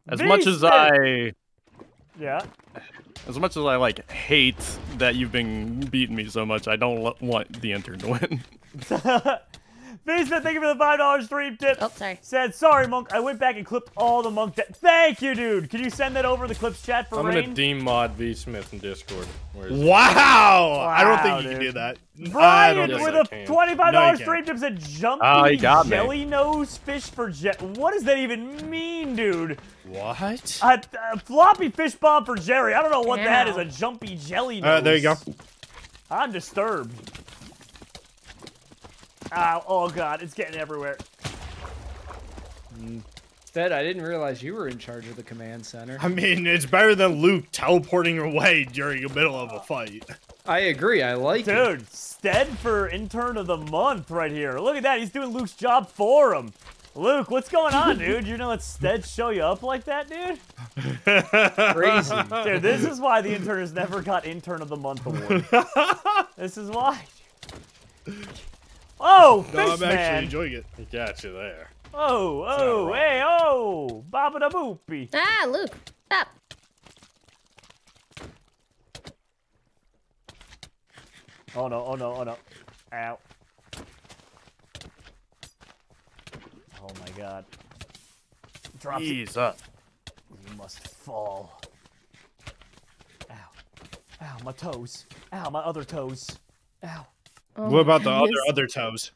As Beast much as I... Yeah? As much as I, like, hate that you've been beating me so much, I don't want the intern to win. Beastman, thank you for the five dollar stream tip. Oh, sorry. Said, sorry, Monk. I went back and clipped all the Monk... Thank you, dude. Can you send that over the clips chat for I'm Rain? I'm gonna demod V Smith in Discord. Wow! wow! I don't think dude. you can do that. Brian with a twenty-five dollar no, stream tip said, jumpy oh, jelly me. nose fish for jet. What does that even mean, dude? What? A, a floppy fish bomb for Jerry. I don't know what Damn. that is. A jumpy jelly nose. Uh, there you go. I'm disturbed. Ow, oh God, it's getting everywhere. Instead, I didn't realize you were in charge of the command center. I mean, it's better than Luke teleporting away during the middle of a fight. I agree, I like Dude, it. Dude, Stead for intern of the month right here. Look at that, he's doing Luke's job for him. Luke, what's going on, dude? You know let Stead show you up like that, dude? Crazy. Dude, this is why the intern has never got intern of the month award. This is why. Oh, fish no, I'm man. actually enjoying it. I got you there. Oh, oh, hey, oh, baba da boopy. Ah, Luke, stop. Oh no, oh no, oh no. Ow. Oh my God. Drop He's up. You must fall. Ow. Ow, my toes. Ow, my other toes. Ow. Oh, what about the other other toes?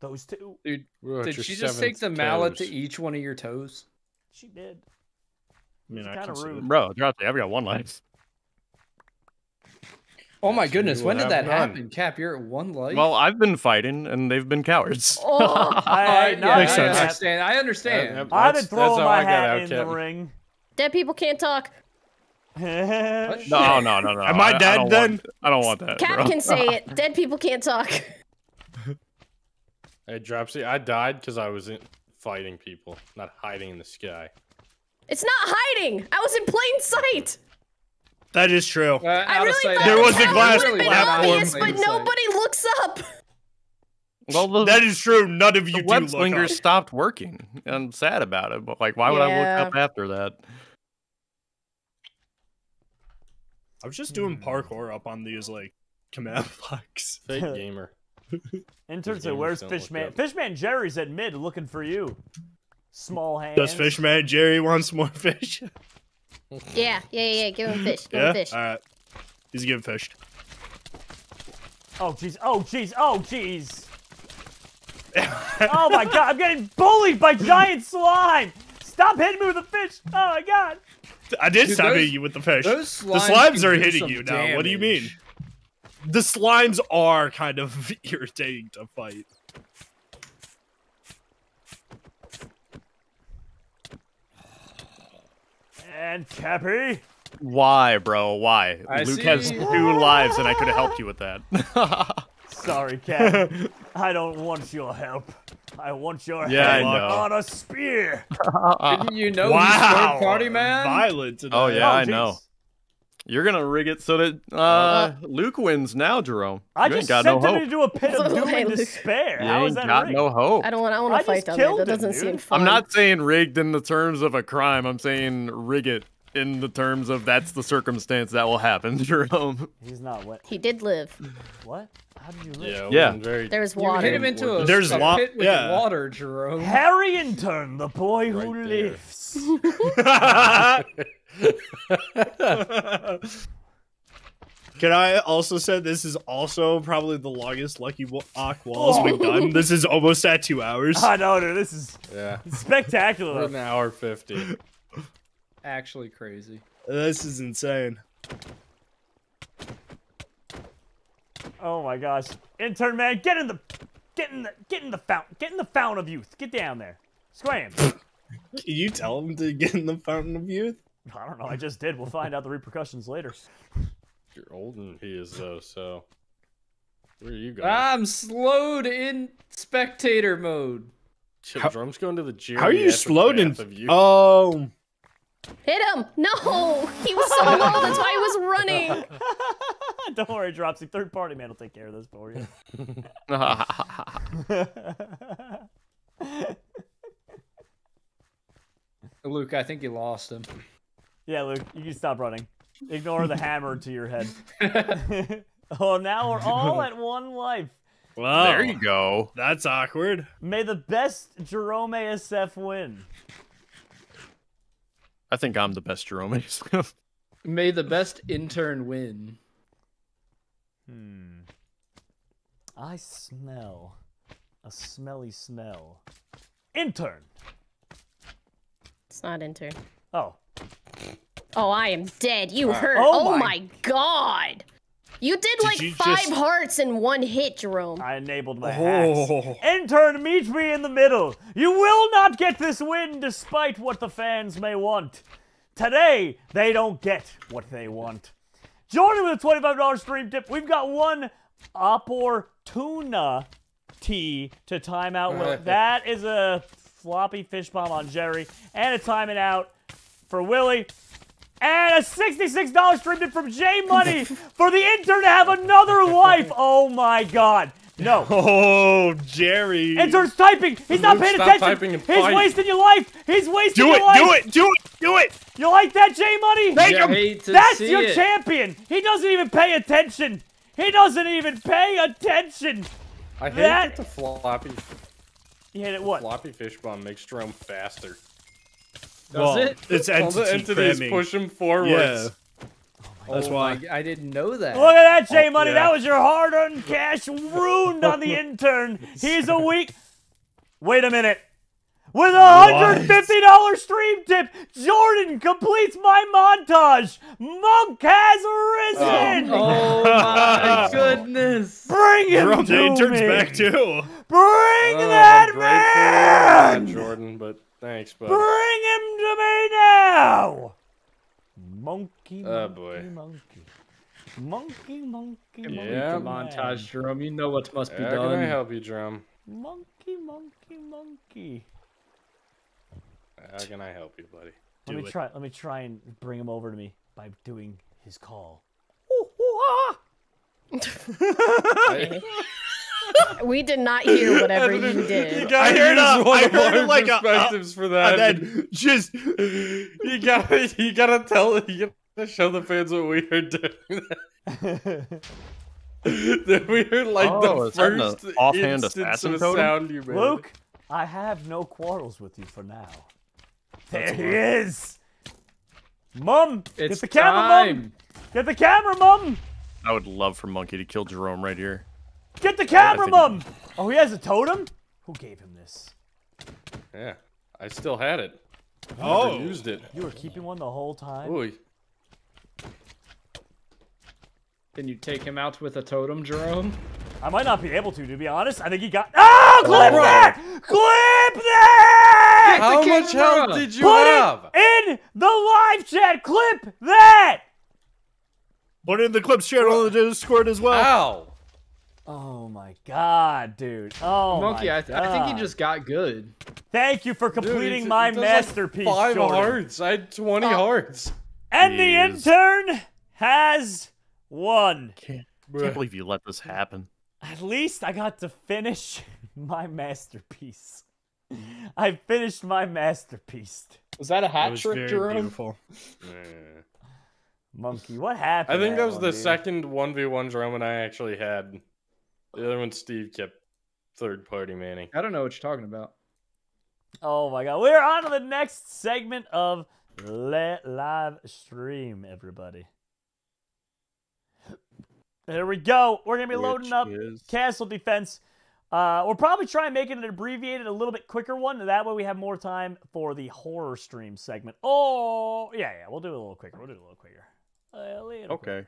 Those two. Dude, did she just take the mallet toes. to each one of your toes? She did. I mean, kind of rude, bro. Drop the. I've got one life. Oh my goodness! When did that happen, Cap? You're at one life. Well, I've been fighting, and they've been cowards. Oh, I, I, no, yeah, makes I sense. understand. I understand. I've, I've been throwing my hat in the ring. Dead people can't talk. no, no, no, no. Am I dead I then? Want, I don't want that. Cap bro. can say it. Dead people can't talk. Hey, Dropsy, I died because I was in fighting people, not hiding in the sky. It's not hiding. I was in plain sight. That is true. Uh, I really thought there was a glass would have been obvious, but nobody looks up. Well, the, that is true. None of you do look up. The web slingers stopped working. I'm sad about it, but like, why would yeah. I look up after that? I was just doing mm. parkour up on these like command blocks. Fake gamer. Interns say, "Where's Fishman?" Fishman Jerry's at mid looking for you. Small hands. Does Fishman Jerry wants more fish? yeah, yeah, yeah. Give him fish. Give yeah? him fish. All right. He's getting fished. Oh jeez. Oh jeez. Oh jeez. oh my god! I'm getting bullied by giant slime. Stop hitting me with the fish! Oh my god! I did Dude, stop those, hitting you with the fish. Those slimes the slimes are hitting you damage. now. What do you mean? The slimes are kind of irritating to fight. And Cappy? Why, bro? Why? I Luke see. has two lives and I could have helped you with that. Sorry, Cappy. I don't want your help. I want your yeah, head on a spear. Didn't you know wow. he's third party man? Violent today. Oh yeah, oh, I know. You're gonna rig it so that uh, uh, Luke wins now, Jerome. I you just ain't got sent no him hope. into a pit of doom and despair. You How ain't is that got rigged? no hope. I don't want. I want to fight down there. That doesn't him, seem fun. I'm not saying rigged in the terms of a crime. I'm saying rig it in the terms of that's the circumstance that will happen, Jerome. He's not wet. He did live. What? How did you live? Yeah, yeah. Very... there's water. You hit him into a, there's a pit with yeah. water, Jerome. Harry Intern, the boy right who there. lives. Can I also say this is also probably the longest Lucky Block Walls oh. we've done? This is almost at two hours. I know, dude. This is yeah. spectacular. We're an hour fifty. Actually crazy. This is insane. Oh my gosh. Intern man, get in the get in the get in the fountain. Get in the fountain of youth. Get down there. Scram. Can you tell him to get in the fountain of youth? I don't know, I just did. We'll find out the repercussions later. You're older than he is though, so where are you going? I'm slowed in spectator mode. How, Drum's going to the gym. How are you slowed in you? Oh, hit him! No! He was so low, that's why he was running! Don't worry, Dropsy. Third party man will take care of this for you. Luke, I think you lost him. Yeah, Luke, you can stop running. Ignore the hammer to your head. Oh, now we're all at one life. Well, there you go. That's awkward. May the best JeromeASF win. I think I'm the best Jerome. May the best intern win. Hmm. I smell a smelly smell. Intern! It's not intern. Oh. Oh, I am dead. You right. hurt. Oh, oh my. my god! You did, did like you five just... hearts in one hit, Jerome. I enabled my oh. axe. Intern, meet me in the middle. You will not get this win despite what the fans may want. Today, they don't get what they want. Join me with a twenty-five dollar stream tip. We've got one opportunity to time out. Will. That is a floppy fish bomb on Jerry. And a time it out for Willie. And a sixty-six dollar stream tip from J Money for the intern to have another life. Oh my god. No. Oh, Jerry. Intern's typing. He's not Luke, paying attention. He's fight. wasting your life. He's wasting do your it, life. Do it. Do it. Do it. You like that, J Money? Thank you. That's your it. champion. He doesn't even pay attention. He doesn't even pay attention. I hate that the floppy. You hit it what? The floppy fish bomb makes Jerome faster. Does well, it? It's entity All the entities cramming. push him forwards. Yeah. Oh, that's why I didn't know that. Look at that, J Money. Oh, yeah. That was your hard-earned cash ruined on the intern. He's a weak. Wait a minute. With a one hundred fifty dollar stream tip, Jordan completes my montage. Monk has risen. Oh, oh my goodness! Bring him Jerome, to the intern's me. back too. Bring oh, that man, that, Jordan. But thanks, bud. Bring him to me now. Monkey, monkey, oh boy. monkey, monkey, monkey, yeah. monkey. Montage, Jerome. You know what must be How done. How can I help you, Jerome? Monkey, monkey, monkey. How can I help you, buddy? Let Do me it. try. Let me try and bring him over to me by doing his call. Ooh, ooh, ah! We did not hear whatever you did. You got I heard, a, I heard like a, perspectives a, for that. And then just you got you got to tell you Let's show the fans what we are doing. We are like oh, the first offhand assassin of sound you made. Luke, I have no quarrels with you for now. There he is! Mum! Get the camera, Mum! Get the camera, Mum! I would love for Monkey to kill Jerome right here. Get the camera, Mum! Oh, he has a totem? Who gave him this? Yeah, I still had it. Oh! I used it. You were keeping one the whole time? Ooh. Can you take him out with a totem, Jerome? I might not be able to, to be honest. I think he got. Oh, clip oh, that! Right. Clip that! How much health did you Put have? It in the live chat, clip that! Put it in the clip share on the Discord as well. Ow! Oh my god, dude! Oh Monkey, my I, god. I think he just got good. Thank you for completing dude, my masterpiece. Like five Jordan. hearts. I had twenty oh. hearts. And Jeez. the intern has. One. Can't, can't believe you let this happen. At least I got to finish my masterpiece. I finished my masterpiece. Was that a hat that trick, Jerome? Beautiful. Monkey, what happened? I think that was one, the dude? second one v one Jerome and I actually had. The other one, Steve, kept third party manning. I don't know what you're talking about. Oh my god. We're on to the next segment of Le Live Stream, everybody. There we go. We're going to be loading Which up is... Castle Defense. Uh, we'll probably try and make it an abbreviated, a little bit quicker one. That way we have more time for the horror stream segment. Oh, yeah, yeah. We'll do it a little quicker. We'll do it a little quicker. A little okay.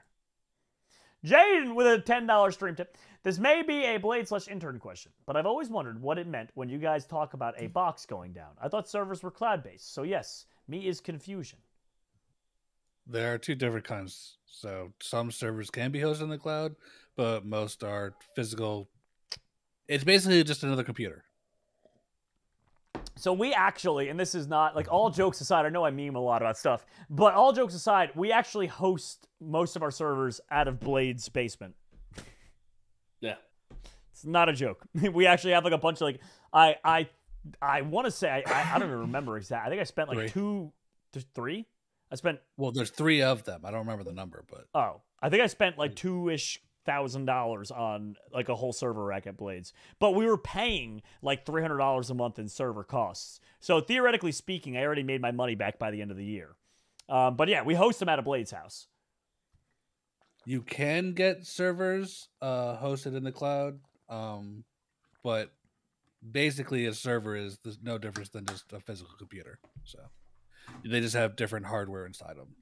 Jaden with a ten dollar stream tip. This may be a Blade slash intern question, but I've always wondered what it meant when you guys talk about a box going down. I thought servers were cloud-based, so yes, me is confusion. There are two different kinds. So some servers can be hosted in the cloud, but most are physical. It's basically just another computer. So we actually, and this is not, like, all jokes aside, I know I meme a lot about stuff, but all jokes aside, we actually host most of our servers out of Blade's basement. Yeah. It's not a joke. We actually have, like, a bunch of, like, I I, I want to say, I, I don't even remember exactly. I think I spent, like, three. two, th three? I spent... Well, there's three of them. I don't remember the number, but... Oh. I think I spent like two-ish thousand dollars on like a whole server rack at Blades. But we were paying like three hundred dollars a month in server costs. So theoretically speaking, I already made my money back by the end of the year. Um, but yeah, we host them at a Blades house. You can get servers uh, hosted in the cloud. Um, but basically a server is there's no difference than just a physical computer. So... They just have different hardware inside them.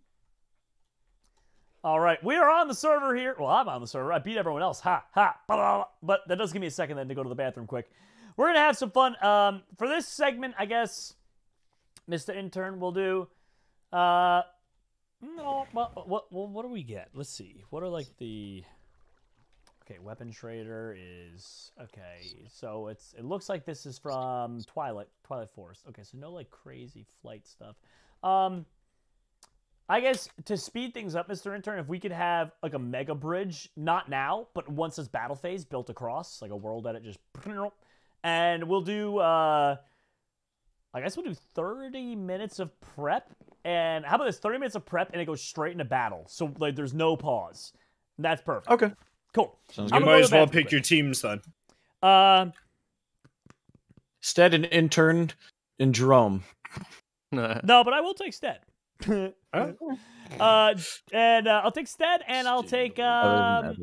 All right, we are on the server here. Well, I'm on the server. I beat everyone else. Ha, ha. Blah, blah, blah. But that does give me a second then to go to the bathroom quick. We're going to have some fun. Um, for this segment, I guess, Mister Intern will do... Uh, no, what, what, what do we get? Let's see. What are, like, the... Okay, Weapon Trader is... Okay, so it's it looks like this is from Twilight Twilight Forest. Okay, so no, like, crazy flight stuff. Um, I guess to speed things up, Mister Intern, if we could have, like, a mega bridge, not now, but once this battle phase built across, like a world edit just... And we'll do, uh... I guess we'll do thirty minutes of prep. And how about this? thirty minutes of prep, and it goes straight into battle. So, like, there's no pause. That's perfect. Okay. Cool. You might as well pick your teams then. Uh, Stead and Intern and Jerome. No, but I will take Stead. uh, and uh, I'll take Stead, and I'll take um,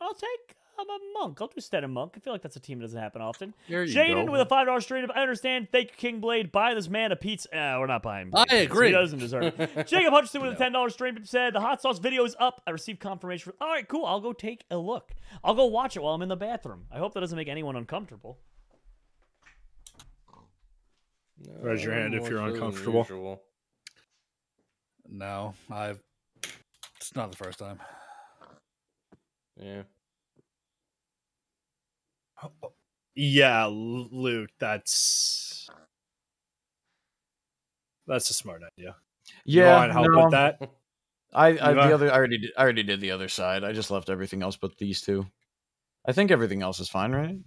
I'll take um, a Monk. I'll do Stead and Monk. I feel like that's a team that doesn't happen often. Jaden with a five dollar straight up. I understand. Thank you, King Blade. Buy this man a pizza. Uh, we're not buying. I agree. He doesn't deserve it. Jacob Hutchinson with no. a ten dollar stream said the hot sauce video is up. I received confirmation. All right, cool. I'll go take a look. I'll go watch it while I'm in the bathroom. I hope that doesn't make anyone uncomfortable. No, Raise your hand if you're uncomfortable. No, I've. It's not the first time. Yeah. Yeah, Luke, that's that's a smart idea. Yeah, no, help no. with that. I, I the other I already did, I already did the other side. I just left everything else but these two. I think everything else is fine, right?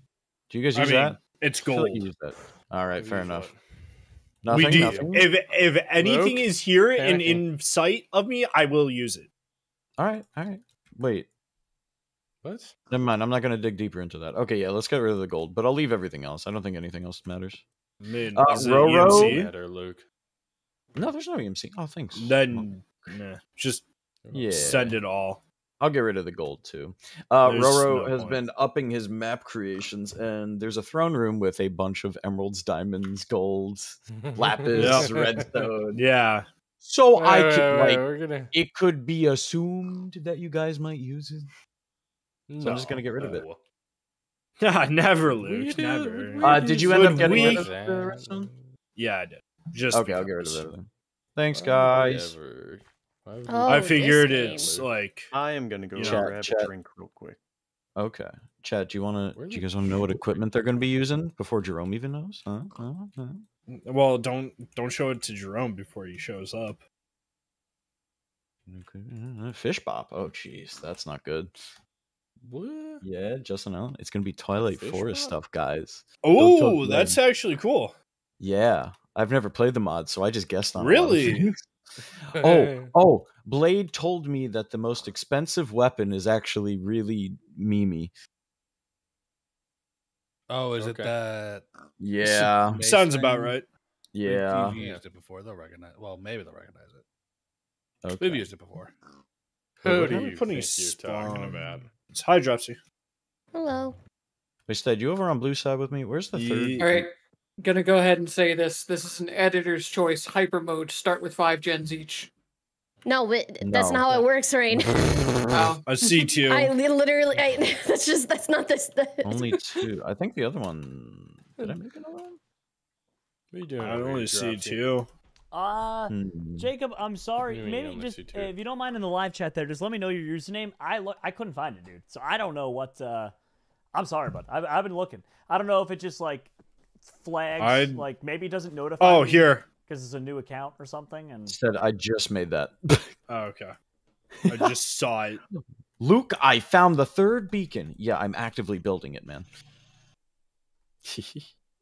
Do you guys use I mean, that? It's gold. I feel like you use that. All right, fair enough. Nothing, we do. Nothing. If if anything Luke, is here and in, in sight of me, I will use it. All right, all right. Wait. What? Never mind. I'm not going to dig deeper into that. Okay, yeah, let's get rid of the gold, but I'll leave everything else. I don't think anything else matters. Mid, uh, Roro matter, Luke. No, there's no E M C. Oh, thanks. Then oh. nah, just yeah. send it all. I'll get rid of the gold too. Uh, Roro no has point. been upping his map creations, and there's a throne room with a bunch of emeralds, diamonds, golds, lapis, yep. redstone. Yeah. So wait, I wait, could wait, like wait, gonna... it could be assumed that you guys might use it. So no, I'm just gonna get rid no. of it. Nah, never, Luke. Never. Uh, did you end up getting rid of the redstone? Yeah, I did. Just okay, because. I'll get rid of everything. Thanks, guys. Never. Oh, I figured it's like I am gonna go chat, grab chat. a drink real quick. Okay, Chad, do you want to? Do you guys want to know what equipment they're gonna be using before Jerome even knows? Huh? Huh? Huh? Well, don't don't show it to Jerome before he shows up. Okay. Fish bop. Oh, jeez, that's not good. What? Yeah, just announced. It's gonna be Twilight Fish Forest bop? stuff, guys. Oh, that's them. actually cool. Yeah, I've never played the mod, so I just guessed on. Really. oh, oh, Blade told me that the most expensive weapon is actually really Mimi. Oh, is okay. it that? Yeah. Sounds thing? about right. Yeah. We've used it before. They'll recognize Well, maybe they'll recognize it. Okay. We've used it before. Who what do you think you're talking about? It's Hi, Dropsy. Hello. Wait, Stead, you over on blue side with me? Where's the Ye third? All right. Gonna go ahead and say this. This is an editor's choice hyper mode. Start with five gens each. No, but that's no. not how it works, Rain. Oh. I see two. I literally. I, that's just. That's not this. That. Only two. I think the other one. Did I make another one? What are you doing? I only see two. Uh, hmm. Jacob, I'm sorry. Maybe just uh, if you don't mind in the live chat there, just let me know your username. I look. I couldn't find it, dude. So I don't know what. Uh, I'm sorry, bud. I've I've been looking. I don't know if it just like. Flags I'd... like maybe doesn't notify. Oh, me here because it's a new account or something. And Instead, I just made that. Oh, okay, I just saw it. Luke, I found the third beacon. Yeah, I'm actively building it, man.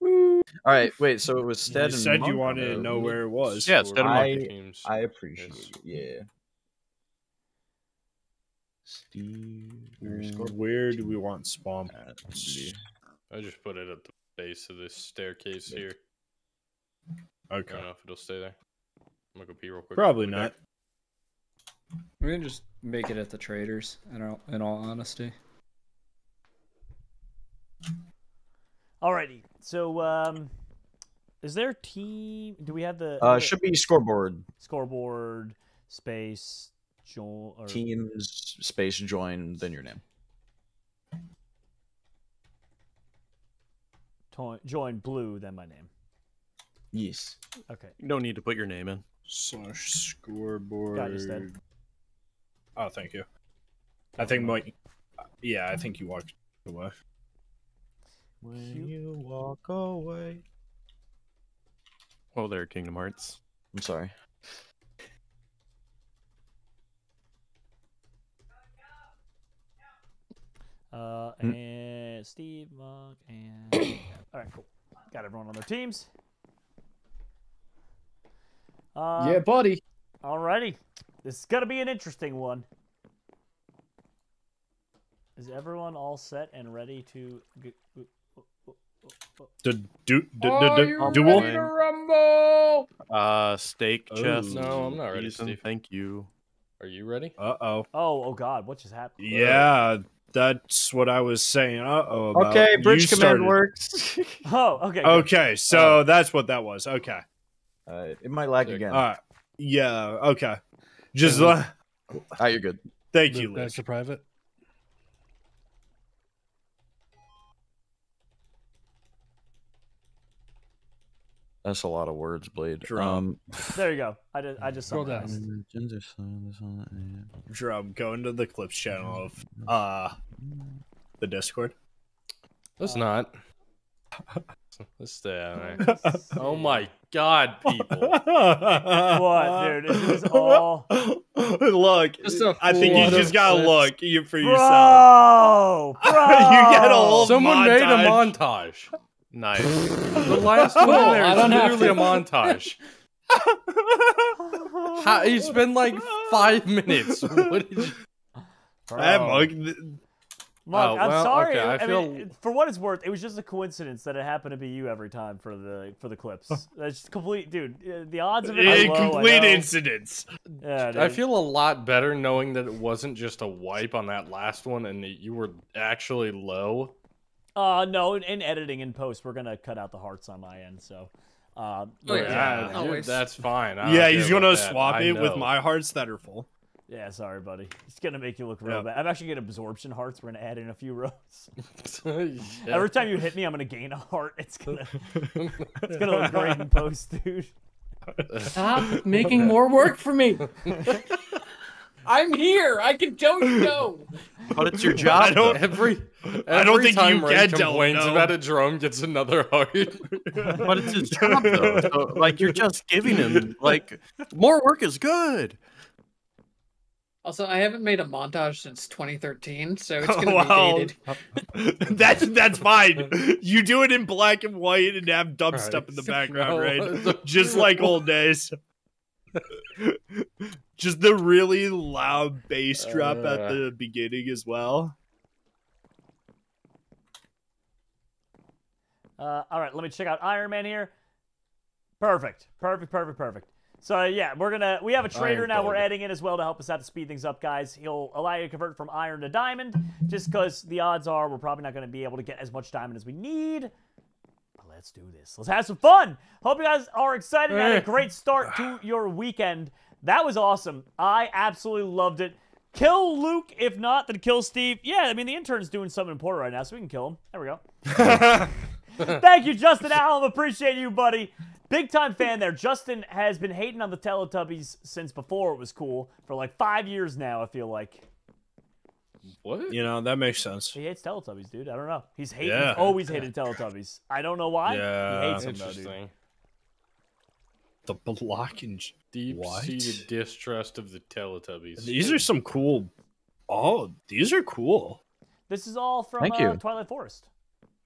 All right, wait. So it was Stead. You and said Monk you wanted to know where it was. Yeah, Stead and Monkey teams. I appreciate it. Yeah. Steve, where do we want spawn? I just put it at the base of this staircase here. Okay. I don't know if it'll stay there. I'm gonna go pee real quick. Probably not. We're gonna just make it at the traders, in all, in all honesty. Alrighty. So, um, is there team? Do we have the? Uh, okay. Should be scoreboard. Scoreboard space join or... teams space join then your name. Join blue, then my name. Yes. Okay. You don't need to put your name in. Slash scoreboard. Got you, Stead. Oh, thank you. I think Mike. Yeah, I think you walked away. When you walk away. Oh, there, Kingdom Hearts. I'm sorry. Uh, and Steve, Monk, and... All right, cool. Got everyone on their teams. Uh, yeah, buddy. Alrighty. This is going to be an interesting one. Is everyone all set and ready to... The do, do, Are do, you duel? ready to rumble? Uh, steak chest. Ooh. No, I'm not ready, Ethan, Steve. Thank you. Are you ready? Uh-oh. Oh, oh, God. What just happened? Yeah. That's what I was saying. Uh oh. About. Okay, bridge you command started. works. Oh, okay. Okay, so uh, that's what that was. Okay. Uh, it might lag again. All right. Yeah. Okay. Just. Uh, all right, you're good. Thank Move you. Back to private. That's a lot of words, Blade. Drum. Um, there you go. I did. I just saw that. Drum. Go into the clips channel of uh the Discord. Let's uh, not. Let's stay on it. Oh my God, people! What, dude? This is all. Look, I think you just gotta clips. look you for yourself. Bro, bro. You get a whole. Someone montage. made a montage. Nice. The last one there is literally a montage. How, it's been like five minutes. What is... Monk, Monk, I'm well, sorry. Okay, I, I feel... mean, for what it's worth, it was just a coincidence that it happened to be you every time for the for the clips. That's complete, dude. The odds of it are low, complete incidents. Yeah, I feel a lot better knowing that it wasn't just a wipe on that last one and that you were actually low. Uh, no, in, in editing and post, we're gonna cut out the hearts on my end. So, uh, oh, yeah, yeah dude, that's fine. I yeah, he's gonna swap that. it with my hearts that are full. Yeah, sorry, buddy. It's gonna make you look real yep. bad. I'm actually gonna absorption hearts. We're gonna add in a few rows. yeah. Every time you hit me, I'm gonna gain a heart. It's gonna, it's gonna look great in post, dude. Stop making more work for me. I'm here. I can don't know. But it's your job. I don't, every every I don't think time you Ray complains know. about a drum gets another heart. But it's his job, though. So, like, you're just giving him, like, more work is good. Also, I haven't made a montage since twenty thirteen, so it's going to oh, be wow. dated. that's, that's fine. You do it in black and white and have dumb right. stuff in the background, right? Just like old days. Just the really loud bass drop uh, at the beginning as well. Uh, all right, let me check out Iron Man here. Perfect, perfect, perfect, perfect. So yeah, we're gonna we have a trader now. We're adding in as well to help us out to speed things up, guys. He'll allow you to convert from iron to diamond, just because the odds are we're probably not gonna be able to get as much diamond as we need. Let's do this. Let's have some fun. Hope you guys are excited. Had a great start to your weekend. That was awesome. I absolutely loved it. Kill Luke. If not, then kill Steve. Yeah, I mean, the intern's doing something important right now, so we can kill him. There we go. Thank you, Justin Allen. Appreciate you, buddy. Big time fan there. Justin has been hating on the Teletubbies since before it was cool. For like five years now, I feel like. What? You know, that makes sense. He hates Teletubbies, dude. I don't know. He's hating. Yeah. He's always hated Teletubbies. I don't know why. Yeah, he hates them, though, dude. The blockage. Deep-seated distrust of the Teletubbies. These are some cool... Oh, these are cool. This is all from Thank you. Uh, Twilight Forest.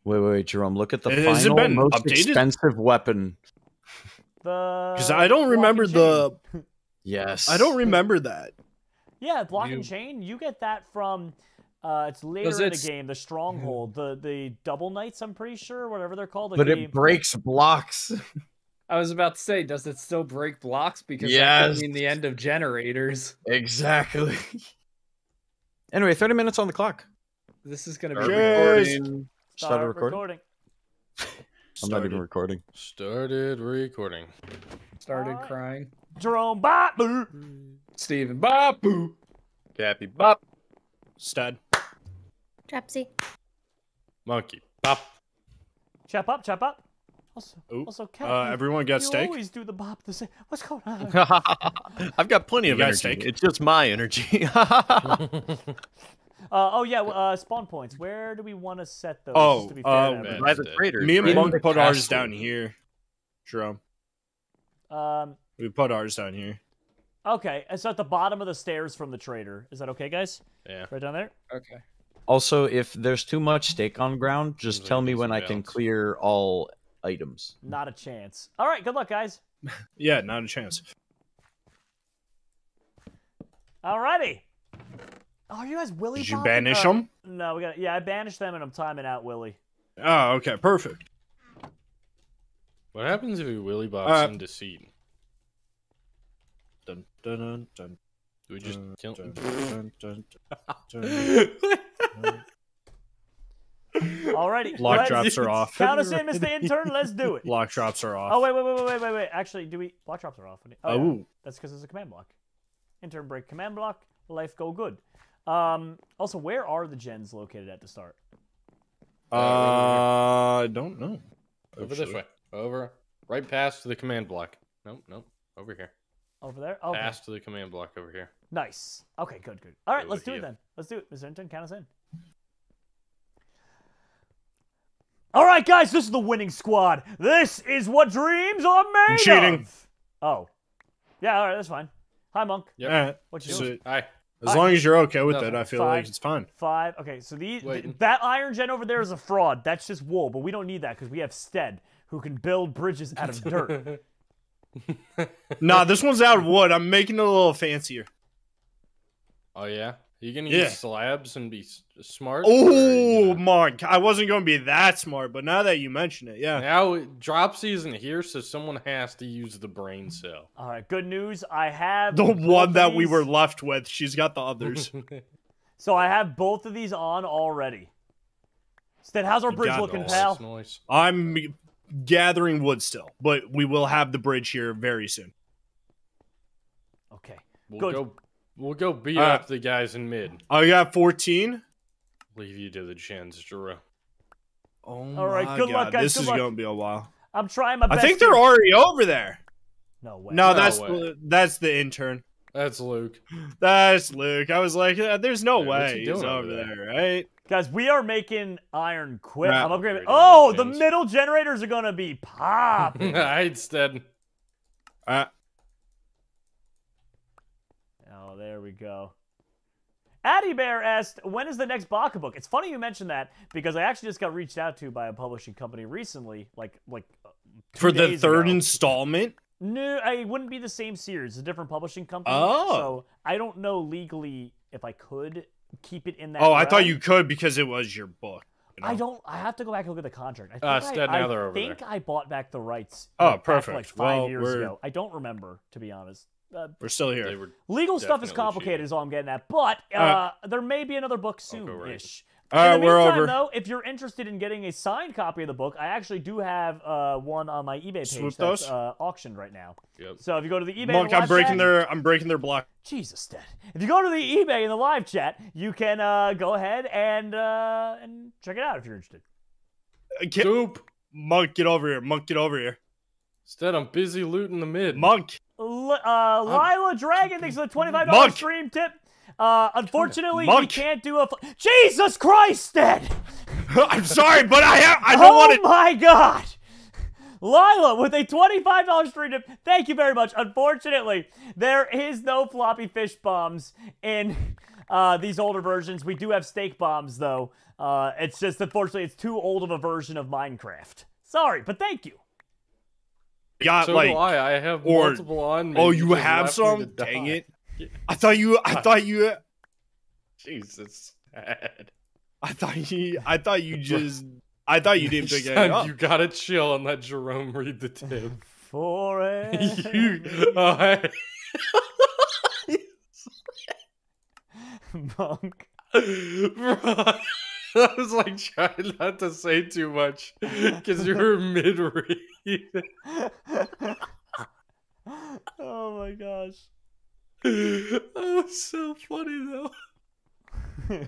Wait, wait, wait, Jerome. Look at the Has final, been most updated? expensive weapon. Because I don't remember the... Yes. I don't remember that. Yeah, block you, and chain. You get that from uh, it's later in the game, the stronghold, the the double knights. I'm pretty sure, whatever they're called. The but game. it breaks blocks. I was about to say, does it still break blocks? Because yes, that's the end of generators. Exactly. Anyway, thirty minutes on the clock. This is gonna be Cheers. recording. Started Start recording. recording. I'm not even recording. Started recording. Started right. crying. Jerome Bop Boo. Steven Bop Boo. Cappy Bop. Stud. Dropsy. Monkey Bop. Chop up, chop up. Also, Ooh. also Cappy, uh, everyone got you steak? You always do the bop the same. What's going on? I've got plenty you of got energy. Steak. It's just my energy. Uh, oh yeah, uh, spawn points. Where do we want to set those? Oh, just to be fair oh man, by the traders, me and right? Monk put ours down here. Jerome. Um, we put ours down here. Okay, so at the bottom of the stairs from the trader. Is that okay, guys? Yeah. Right down there. Okay. Also, if there's too much steak on ground, just there's tell me when I can clear all items. Not a chance. All right, good luck, guys. Yeah, not a chance. Alrighty. Oh, are you guys Willy? Did you popping? banish uh, them? No, we got. Yeah, I banished them, and I'm timing out Willy. Oh, okay, perfect. What happens if we Willy Bops uh, in Deceit? Dun dun dun dun. Do we just dun, kill him? Dun, dun, dun, dun, dun. Alrighty. Lock let's, drops are off. Count us in, Mister Intern. Let's do it. Lock drops are off. Oh wait, wait, wait, wait, wait, wait. Actually, do we? Lock drops are off. Oh, oh. Yeah. That's because it's a command block. Intern break command block. Life go good. Um, also, where are the gens located at the start? Uh, I don't know. Over actually. this way. Over. Right past the command block. Nope, nope. Over here. Over there? Okay. Past the command block over here. Nice. Okay, good, good. All right, Go let's do you. it then. Let's do it. Mister Intern, count us in. All right, guys, this is the winning squad. This is what dreams are made Cheating. of. Oh. Yeah, all right, that's fine. Hi, Monk. Yeah. What you doing? Hi. As long as you're okay with it, I feel like it's fine. Five. Okay, so the, the that iron gen over there is a fraud. That's just wool, but we don't need that because we have Stead, who can build bridges out of dirt. Nah, this one's out of wood. I'm making it a little fancier. Oh yeah, you're gonna yeah. use slabs and be smart. Oh my! I wasn't gonna be that smart, but now that you mention it, yeah. Now Dropsy isn't here, so someone has to use the brain cell. All right, good news. I have the one that we were left with. She's got the others. So I have both of these on already. Stead, how's our bridge looking, pal? I'm gathering wood still, but we will have the bridge here very soon. Okay. We'll good. Go We'll go beat uh, up the guys in mid. I got fourteen. Leave you to the chins, Jero. Oh my god. All right, good luck, guys. This is going to be a while. I'm trying my best. I think they're already over there. No way. No, that's that's the intern. That's Luke. That's Luke. I was like, yeah, there's no way he's over there, right? Guys, we are making iron quick. I'm upgrading. Oh, the middle generators are going to be popping. I'd stead. Uh, There we go. Addy Bear asked, when is the next Baka book? It's funny you mentioned that, because I actually just got reached out to by a publishing company recently, like, like for the third ago. installment? No, it wouldn't be the same series. It's a different publishing company. Oh. So I don't know legally if I could keep it in that. Oh, realm. I thought you could because it was your book. You know? I don't. I have to go back and look at the contract. I think, uh, I, I, over think I bought back the rights oh, like, perfect. like five well, years we're... ago. I don't remember, to be honest. Uh, we're still here. Legal stuff is complicated, cheating. is all I'm getting at. But uh, uh, there may be another book soon-ish. All right, in the meantime, we're over. Though, if you're interested in getting a signed copy of the book, I actually do have uh, one on my eBay page Swoop that's those? Uh, auctioned right now. Yep. So if you go to the eBay, Monk, and I'm breaking chat, their, I'm breaking their block. Jesus, Dad. If you go to the eBay in the live chat, you can uh, go ahead and uh, and check it out if you're interested. Uh, get, Swoop, Monk, get over here. Monk, get over here. Instead, I'm busy looting the mid. Monk. L uh, Lila um, Dragon, thanks for the twenty-five dollar Monk. stream tip. Uh, unfortunately, Monk. we can't do a. Jesus Christ, Dad! I'm sorry, but I have. I don't oh want it. Oh my God! Lila with a twenty-five dollar stream tip. Thank you very much. Unfortunately, there is no floppy fish bombs in uh, these older versions. We do have steak bombs, though. Uh, it's just, unfortunately, it's too old of a version of Minecraft. Sorry, but thank you. Got so like, do I. I have or, multiple on. Oh, you have some? Dang die. it! I thought you. I thought you. Jesus. I thought you. I thought you just. I thought you didn't pick it up. You gotta chill and let Jerome read the tip. For you. Uh, Monk. Bro. I was like trying not to say too much because you were mid read. Oh my gosh, that was so funny though.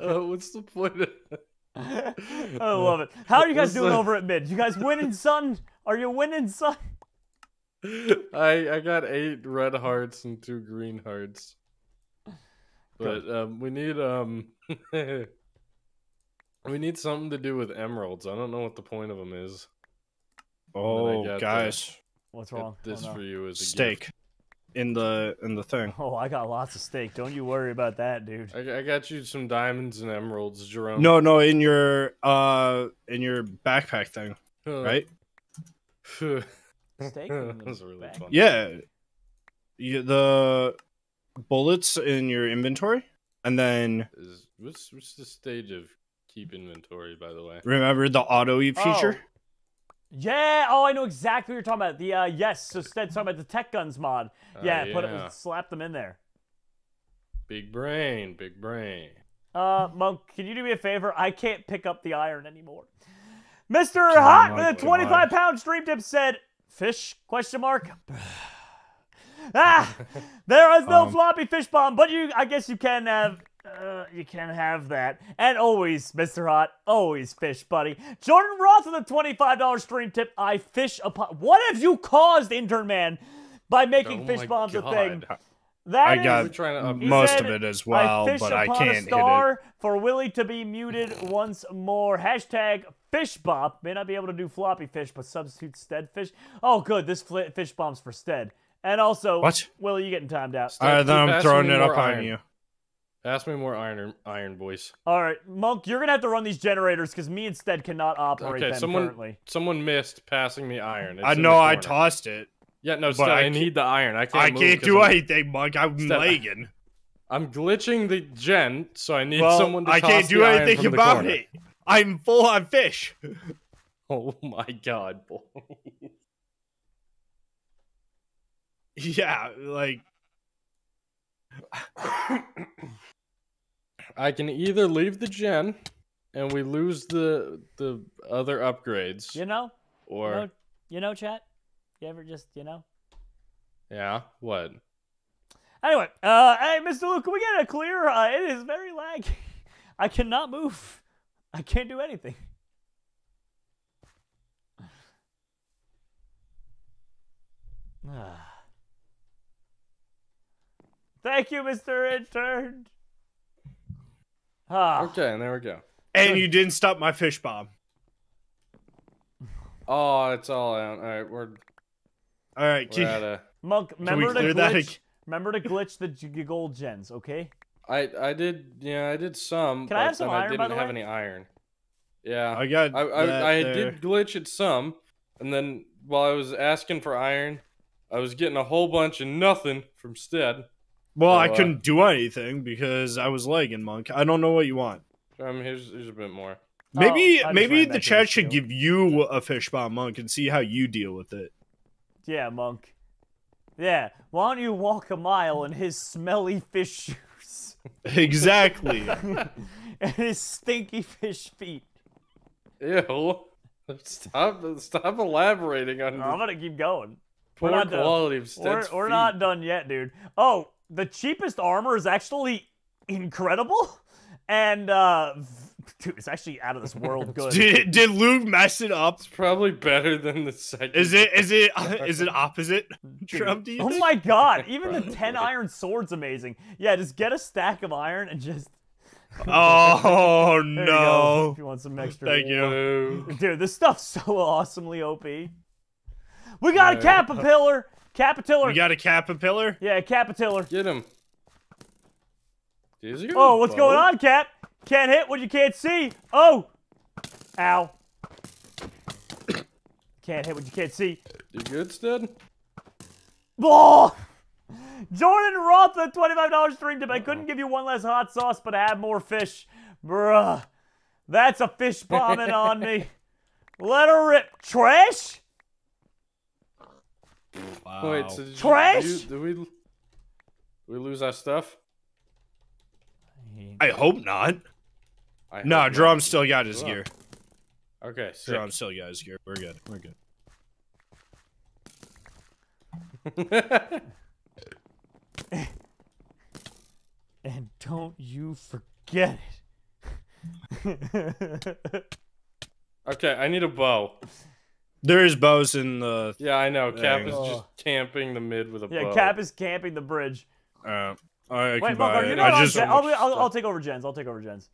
Oh, uh, what's the point? Of I love it. How are you guys doing over at mid? You guys winning, son? Are you winning, son? I I got eight red hearts and two green hearts, but um, we need um. We need something to do with emeralds. I don't know what the point of them is. Oh, guys, what's wrong? This for you is a steak in the in the thing. Oh, I got lots of steak. Don't you worry about that, dude. I, I got you some diamonds and emeralds, Jerome. No, no, in your uh, in your backpack thing, huh. right? Steak. That was really backpack. fun. Yeah, you, the bullets in your inventory, and then is, what's what's the stage of keep inventory, by the way? Remember the auto eat feature? Oh. Yeah. Oh, I know exactly what you're talking about. The uh, yes. So Stead's talking about the tech guns mod. Yeah. Uh, yeah. Put it. Slap them in there. Big brain. Big brain. Uh, Monk, can you do me a favor? I can't pick up the iron anymore. Mister Hot with a twenty-five pound stream tip said, "Fish?" Question mark. Ah, there is no um, floppy fish bomb, but you. I guess you can have. Uh, you can have that. And always, Mister Hot, always fish, buddy. Jordan Roth with a twenty-five dollar stream tip. I fish upon. What have you caused, Intern Man, by making oh fish bombs God. a thing? That I is, got trying to most said, of it as well, I but I can't star hit it. For Willie to be muted once more. Hashtag fishbomb. May not be able to do floppy fish, but substitute Stead fish. Oh, good. This fish bomb's for Stead. And also, what? Willie, you getting timed out. All right, then I'm throwing it up on you. Ask me more iron, iron boys. All right, Monk, you're gonna have to run these generators because me instead cannot operate okay, them someone, currently. Someone missed passing me iron. It's I know I tossed it. Yeah, no, Sted, I, I need the iron. I can't. I move can't do I'm, anything, Monk. I'm Sted, lagging. I'm glitching the gen, so I need well, someone to I toss can't do the anything iron from about the corner. It. I'm full on fish. Oh my god, boy. Yeah, like. I can either leave the gen and we lose the the other upgrades. You know? Or you know, you know chat? You ever just, you know? Yeah, what? Anyway, uh hey Mister Luke, can we get a clear? Uh, it is very laggy. I cannot move. I can't do anything. Ah. Thank you, Mister Intern. Ah. Okay, and there we go. And you didn't stop my fish bomb. Oh, it's all out. All right, we're. All right, we're at a... Monk. Remember to glitch. That? Remember to glitch the gold gens, okay? I I did. Yeah, I did some. Can I have some iron? I didn't by the have way? Any iron. Yeah, I got. I I, I did glitch at some, and then while I was asking for iron, I was getting a whole bunch and nothing from Stead. Well, so, I couldn't uh, do anything because I was lagging, Monk. I don't know what you want. Um, here's, here's a bit more. Maybe oh, maybe the chat should give you a fish bomb, Monk, and see how you deal with it. Yeah, Monk. Yeah, why don't you walk a mile in his smelly fish shoes? Exactly. And his stinky fish feet. Ew. Stop, stop elaborating on... I'm gonna keep going. Poor we're not quality done. Of Stead's We're, we're not done yet, dude. Oh, the cheapest armor is actually incredible, and uh, dude, it's actually out of this world good. did did Luke mess it up? It's probably better than the second. Is it? Is it? Is it opposite? Trump, do you think? Oh my god! Even the ten iron sword's amazing. Yeah, just get a stack of iron and just. Oh no! You go, if you want some extra, thank you, dude. This stuff's so awesomely O P. We got a Capapillar. Capapillar. We got a Capapillar? Yeah, Capapillar. Get him. Is he oh, what's bow? Going on, Cap? Can't hit what you can't see. Oh. Ow. Can't hit what you can't see. You good, Stead? Oh! Jordan Roth, the twenty-five dollar stream tip. I couldn't give you one less hot sauce, but I have more fish. Bruh. That's a fish bombing on me. Let her rip. Trash? Wow. Wait, so did trash? You, did we, did we lose our stuff? I hope not. I nah, hope Drum not. Still got his gear. Okay, sick. Drum still got his gear. We're good. We're good. And don't you forget it. Okay, I need a bow. There is bows in the... Yeah, I know. Thing. Cap is oh. just camping the mid with a yeah, bow. Yeah, Cap is camping the bridge. Uh, I Wait, Monk, are you not I just... I'll, I'll, I'll take over Jens. I'll take over Jens.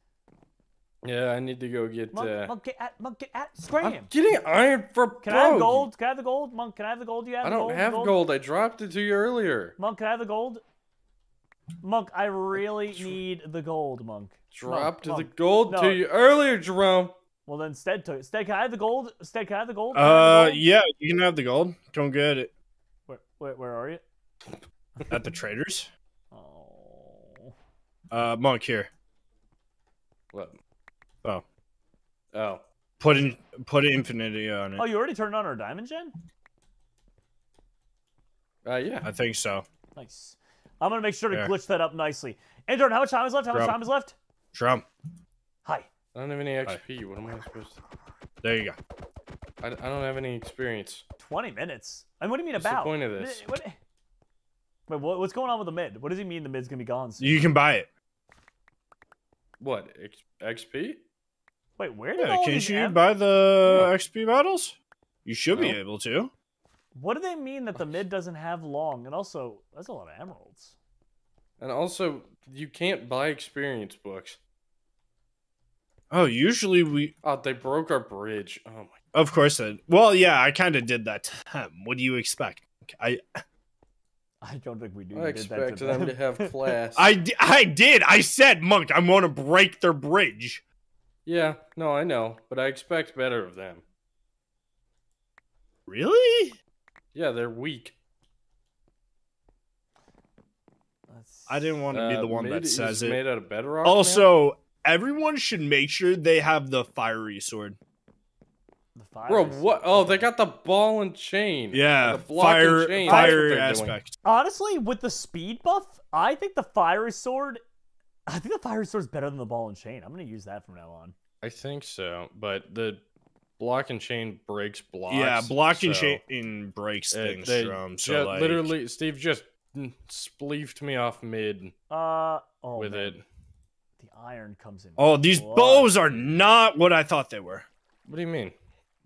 Yeah, I need to go get... Monk, uh... Monk, get at... Monk, get at... Scram! I'm getting iron for Can bow. I have gold? Can I have the gold? Monk, can I have the gold? Do you have I don't gold? have gold? gold. I dropped it to you earlier. Monk, can I have the gold? Monk, I really need the gold, Monk. Dropped Monk, the Monk. gold no. to you earlier, Jerome. Well then, Stead took it. Stead, can I have the gold? Stead, can I have the gold? Uh, the gold? Yeah, you can have the gold. Don't get it. Where, where, where are you? At the traders. Oh. Uh, Monk here. What? Oh. Oh. Put in, put infinity on it. Oh, you already turned on our diamond gen? Uh, yeah. I think so. Nice. I'm gonna make sure to yeah. glitch that up nicely. Andrew, how much time is left? How Trump. much time is left? Trump. Hi. I don't have any X P. Right. What am I supposed to... There you go. I, I don't have any experience. twenty minutes? I mean, what do you mean What's about? What's the point of this? What, what, wait, what's going on with the mid? What does he mean the mid's going to be gone soon? You can buy it. What? X P? Wait, where did yeah, all these... Can't you buy the what? X P bottles? You should no. be able to. What do they mean that the mid doesn't have long? And also, that's a lot of emeralds. And also, you can't buy experience books. Oh, usually we... Oh, they broke our bridge. Oh, my God. Of course. It, well, yeah, I kind of did that to him. What do you expect? I... I don't think we do. I expected them. them to have class. I, d I did. I said, Monk, I'm going to break their bridge. Yeah, no, I know, but I expect better of them. Really? Yeah, they're weak. Let's, I didn't want to be uh, the one that says it. Made out of bedrock. Also, now? everyone should make sure they have the fiery sword. The fire Bro, what? Oh, they got the ball and chain. Yeah, the block fire, and chain. fire aspect. Doing. Honestly, with the speed buff, I think the fiery sword. I think the fiery sword is better than the ball and chain. I'm gonna use that from now on. I think so, but the block and chain breaks blocks. Yeah, block so and chain breaks things they, from. So like... literally, Steve just spleefed me off mid. Uh oh, with man. it. The iron comes in. Oh, these blood. bows are not what I thought they were. What do you mean?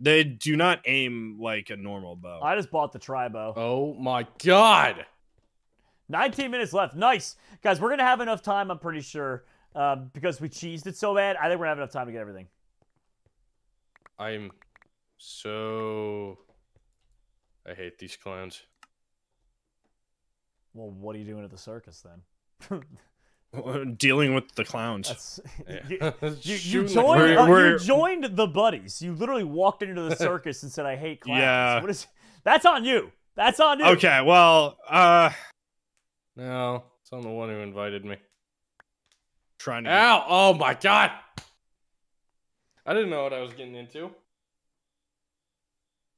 They do not aim like a normal bow. I just bought the tri-bow. Oh my god! nineteen minutes left. Nice. Guys, we're going to have enough time, I'm pretty sure, uh, because we cheesed it so bad. I think we're going to have enough time to get everything. I'm so... I hate these clowns. Well, what are you doing at the circus, then? Dealing with the clowns. Yeah. you, you, you, joined, we're, uh, we're... you joined the buddies. You literally walked into the circus and said, I hate clowns. Yeah. What is... That's on you. That's on you. Okay, well... Uh... No, it's on the one who invited me. Trying to. Ow! Oh my god! I didn't know what I was getting into.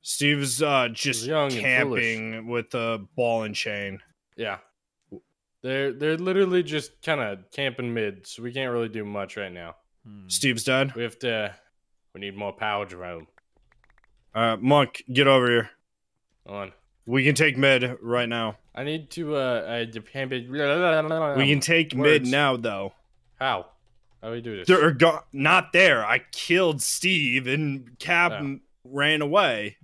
Steve's uh, just young camping with a ball and chain. Yeah, they're they're literally just kind of camping mid, so we can't really do much right now. Hmm. Steve's done. We have to. We need more power, Jerome. Uh, Monk, get over here. Come on. We can take mid right now. I need to, uh, Japan big. We can take Words. mid now, though. How? How do we do this? They're go not there. I killed Steve, and Cap oh. ran away.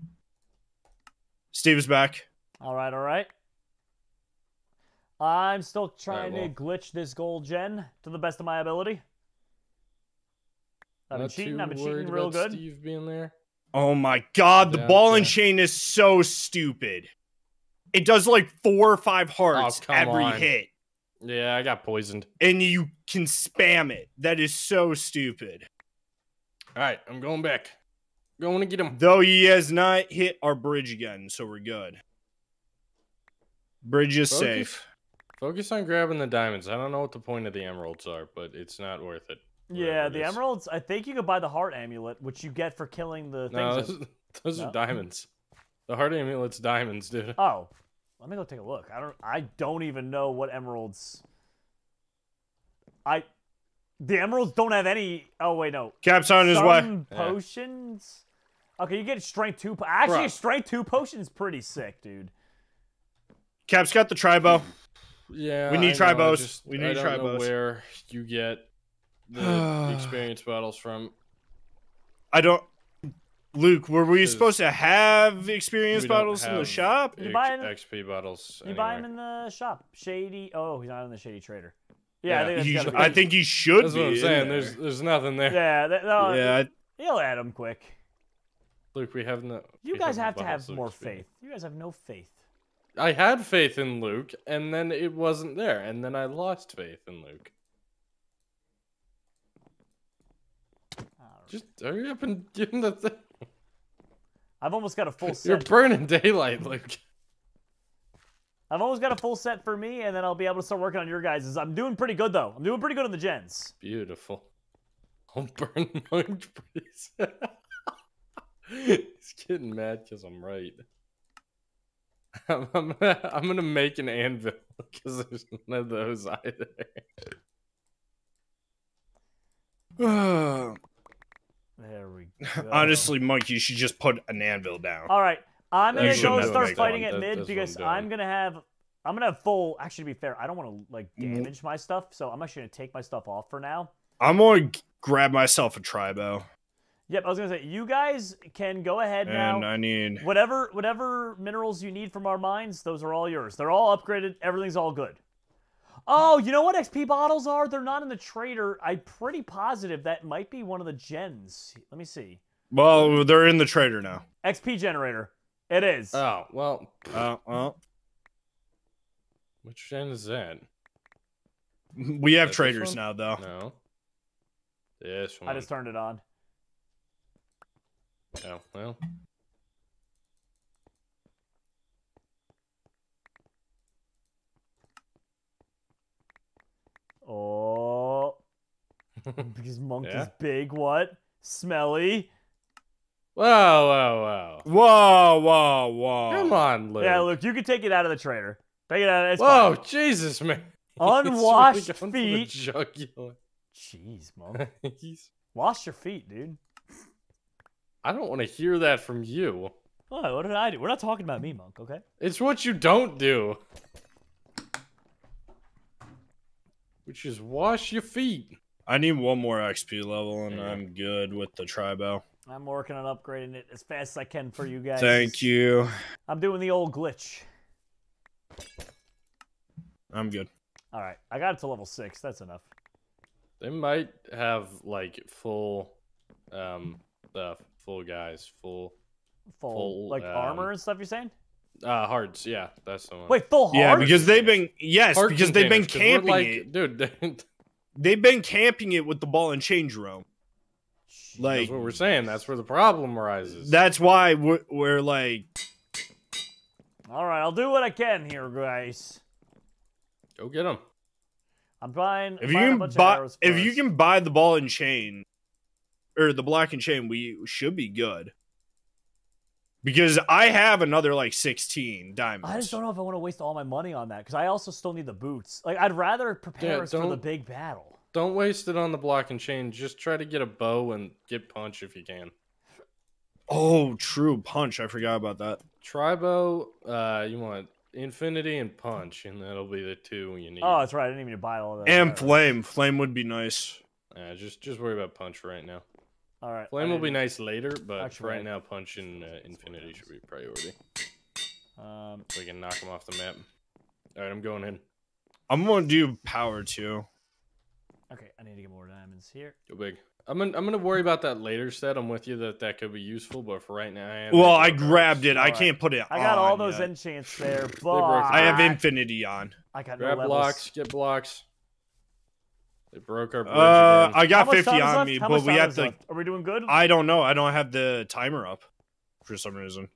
Steve's back. All right, all right. I'm still trying right, well. to glitch this gold gen to the best of my ability. I've been cheating. I've been cheating real good. Steve being there. Oh my god, the yeah, ball yeah. and chain is so stupid. It does like four or five hearts oh, every on. hit. Yeah, I got poisoned. And you can spam it. That is so stupid. Alright, I'm going back. Going to get him. Though he has not hit our bridge again, so we're good. Bridge is focus, safe. Focus on grabbing the diamonds. I don't know what the point of the emeralds are, but it's not worth it. Yeah, the emeralds, I think you could buy the heart amulet, which you get for killing the things. No, those, those no. are diamonds. The heart amulet's diamonds, dude. Oh. Let me go take a look. I don't I don't even know what emeralds... I... The emeralds don't have any... Oh, wait, no. Cap's on his way. potions? Yeah. Okay, you get strength two... Actually, Bruh. strength two potion's pretty sick, dude. Cap's got the tri-bow. Yeah, We need tri-bows. We need tri-bows. I don't know where you get... the experience bottles from. I don't... Luke, were we supposed to have experience bottles in the shop? You buy them, X P bottles. You anywhere. buy them in the shop. Shady... Oh, he's not in the Shady Trader. Yeah, yeah. I, think that's he, I think he should that's be. That's what I'm saying. There. There's, there's nothing there. Yeah, that, no, yeah. He'll add them quick. Luke, we have no... You guys have, have to have more faith. You guys have no faith. I had faith in Luke, and then it wasn't there. And then I lost faith in Luke. Just hurry up and give him the thing. I've almost got a full set. You're burning daylight, Luke. I've almost got a full set for me, and then I'll be able to start working on your guys'. I'm doing pretty good, though. I'm doing pretty good on the gens. Beautiful. I'll burn mine pretty soon. He's getting mad because I'm right. I'm, I'm, I'm going to make an anvil because there's none of those either. There we go. Honestly, Monk, you should just put an anvil down. All right, I'm gonna you go start fighting at that, mid because I'm gonna have, I'm gonna have full. Actually, to be fair, I don't want to like damage my stuff, so I'm actually gonna take my stuff off for now. I'm gonna grab myself a tri-bow. Yep, I was gonna say you guys can go ahead and now. I need whatever, whatever minerals you need from our mines. Those are all yours. They're all upgraded. Everything's all good. Oh, you know what X P bottles are? They're not in the trader. I'm pretty positive that might be one of the gens. Let me see. Well, they're in the trader now. X P generator. It is. Oh, well. Oh, uh, well. Which gen is that? We have traders now, though. No. This one. I just turned it on. Oh, well. Oh. Because monk yeah. is big, what? Smelly. Whoa, whoa, whoa. Whoa, whoa, whoa. Come on, Luke. Yeah, Luke, you can take it out of the trader. Take it out of Whoa, fine. Jesus, man. Unwashed feet. Jeez, Monk. Wash your feet, dude. I don't want to hear that from you. What? What did I do? We're not talking about me, Monk, okay? It's what you don't do. Which is wash your feet. I need one more X P level, and yeah. I'm good with the Tribo. I'm working on upgrading it as fast as I can for you guys. Thank you. I'm doing the old glitch. I'm good. All right. I got it to level six. That's enough. They might have, like, full, um, uh, full guys, full... Full, full like, um, armor and stuff, you're saying? Uh, hearts, yeah, that's the one. Wait, full hearts? Yeah, because they've been, yes, Heart because they've been camping like, it. Dude, they've been camping it with the ball and chain drone. Like, that's what we're saying, that's where the problem arises. That's why we're, we're like... Alright, I'll do what I can here, guys. Go get them. I'm buying. If, buying you, can buy, if you can buy the ball and chain, or the black and chain, we should be good. Because I have another like sixteen diamonds. I just don't know if I want to waste all my money on that because I also still need the boots. Like I'd rather prepare yeah, us for the big battle. Don't waste it on the block and chain. Just try to get a bow and get punch if you can. Oh, true punch. I forgot about that. Tribo, uh, you want. Infinity and punch, and that'll be the two you need. Oh, that's right. I didn't even buy all of that. And flame. Flame would be nice. Yeah, just just worry about punch right now. All right. Flame will be nice later, but Actually, right now, punch and uh, infinity should be priority. Um, we can knock them off the map. All right, I'm going in. I'm gonna do power too. Okay, I need to get more diamonds here. Go big. I'm gonna I'm gonna worry about that later. Set. I'm with you that that could be useful, but for right now, I am well, I grabbed it. All I right. can't put it. I got on all those yet. enchants there, but I have infinity on. I got grab no levels. blocks, get blocks. They broke our bridge. Uh, I got fifty on left? me, How but we have to. Left? Are we doing good? I don't know. I don't have the timer up for some reason.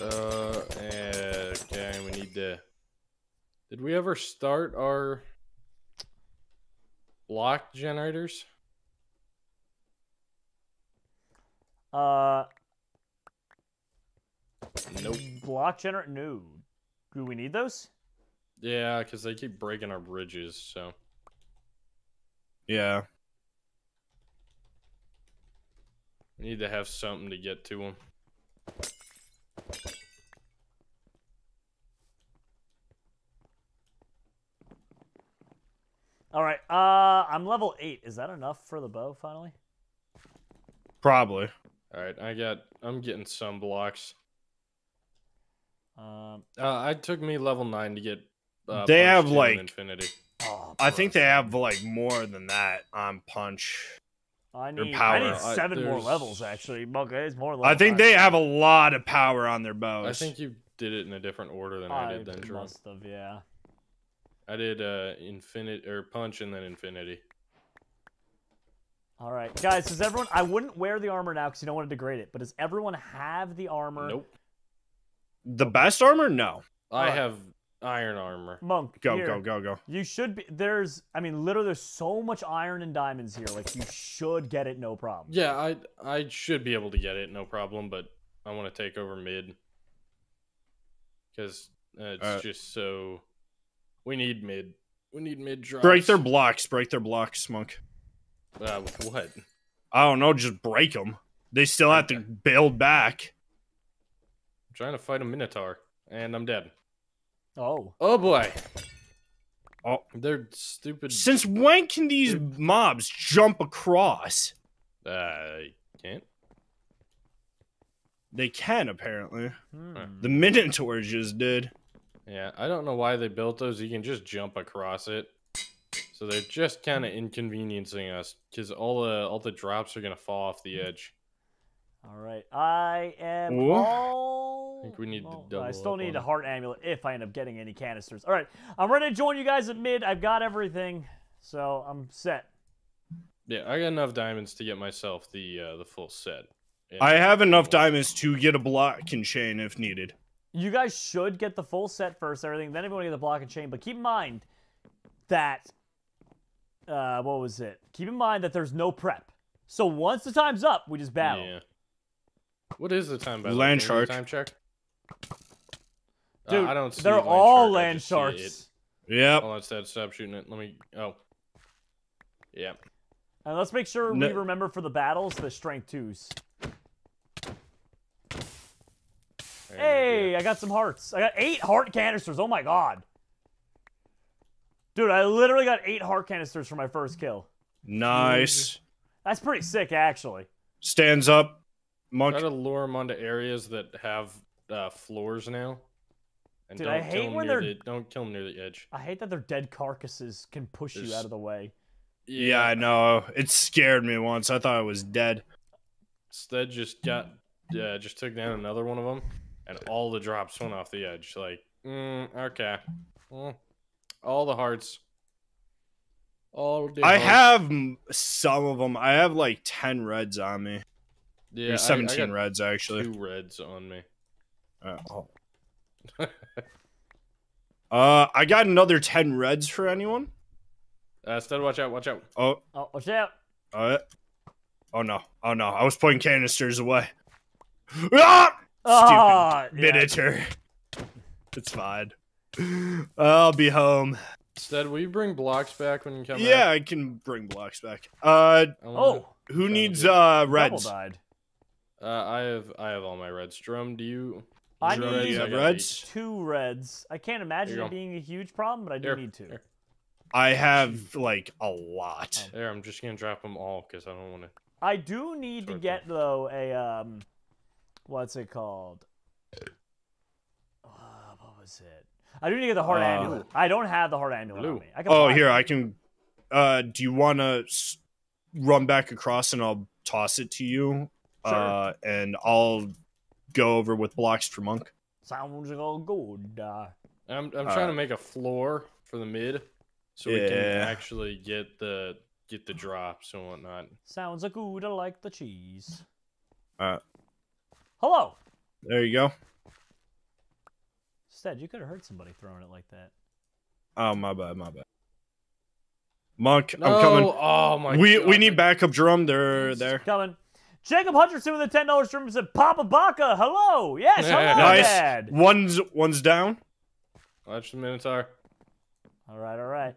Uh, okay. We need to. Did we ever start our? Block generators? Uh. Nope. Block generator? No. Do we need those? Yeah, because they keep breaking our bridges, so. Yeah. We need to have something to get to them. All right, uh, I'm level eight. Is that enough for the bow, finally? Probably. All right, I got, I'm getting some blocks. Um, uh, I took me level nine to get. Uh, they have like infinity. Oh, I think they have like more than that on punch. I need, I need seven I, more levels actually. Okay, it's more. I think they have a lot of power on their bows. I think you did it in a different order than I, I did. Then Jerome. Must have, yeah. I did uh, infinite or punch and then infinity. All right, guys. Does everyone? I wouldn't wear the armor now because you don't want to degrade it. But does everyone have the armor? Nope. The best armor? No. I right. have iron armor. Monk, go here. go go go. You should be. There's. I mean, literally, there's so much iron and diamonds here. Like you should get it, no problem. Yeah, I I should be able to get it, no problem. But I want to take over mid because uh, it's right. just so. We need mid. We need mid drops. Break their blocks. Break their blocks, Monk. Uh, what? I don't know. Just break them. They still have to build back. I'm trying to fight a Minotaur, and I'm dead. Oh. Oh, boy. Oh, they're stupid. Since when can these mobs jump across? Uh, I can't. They can, apparently. Hmm. The Minotaur just did. Yeah, I don't know why they built those. You can just jump across it. So they're just kind of inconveniencing us because all the all the drops are gonna fall off the edge. All right, I am Ooh. all I think we need to double I still need a heart amulet if I end up getting any canisters. All right, I'm ready to join you guys at mid. I've got everything, so I'm set. Yeah, I got enough diamonds to get myself the uh, the full set. And I have enough diamonds to get a block and chain if needed. You guys should get the full set first, everything. Then everyone get the block and chain. But keep in mind that uh, what was it? Keep in mind that there's no prep. So once the time's up, we just battle. Yeah. What is the time? By land shark. Time check. Dude, uh, I don't. See they're land all shark. land sharks. Yep. Hold on, Stead, stop shooting it. Let me. Oh. Yeah. And let's make sure no. we remember for the battles the strength twos. There hey, I got some hearts. I got eight heart canisters. Oh my god. Dude, I literally got eight heart canisters for my first kill. Nice. That's pretty sick, actually. Stands up. Monk. Try to lure them onto areas that have uh, floors now. And Dude, don't I hate kill when they're... The, don't kill them near the edge. I hate that their dead carcasses can push There's... you out of the way. Yeah, I know. It scared me once. I thought I was dead. Stead just got... Uh, just took down another one of them. And all the drops went off the edge. Like, mm, okay. Mm. All the hearts. All the I hearts. have some of them. I have like ten reds on me. Yeah, There's seventeen I, I got reds, actually. Two reds on me. Uh, oh. uh, I got another ten reds for anyone. Uh, Stead, watch out, watch out. Oh. Oh, watch out. Uh, oh, no. Oh, no. I was putting canisters away. Ah! Stupid oh, miniature. Yeah. It's fine. I'll be home. Stead, will you bring blocks back when you come yeah, back? Yeah, I can bring blocks back. Uh, oh, who uh, needs uh reds? Died. Uh, I have I have all my reds. Drum, do you? I Drum, need you have reds. Two reds. I can't imagine it being a huge problem, but I do there, need two. There. I have like a lot. There, I'm just gonna drop them all because I don't want to. I do need to get them. though a um. What's it called? Uh, what was it? I do need to get the heart uh, amulet. I don't have the heart amulet on me. I can oh, here, it. I can... Uh, do you want to run back across and I'll toss it to you? Sure. Uh, and I'll go over with blocks for Monk. Sounds all good. Uh, I'm, I'm trying uh, to make a floor for the mid so yeah. we can actually get the, get the drops and whatnot. Sounds a good. I like the cheese. All uh, right. Hello. There you go. Stead, you could have heard somebody throwing it like that. Oh, my bad, my bad. Monk, no. I'm coming. Oh my we, god. We need backup drum. They're there. Coming. Jacob Hutcherson with a ten dollar stream said, Papa Baka, hello. Yes, hello, nice. Dad. One's, one's down. Watch the Minotaur. All right, all right.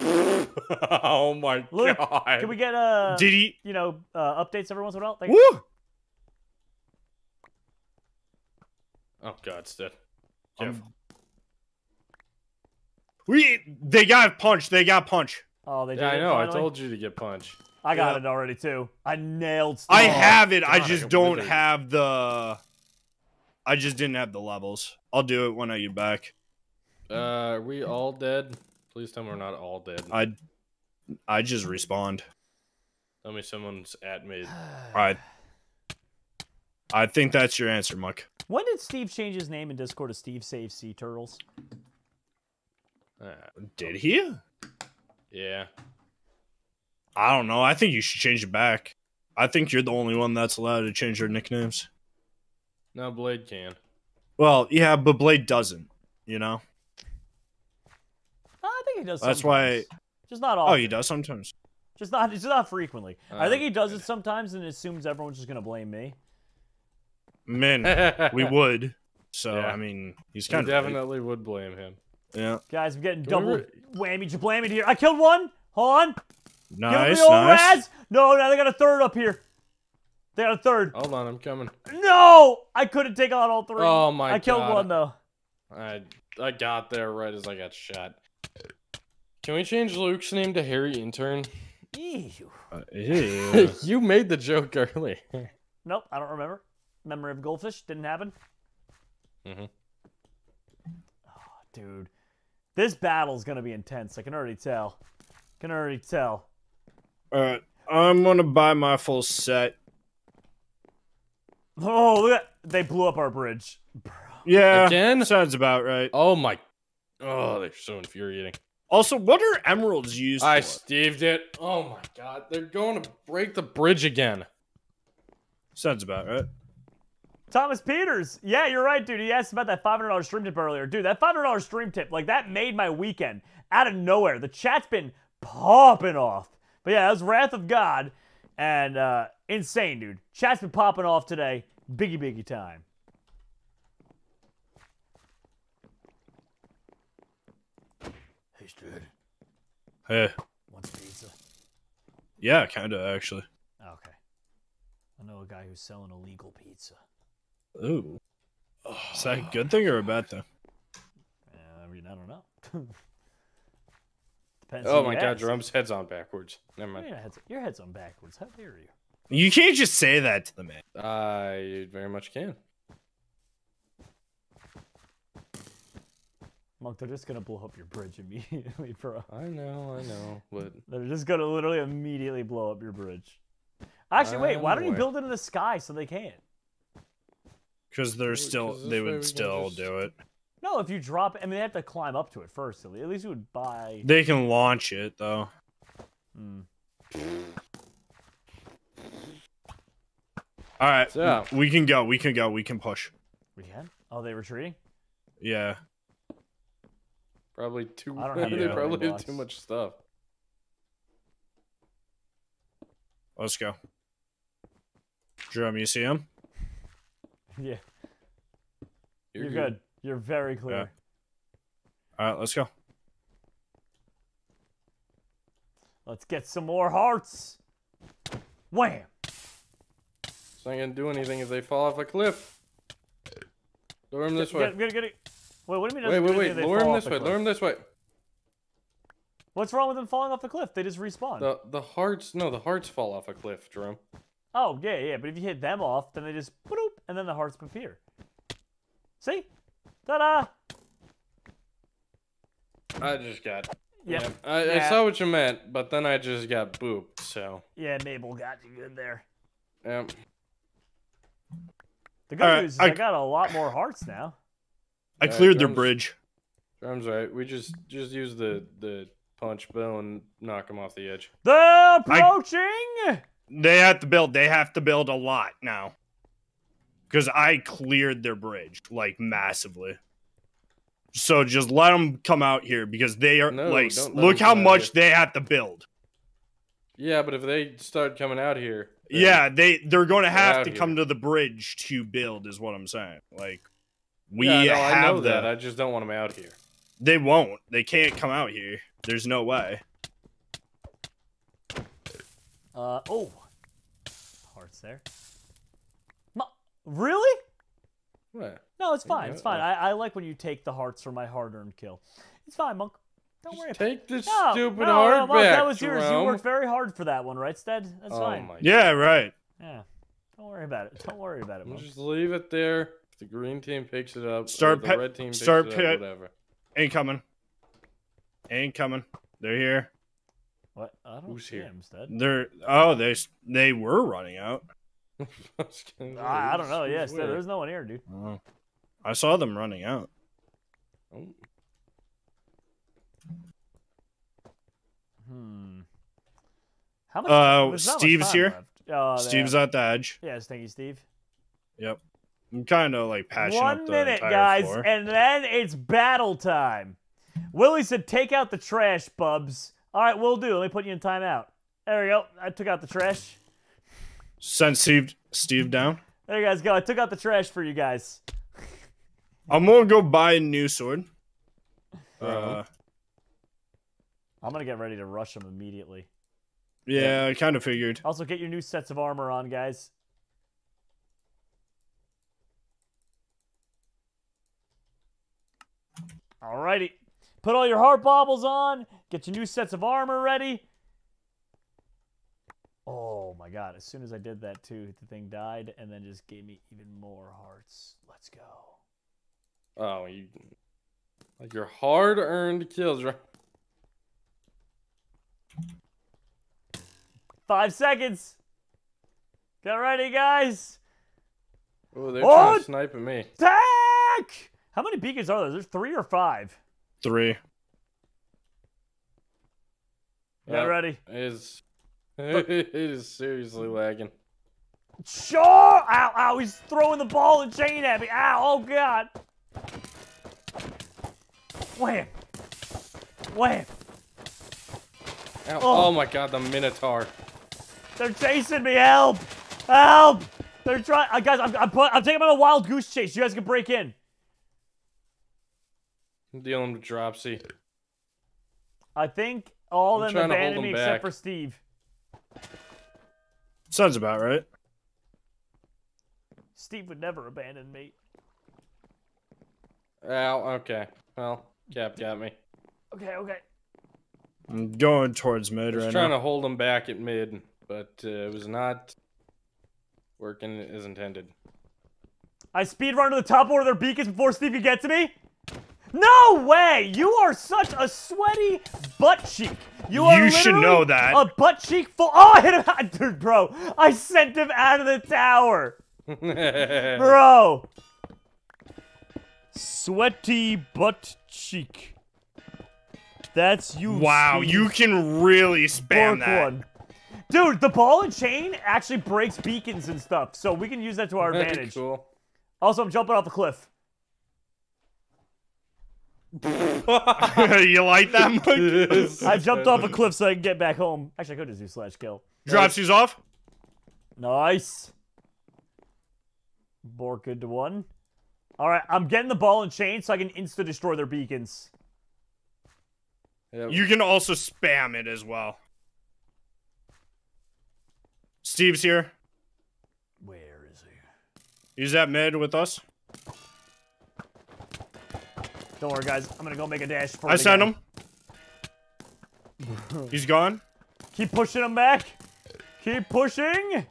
Oh my Luke, god. Can we get, uh, Did he... you know, uh, updates every once in a while? Thank Woo! You. Oh god, Stead. Um, we they got punch. They got punch. Oh, they did. Yeah, I know. Finally. I told you to get punch. I got yeah. it already too. I nailed. Stead. I have it. God, I just I don't it. have the. I just didn't have the levels. I'll do it when I get back. Uh, are we all dead? Please tell me we're not all dead. I, I just respawned. Tell me someone's at mid. All right. I think that's your answer, Muck. When did Steve change his name in Discord to Steve Save Sea Turtles? Uh, did he? Yeah. I don't know. I think you should change it back. I think you're the only one that's allowed to change their nicknames. No, Blade can. Well, yeah, but Blade doesn't, you know? I think he does sometimes. That's why... Just not often. Oh, he does sometimes. Just not, just not frequently. Uh, I think he does it sometimes and assumes everyone's just going to blame me. Man, we would. So yeah. I mean, he's kind we of definitely right. would blame him. Yeah, guys, I'm getting Can double we... whammy, jablammy here. I killed one. Hold on. Nice, Give me nice. Raz. No, now they got a third up here. They got a third. Hold on, I'm coming. No, I couldn't take out all three. Oh my god! I killed god. one though. I I got there right as I got shot. Can we change Luke's name to Harry Intern? Ew. Uh, ew. You made the joke early. Nope, I don't remember. Memory of Goldfish didn't happen. Mm-hmm. Oh, dude. This battle's gonna be intense. I can already tell. Can already tell. Alright, I'm gonna buy my full set. Oh, look at that. They blew up our bridge. Bro. Yeah. Again? Sounds about right. Oh my. Oh, they're so infuriating. Also, what are emeralds used I for? I Steved it. Oh my god. They're going to break the bridge again. Sounds about right. Thomas Peters. Yeah, you're right, dude. He asked about that five hundred dollar stream tip earlier. Dude, that five hundred dollar stream tip, like, that made my weekend out of nowhere. The chat's been popping off. But yeah, that was Wrath of God. And uh, insane, dude. Chat's been popping off today. Biggie, biggie time. Hey, dude. Hey. Want some pizza? Yeah, kind of, actually. Okay. I know a guy who's selling illegal pizza. Ooh. Oh. Is that a good thing or a bad thing? Uh, I mean, I don't know. Depends oh my god, Jerome's head's on backwards. Never mind. Your head's, your head's on backwards. How dare you? You can't just say that to the man. I very much can. Monk, they're just gonna blow up your bridge immediately, bro. I know, I know. But... they're just gonna literally immediately blow up your bridge. Actually, wait, why don't you build it in the sky so they can't? Because they're still, they would still do it. No, if you drop it, I mean, they have to climb up to it first. At least you would buy... they can launch it, though. Hmm. Alright, so. we can go, we can go, we can push. We can? Oh, they're retreating? Yeah. Probably too much. They probably did too much stuff. Let's go. Jerome, you see him? Yeah. You're, You're good. good. You're very clear. Yeah. All right, let's go. Let's get some more hearts. Wham! It's not going to do anything if they fall off a cliff. Lure him this way. Get, get, get, get. Wait, what do you mean? Wait, wait, wait. Lure him this way. Lure him this way. What's wrong with them falling off the cliff? They just respawn. The, the hearts... no, the hearts fall off a cliff, Jerome. Oh, yeah, yeah. But if you hit them off, then they just... boop, and then the hearts appear. See? Ta-da! I just got... yep. Yeah. I, yeah. I saw what you meant, but then I just got booped, so... yeah, Mabel got you good there. Yep. The good uh, news is I, I got a lot more hearts now. I All cleared right, their bridge. Drum's right. We just just use the... the punch Bill and knock him off the edge. They're approaching! I, they have to build. They have to build a lot now. Because I cleared their bridge, like, massively. So just let them come out here, because they are, no, like, look how much they have to build. Yeah, but if they start coming out here... yeah, they, they're going to have to here. come to the bridge to build, is what I'm saying. Like, we yeah, no, have I know that. that. I just don't want them out here. They won't. They can't come out here. There's no way. Uh, oh. Hearts there. Ma really? What? No, it's fine. It's fine. I, I like when you take the hearts for my hard-earned kill. It's fine, Monk. Don't Just worry about it. Take this no, stupid no, heart no, Monk, back, that was yours. Jerome. You worked very hard for that one, right, Stead? That's oh fine. Yeah, right. Yeah. Don't worry about it. Don't worry about it, Monk. Just leave it there. If the green team picks it up. Start the red team picks start it up, whatever. Ain't coming. Ain't coming. They're here. What? I don't Who's see here? Him, Stead. They're oh, they they were running out. I, I don't know. Yeah, Stead, there's no one here, dude. Oh. I saw them running out. Oh. Hmm. How much? Uh, Steve's much here. Oh, Steve's at the edge. Yes, thank you, Steve. Yep. I'm kind of like patching one up the minute, guys, floor. And then it's battle time. Willie said, take out the trash, bubs. All right, will do. Let me put you in timeout. There we go. I took out the trash. Sent Steve, Steve down. There you guys go. I took out the trash for you guys. I'm going to go buy a new sword. Uh, I'm going to get ready to rush them immediately. Yeah, yeah, I kind of figured. Also, get your new sets of armor on, guys. Alrighty. Put all your heart baubles on. Get your new sets of armor ready. Oh my god. As soon as I did that too, the thing died and then just gave me even more hearts. Let's go. Oh, you... like your hard-earned kills, right? Five seconds. Get ready, guys. Ooh, they're oh, they're trying to snipe at me. Tag! heck? How many beacons are there? There's three or five? Three. Yeah, ready. It is, it is seriously lagging. Sure! Ow, ow, he's throwing the ball and chain at me. Ow, oh god. Wham. Wham. Ow. Oh. Oh my god, the Minotaur. They're chasing me, help! Help! They're trying, uh, guys, I'm, I'm, I'm taking them on a wild goose chase. You guys can break in. I'm dealing with Dropsy. I think all of them abandoned me except for Steve. Sounds about right. Steve would never abandon me. Ow, okay. Well, Cap got me. Okay, okay. I'm going towards mid right now. I was trying to hold him back at mid, but uh, it was not working as intended. I speed run to the top order of their beacons before Steve can get to me? No way! You are such a sweaty butt cheek. You are. You should know that. A butt cheek full. Oh, I hit him, dude, bro. I sent him out of the tower, bro. Sweaty butt cheek. That's you. Wow, Steve. You can really spam Bork that, one. Dude. The ball and chain actually breaks beacons and stuff, so we can use that to our advantage. Cool. Also, I'm jumping off a cliff. You like that, Monkey? I jumped off a cliff so I can get back home. Actually, I could just do slash kill. Dropsy's off. Nice. Bork into one. All right, I'm getting the ball and chain so I can insta destroy their beacons. Yep. You can also spam it as well. Steve's here. Where is he? He's at mid with us. Don't worry, guys. I'm gonna go make a dash for. I sent him. He's gone. Keep pushing him back. Keep pushing.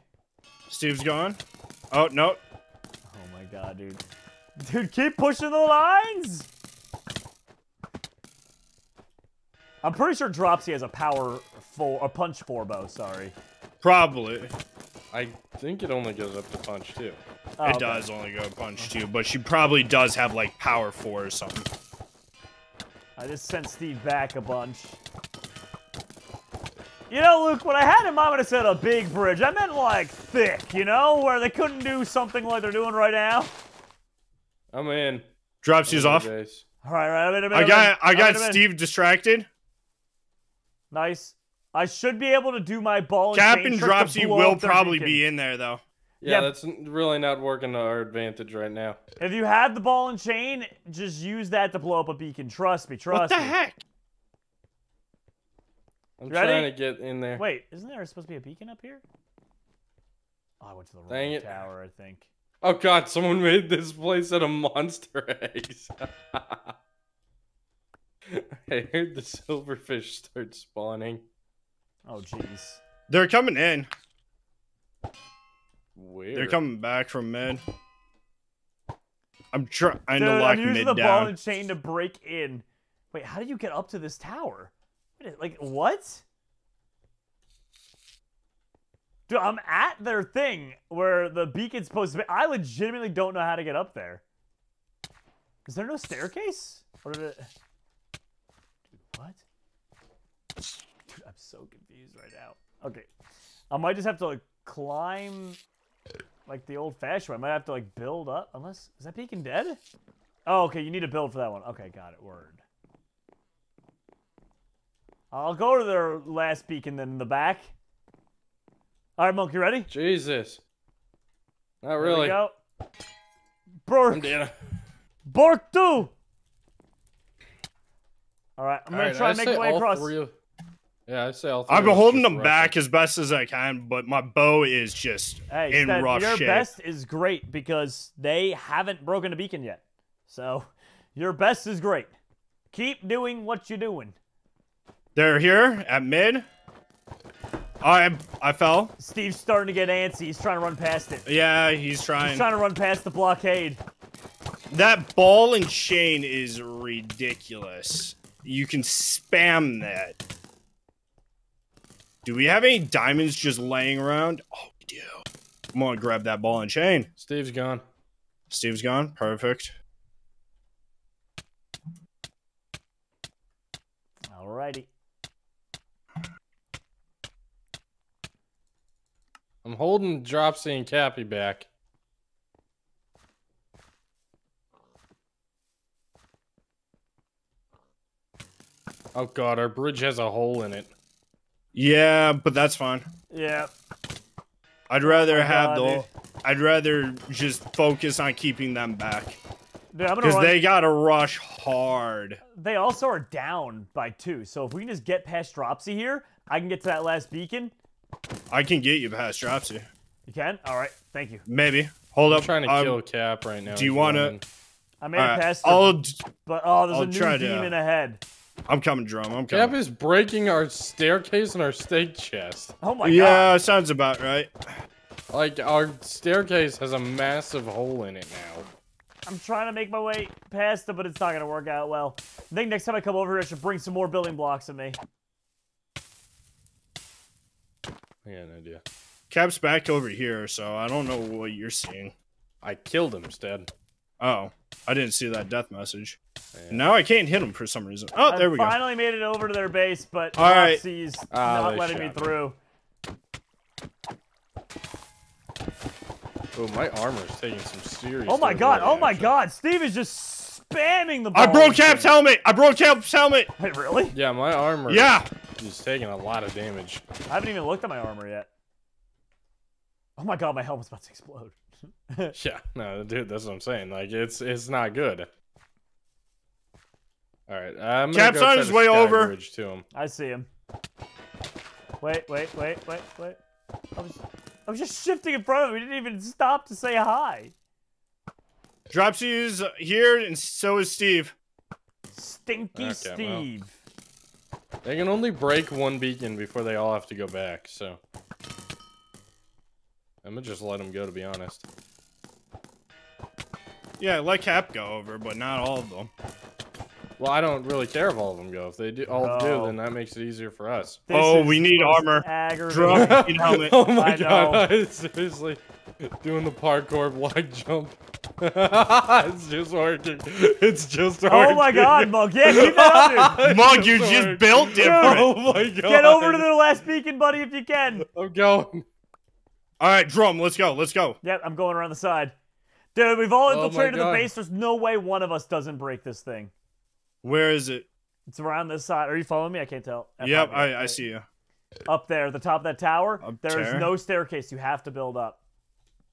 Steve's gone. Oh no. Oh my god, dude. Dude, keep pushing the lines. I'm pretty sure Dropsy has a power four, a punch four bow. Sorry. Probably. I think it only goes up to punch two. Oh, it okay. does only go punch two, but she probably does have like power four or something. I just sent Steve back a bunch. You know, Luke, what I had in mind when I said a big bridge, I meant like thick, you know, where they couldn't do something like they're doing right now. I'm in. Dropsy's off. All right, all right. I'm in, I'm in, I got, I got Steve distracted. Nice. I should be able to do my ball. Cap and Dropsy will probably be in there, though. Yeah, yeah, that's really not working to our advantage right now. If you have the ball and chain, just use that to blow up a beacon. Trust me, trust me. What the heck? I'm trying to get in there. Wait, isn't there supposed to be a beacon up here? Oh, I went to the wrong tower, I think. Oh, God, someone made this place out of monster eggs. I heard the silverfish start spawning. Oh, jeez. They're coming in. Weird. They're coming back from mid. I'm trying to lock mid down. I'm using the ball and chain to break in. Wait, how did you get up to this tower? Like, what? Dude, I'm at their thing where the beacon's supposed to be. I legitimately don't know how to get up there. Is there no staircase? Or did it... Dude, what? Dude, I'm so confused right now. Okay. I might just have to, like, climb... Like the old-fashioned way. I might have to like build up. Unless is that beacon dead? Oh, okay. You need to build for that one. Okay, got it. Word. I'll go to their last beacon then in the back. All right, Monkey, ready? Jesus. Not really. There we go. Bork. Bork two. All right, I'm all gonna right, try I to make my way across. Three. Yeah, I say I'll I've been holding them rushing. back as best as I can, but my bow is just hey, in Sted, rough your shape. Your best is great because they haven't broken a beacon yet. So, your best is great. Keep doing what you're doing. They're here at mid. I I fell. Steve's starting to get antsy. He's trying to run past it. Yeah, he's trying. He's trying to run past the blockade. That ball and chain is ridiculous. You can spam that. Do we have any diamonds just laying around? Oh, we do. I'm gonna grab that ball and chain. Steve's gone. Steve's gone. Perfect. Alrighty. I'm holding Dropsy and Cappy back. Oh god, our bridge has a hole in it. Yeah, but that's fine. Yeah. I'd rather oh have god, the dude. I'd rather just focus on keeping them back. Because they gotta rush hard. They also are down by two, so if we can just get past Dropsy here, I can get to that last beacon. I can get you past Dropsy. You can? Alright, thank you. Maybe. Hold I'm up. I'm trying to um, kill Cap right now. Do you want to... I made right. it past I'll... But, oh, there's I'll a new demon to... ahead. I'm coming, Drum. I'm coming. Cap is breaking our staircase and our steak chest. Oh my yeah, god. Yeah, sounds about right. Like, our staircase has a massive hole in it now. I'm trying to make my way past it, but it's not going to work out well. I think next time I come over here, I should bring some more building blocks with me. I got an idea. Cap's back over here, so I don't know what you're seeing. I killed him instead. Oh, I didn't see that death message. Yeah. Now I can't hit him for some reason. Oh, I there we go. I finally made it over to their base, but all right. Nazis oh, not letting me, me through. Oh, my armor's taking some serious. Oh my god! Oh my god! Steve is just spamming the ball. I broke Cap's helmet. I broke Cap's helmet. Wait, really? Yeah, my armor. Yeah. He's taking a lot of damage. I haven't even looked at my armor yet. Oh my god, my helmet's about to explode. Yeah, no, dude, that's what I'm saying. Like, it's it's not good. All right, I'm gonna go on his way over to him. I see him. Wait, wait, wait, wait, wait. I was, I was just shifting in front of him. We didn't even stop to say hi. Dropsy is here, and so is Steve. Stinky okay, Steve. Well. They can only break one beacon before they all have to go back, so... I'm gonna just let them go, to be honest. Yeah, let Cap go over, but not all of them. Well, I don't really care if all of them go. If they do, all oh. do, then that makes it easier for us. This oh, we need armor. Drum, we need helmet. Oh my I god, I seriously. Doing the parkour block jump. It's just working. It's just working. Oh my god, Mug. Yeah, keep that up, dude. Mug, you just, just built different. Oh my god. Get over to the last beacon, buddy, if you can. I'm going. All right, Drum, let's go. Let's go. Yep, I'm going around the side. Dude, we've all infiltrated oh the base. There's no way one of us doesn't break this thing. Where is it? It's around this side. Are you following me? I can't tell. F yep, I, I see you. Up there, the top of that tower. Up there is no staircase. You have to build up.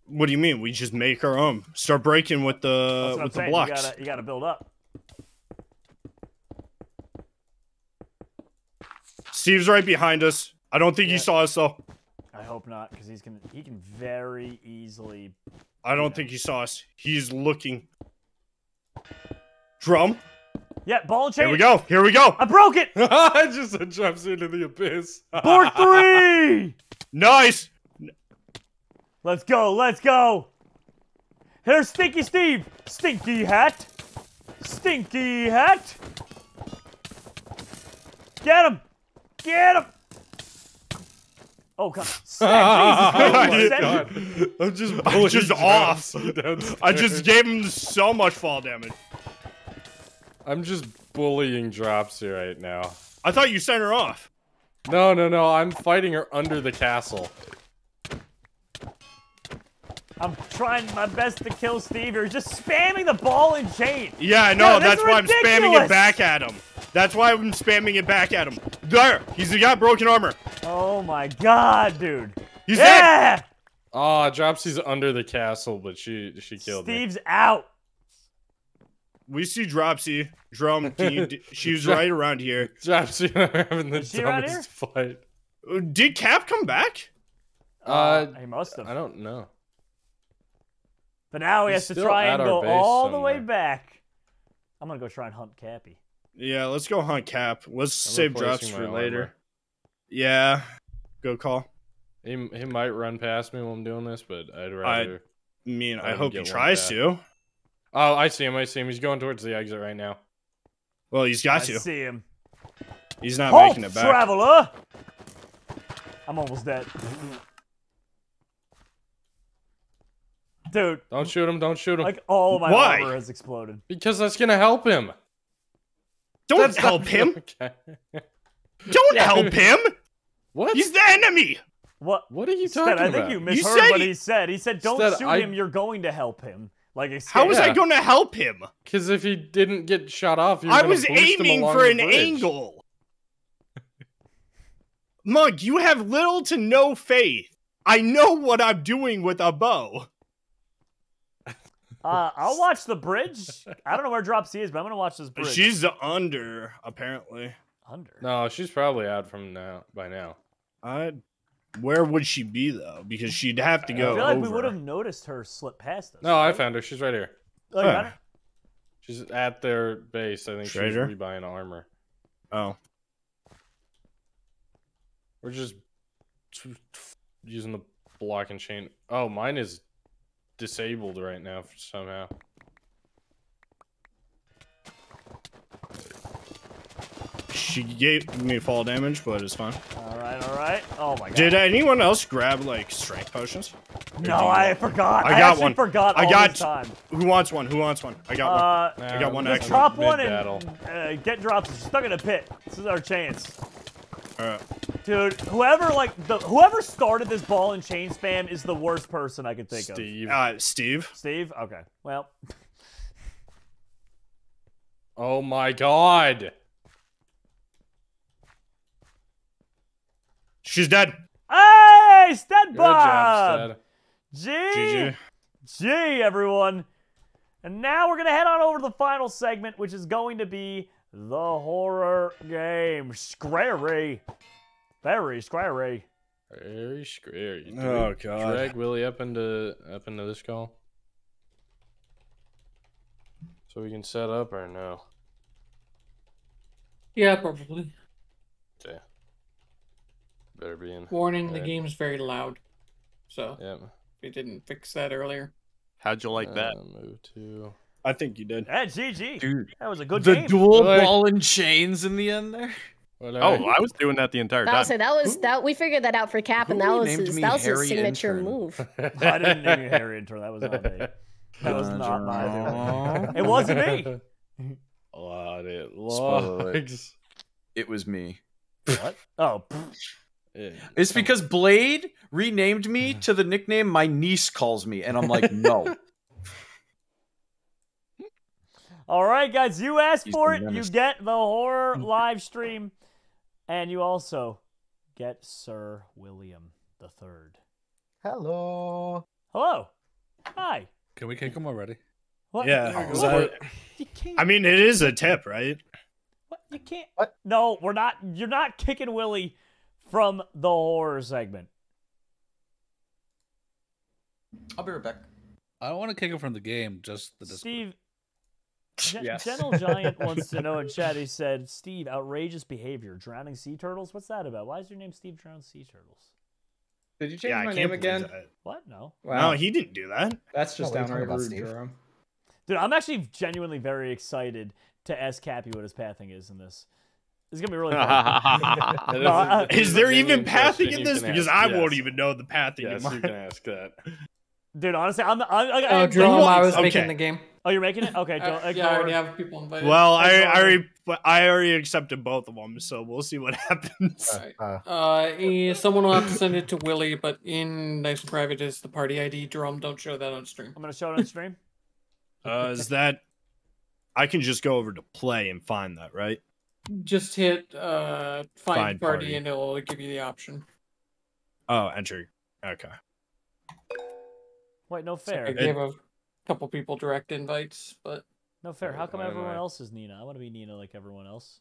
What do you mean? We just make our own. Start breaking with the with I'm the saying. blocks. You gotta, you gotta build up. Steve's right behind us. I don't think yeah. he saw us though. I hope not, because he's gonna he can very easily. I don't know. think he saw us. He's looking. Drum. Yeah, ball and chain. Here we go. Here we go. I broke it. I just it drops into the abyss. Board three. Nice. Let's go, let's go! Here's Stinky Steve! Stinky hat! Stinky hat! Get him! Get him! Oh god. Snap, Jesus Christ, oh, I'm just, I'm just off. I just gave him so much fall damage. I'm just bullying Dropsy right now. I thought you sent her off. No, no, no. I'm fighting her under the castle. I'm trying my best to kill Steve. You're just spamming the ball and chain. Yeah, I know. That's why I'm spamming it back at him. That's why I'm spamming it back at him. There. He's got broken armor. Oh, my God, dude. He's yeah. dead. Oh, Dropsy's under the castle, but she she killed Steve's me. Steve's out. We see Dropsy. Drum, she's right around here. Dropsy and I are having the dumbest fight. Did Cap come back? Uh, uh, he must have. I don't know. But now he He's has to try and go all somewhere. the way back. I'm going to go try and hunt Cappy. Yeah, let's go hunt Cap. Let's save Drops for later. Armor. Yeah, good call. He, he might run past me while I'm doing this, but I'd rather... I mean, I hope he tries to. Oh, I see him, I see him. He's going towards the exit right now. Well, he's got I to. I see him. He's not Halt, making it back. Traveler! I'm almost dead. Dude. Don't shoot him, don't shoot him. Like, all of my Why? armor has exploded. Because that's gonna help him. Don't that's help not... him! Okay. Don't yeah. help him. What? He's the enemy. What? What are you talking Stead, about? I think you misheard you what he, he said. He said, "Don't Stead, shoot I... him. You're going to help him." Like, escape. How was yeah. I going to help him? Because if he didn't get shot off, you're I was aiming for an bridge. angle. Mug, you have little to no faith. I know what I'm doing with a bow. Uh, I'll watch the bridge. I don't know where Dropsy is, but I'm gonna watch this bridge. She's under, apparently. Under? No, she's probably out from now by now. I. Where would she be though? Because she'd have to go. I feel like over. we would have noticed her slip past us. No, right? I found her. She's right here. Oh, you huh. got her? She's at their base. I think she's rebuying armor. Oh. We're just using the block and chain. Oh, mine is disabled right now somehow. She gave me fall damage, but it's fine. Alright, alright. Oh my god. Did anyone else grab, like, strength potions? No, I forgot. I got one. forgot I got time. Who wants one? Who wants one? I got uh, one. No, I got one extra. Drop one and uh, get drops stuck in a pit. This is our chance. Alright. Dude, whoever, like, the whoever started this ball and chain spam is the worst person I could think Steve. of. Steve. Uh, Steve? Steve? Okay. Well. Oh my god. She's dead. Hey, Stead Bob. Good job, Stead. G. G. G, everyone. And now we're going to head on over to the final segment, which is going to be the horror game. Scary. Very scary. Very scary. Did oh, God. Drag Willie up into, up into this call? So we can set up or no? Yeah, probably. Yeah. Better be in. Warning, the game's very loud. So, yep. We didn't fix that earlier. How'd you like uh, that? Move to... I think you did. Hey, G G. Dude, that was a good the game. The dual like... ball and chains in the end there. Whatever. Oh, I was doing that the entire time. Say, that was that. We figured that out for Cap, Who and that was his, that was his signature intern. move. I didn't name you Harry Intern. That was not me. That was not my idea. It wasn't me. What it logs. It was me. What? Oh. Yeah. It's because Blade renamed me to the nickname my niece calls me, and I'm like, no. All right, guys, you asked He's for it. You get the horror live stream, and you also get Sir William the Third. Hello. Hello. Hi. Can we kick him already? What? Yeah. What? What? You can't. I mean, it is a tip, right? What? You can't. What? No, we're not. You're not kicking Willie from the horror segment. I'll be right back. I don't want to kick him from the game, just the Steve, G yes. Gentle Giant wants to know in chat, he said, Steve, outrageous behavior, drowning sea turtles? What's that about? Why is your name Steve Drowned Sea Turtles? Did you change yeah, my name again? That. What? No. Wow. No, he didn't do that. That's just no, downright rude, Jerome. Dude, I'm actually genuinely very excited to ask Cappy what his pathing is in this. It's gonna be really fun. No, uh, is there even pathing in this? Because ask. I yes. won't even know the pathing. Yes, you can ask that. Dude, honestly, I'm. The, I'm, I'm oh, Jerome, I was okay. making the game. Oh, you're making it? Okay, don't uh, yeah, I already have people invited. Well, I, I already, I already accepted both of them, so we'll see what happens. All right. uh, uh, someone will have to send it to Willie, but in nice and private is the party I D. Jerome, don't show that on stream. I'm gonna show it on stream. uh, is that? I can just go over to play and find that, right? Just hit uh, find, find party, party and it'll give you the option. Oh, entry. Okay. Wait, no fair. So I gave it... a couple people direct invites, but... No fair. How come everyone else is Nina? I want to be Nina like everyone else.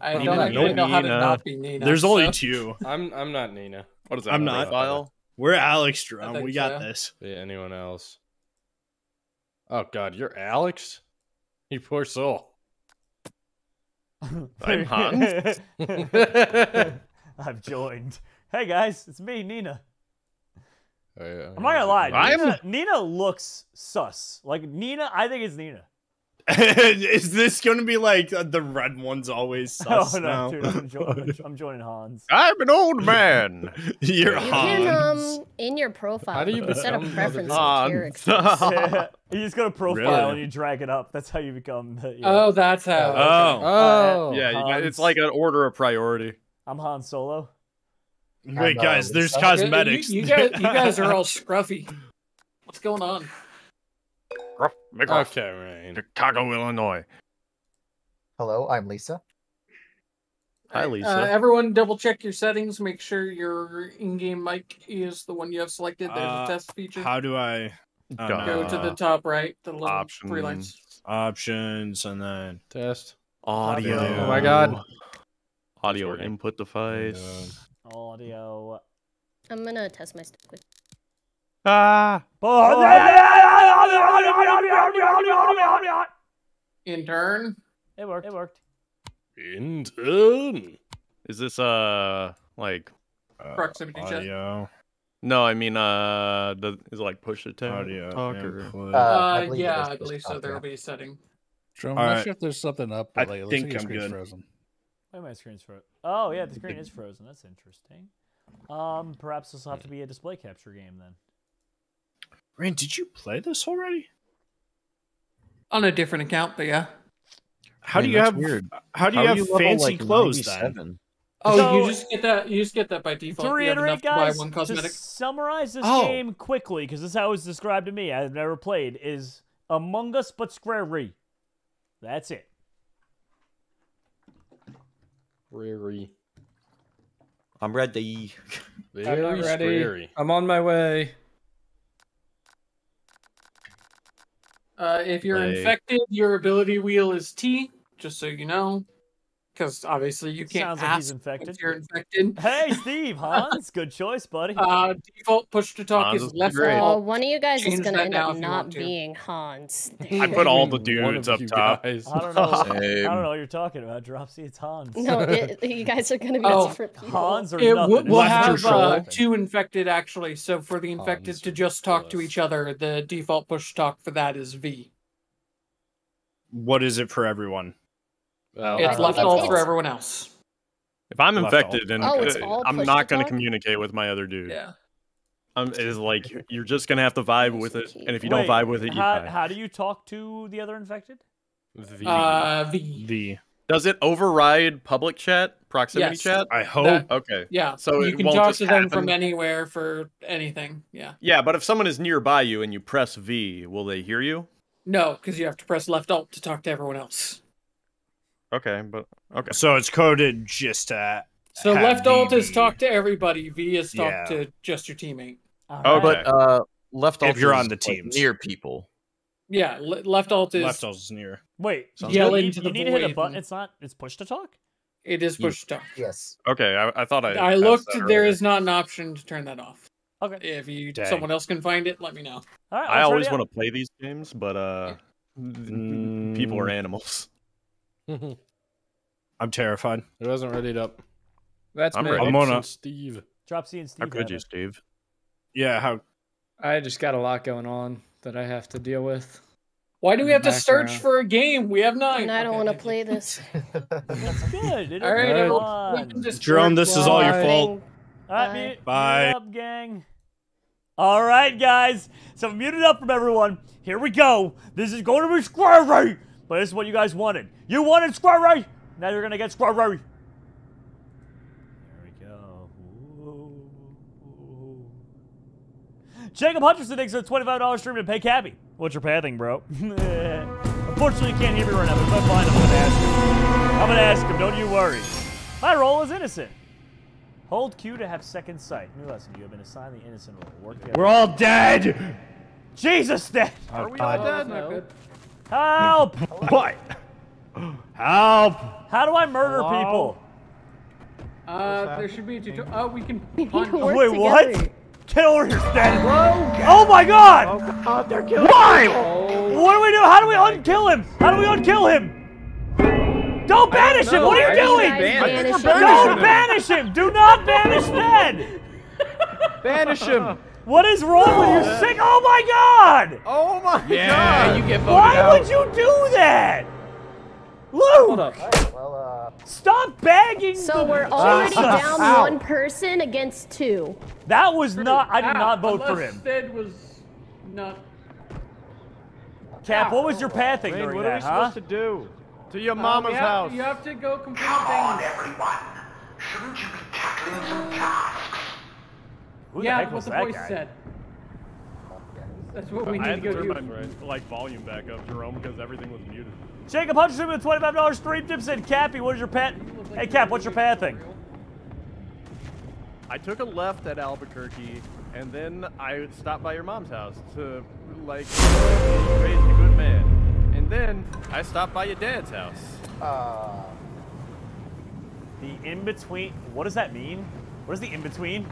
I don't Nina, actually no know Nina. how to not be Nina. There's so. only two. I'm I'm not Nina. What is that? I'm not. File? We're Alex Drum. We got so. this. Yeah, anyone else? Oh, God. You're Alex? You poor soul. I'm Hans. I've joined. Hey guys, it's me, Nina. Oh, yeah. I'm not gonna lie. I'm... Nina, Nina looks sus. Like Nina, I think it's Nina. Is this gonna be like uh, the red one's always sus? Oh no, now? Dude, I'm, jo I'm, jo I'm joining Hans. I'm an old man. You're you Hans. Can, um, in your profile, how do you set a preference for characters? Yeah, you just go to profile really? and you drag it up. That's how you become. The, you know, oh, that's how. Oh, okay. oh. Uh, yeah. You know, it's like an order of priority. I'm Han Solo. Wait, guys, there's cosmetics. You, you, guys, you guys are all scruffy. What's going on? Gruff, make off. Okay, right. Chicago, Illinois. Hello, I'm Lisa. Hi, Lisa. Uh, everyone, double check your settings. Make sure your in-game mic is the one you have selected. There's uh, a test feature. How do I uh, go uh, to the top right? The little options, three lines. Options, and then test audio. audio. Oh my God! Audio input device. Oh audio. I'm gonna test my stuff quick. Ah! Oh. Intern. It worked. It worked. Intern. Is this uh like uh, proximity audio. Check? No, I mean uh the is it like push to talk or uh, uh I yeah, I believe so. There'll be a setting. Drum, I'm not sure if there's something up, but like, I think I'm good. Frozen. Why my screen's frozen? Oh yeah, the screen is frozen. That's interesting. Um, perhaps this will have to be a display capture game then. Rand, did you play this already? On a different account, but yeah. How, Man, do have, how do you have how do you have fancy like clothes then? Oh, so, you just get that you just get that by default. To reiterate, guys, to buy one cosmetic. To summarize this oh. game quickly, because this is how it's described to me. I've never played is Among Us but Square-y. That's it. Square-y. I'm ready. Very I'm ready. Square-y. I'm on my way. Uh, if you're like... infected, your ability wheel is T. Just so you know, because obviously you can't Sounds ask like he's infected. If you're infected. Hey, Steve, Hans, good choice, buddy. Uh, default push to talk Hans is left. Oh, one of you guys Change is going to end up not being Hans. I put all the dudes up top. Guys. I don't know. I don't know what you're talking about, Dropsy. It's Hans. No, it, you guys are going to be oh, different people. Hans or it, nothing. We'll have uh, two infected actually. So for the infected Hans to just talk jealous. to each other, the default push to talk for that is V. What is it for everyone? Well, it's left all it's, for everyone else. If I'm infected and oh, uh, I'm not going to communicate with my other dude. Yeah. Um, it is like, you're just going to have to vibe with it. And if you Wait, don't vibe with it, you how, die. How do you talk to the other infected? V. Uh, v. v. Does it override public chat? Proximity yes. chat? I hope. That, okay. Yeah. So you can talk to them happen. from anywhere for anything. Yeah. Yeah, but if someone is nearby you and you press V, will they hear you? No, because you have to press left alt to talk to everyone else. Okay, but okay. So it's coded just to. So left alt is talk to everybody. V is talk yeah. to just your teammate. Right. Oh, but uh, left alt if you're is on the teams like near people. Yeah, le left alt is left alt is near. Wait, so yell you, into you, the you need to hit a button. It's not. It's push to talk. It is push to talk. Yes. Okay, I, I thought I. I looked. There earlier. is not an option to turn that off. Okay. If you Dang. someone else can find it, let me know. All right, I always want to play these games, but uh, mm. people are animals. I'm terrified. It wasn't readied up. That's I'm me. I'm on a... Steve. Dropsy and Steve. How could you, Steve? Yeah, how? I just got a lot going on that I have to deal with. Why do we have to search around. for a game? We have nine. And I don't okay. want to play this. That's good. It all right, everyone. Jerome, this well, is all your fault. All right, Bye. Mute, Bye. mute up, gang. All right, guys. So mute it up from everyone. Here we go. This is going to be scary. But this is what you guys wanted. You wanted Square-y! Now you're gonna get Square-y! There we go. Ooh. Jacob Hutcherson thinks it's twenty-five dollar stream to pay Cappy. What's your pathing, bro? Unfortunately, you can't hear me right now, but if I find him, I'm gonna ask him. I'm gonna ask him, don't you worry. My role is innocent. Hold Q to have second sight. New lesson, you have been assigned the innocent role. Work together. We're all dead! Jesus, dead! Are we all dead? Not good. Help! What? Help! How do I murder Hello? people? Uh, there should be a tutorial. Oh, we can. We can work Wait, together. what? Killer's dead, bro! Oh my God! Oh God, they're killing. Why? Oh. What do we do? How do we unkill him? How do we unkill him? Don't banish don't him! What are you doing? Banish don't him. banish him! Do not banish Ned! Banish him! What is wrong oh, with you? Uh, sick? Oh my God! Oh my yeah, God! You get voted Why out. would you do that, Luke? Right, well, uh... Stop bagging. So the... we're already uh, down ow. one person against two. That was not. I did ow. not vote Unless for him. Stead was not. Cap, ow. what was your pathing Wait, during what that? What are we huh? supposed to do? To your uh, mama's have, house. You have to go complete things. Come on, everyone. Shouldn't you be tackling some tasks? Who yeah, the heck was what the that voice guy? said. That's what we need I had to, to go do. I had to turn my like, volume back up, Jerome, because everything was muted. Jacob Hutchinson with twenty-five dollars stream tips in. Cappy, what is your pet? Like hey, Cap, what's your pathing? I took a left at Albuquerque, and then I stopped by your mom's house to, like, raise a good man. And then I stopped by your dad's house. Uh... The in-between... What does that mean? What is the in-between?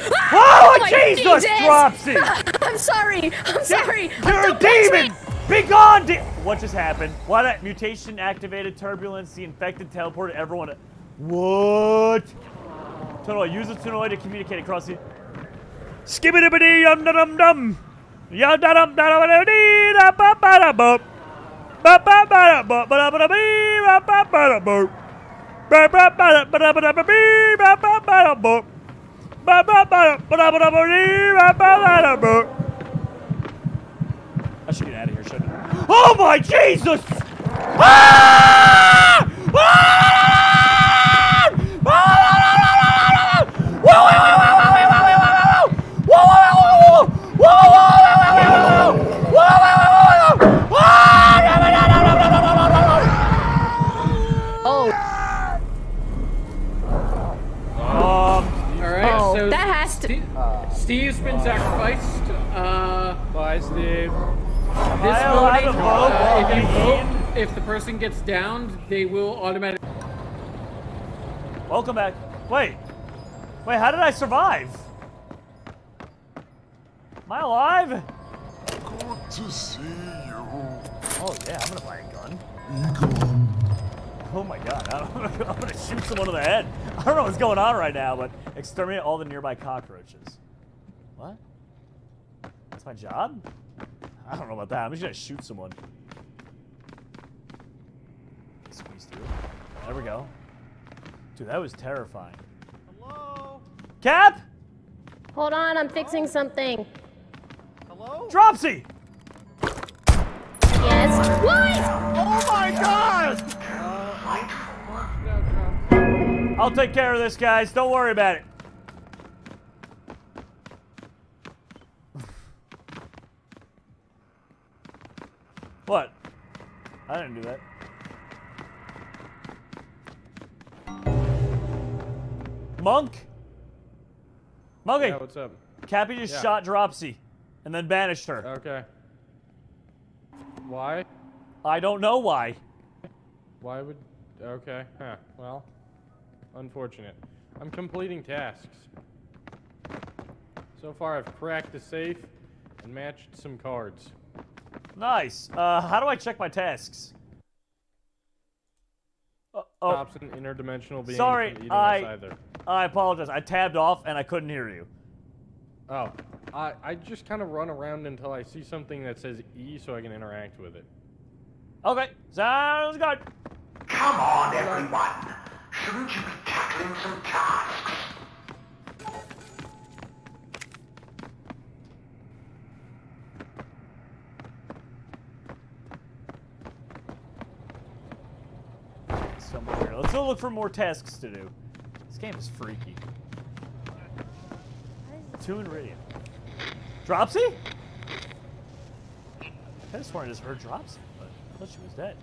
Ah! Oh, Jesus, Dropsy! I'm sorry! I'm sorry! You're a demon! Be gone! De what just happened? Why that mutation activated turbulence, the infected teleported everyone... What? Total, use the Tunnel to communicate across the... Skibbity dum dum dum yum da dum da dee da ba ba da ba ba ba ba ba ba ba ba ba ba ba ba ba ba ba ba I should get out of here, shouldn't I? Oh my Jesus! Ah! Ah! Ah! Whoa, whoa, whoa, whoa, whoa, whoa, whoa, whoa, whoa, whoa, whoa, whoa, whoa, whoa, So that has to. Steve, uh, Steve's been uh, sacrificed. Uh, Bye, Steve. This voting, uh, if you vote, if the person gets downed, they will automatically. Welcome back. Wait, wait. How did I survive? Am I alive? Good to see you. Oh yeah, I'm gonna buy a gun. Eagle. Oh my god, I don't, I'm gonna shoot someone in the head. I don't know what's going on right now, but exterminate all the nearby cockroaches. What? That's my job? I don't know about that. I'm just gonna shoot someone. Squeeze through. There we go. Dude, that was terrifying. Hello? Cap? Hold on, I'm fixing something. Hello? Dropsy! Yes. What? Oh my god! I'll take care of this, guys. Don't worry about it. What? I didn't do that. Monk? Monkey. Yeah, what's up? Cappy just yeah. shot Dropsy and then banished her. Okay. Why? I don't know why. Why would... Okay. Huh. Well... Unfortunate. I'm completing tasks. So far, I've cracked the safe and matched some cards. Nice. Uh, how do I check my tasks? Uh, oh. Stops an interdimensional being Sorry, from I, us either. I apologize. I tabbed off and I couldn't hear you. Oh. I, I just kind of run around until I see something that says E so I can interact with it. Okay. Sounds good. Come on, everyone. Shouldn't you be tackling some tasks? Somewhere here. Let's go look for more tasks to do. This game is freaky. Two Iridium. Dropsy? I just wanted to hear Dropsy, but I thought she was dead.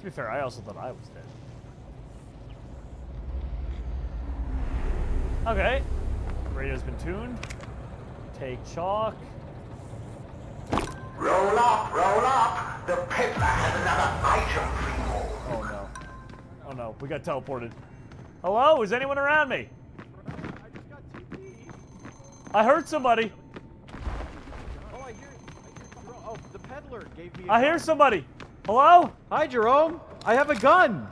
To be fair, I also thought I was dead. Okay. Radio's been tuned. Take chalk. Roll up, roll up! The peddler has another item for you. Oh no. Oh no, we got teleported. Hello? Is anyone around me? I just got T V. I heard somebody. Oh, I hear, I hear oh, the peddler gave me a I hear somebody. Hello? Hi, Jerome. I have a gun.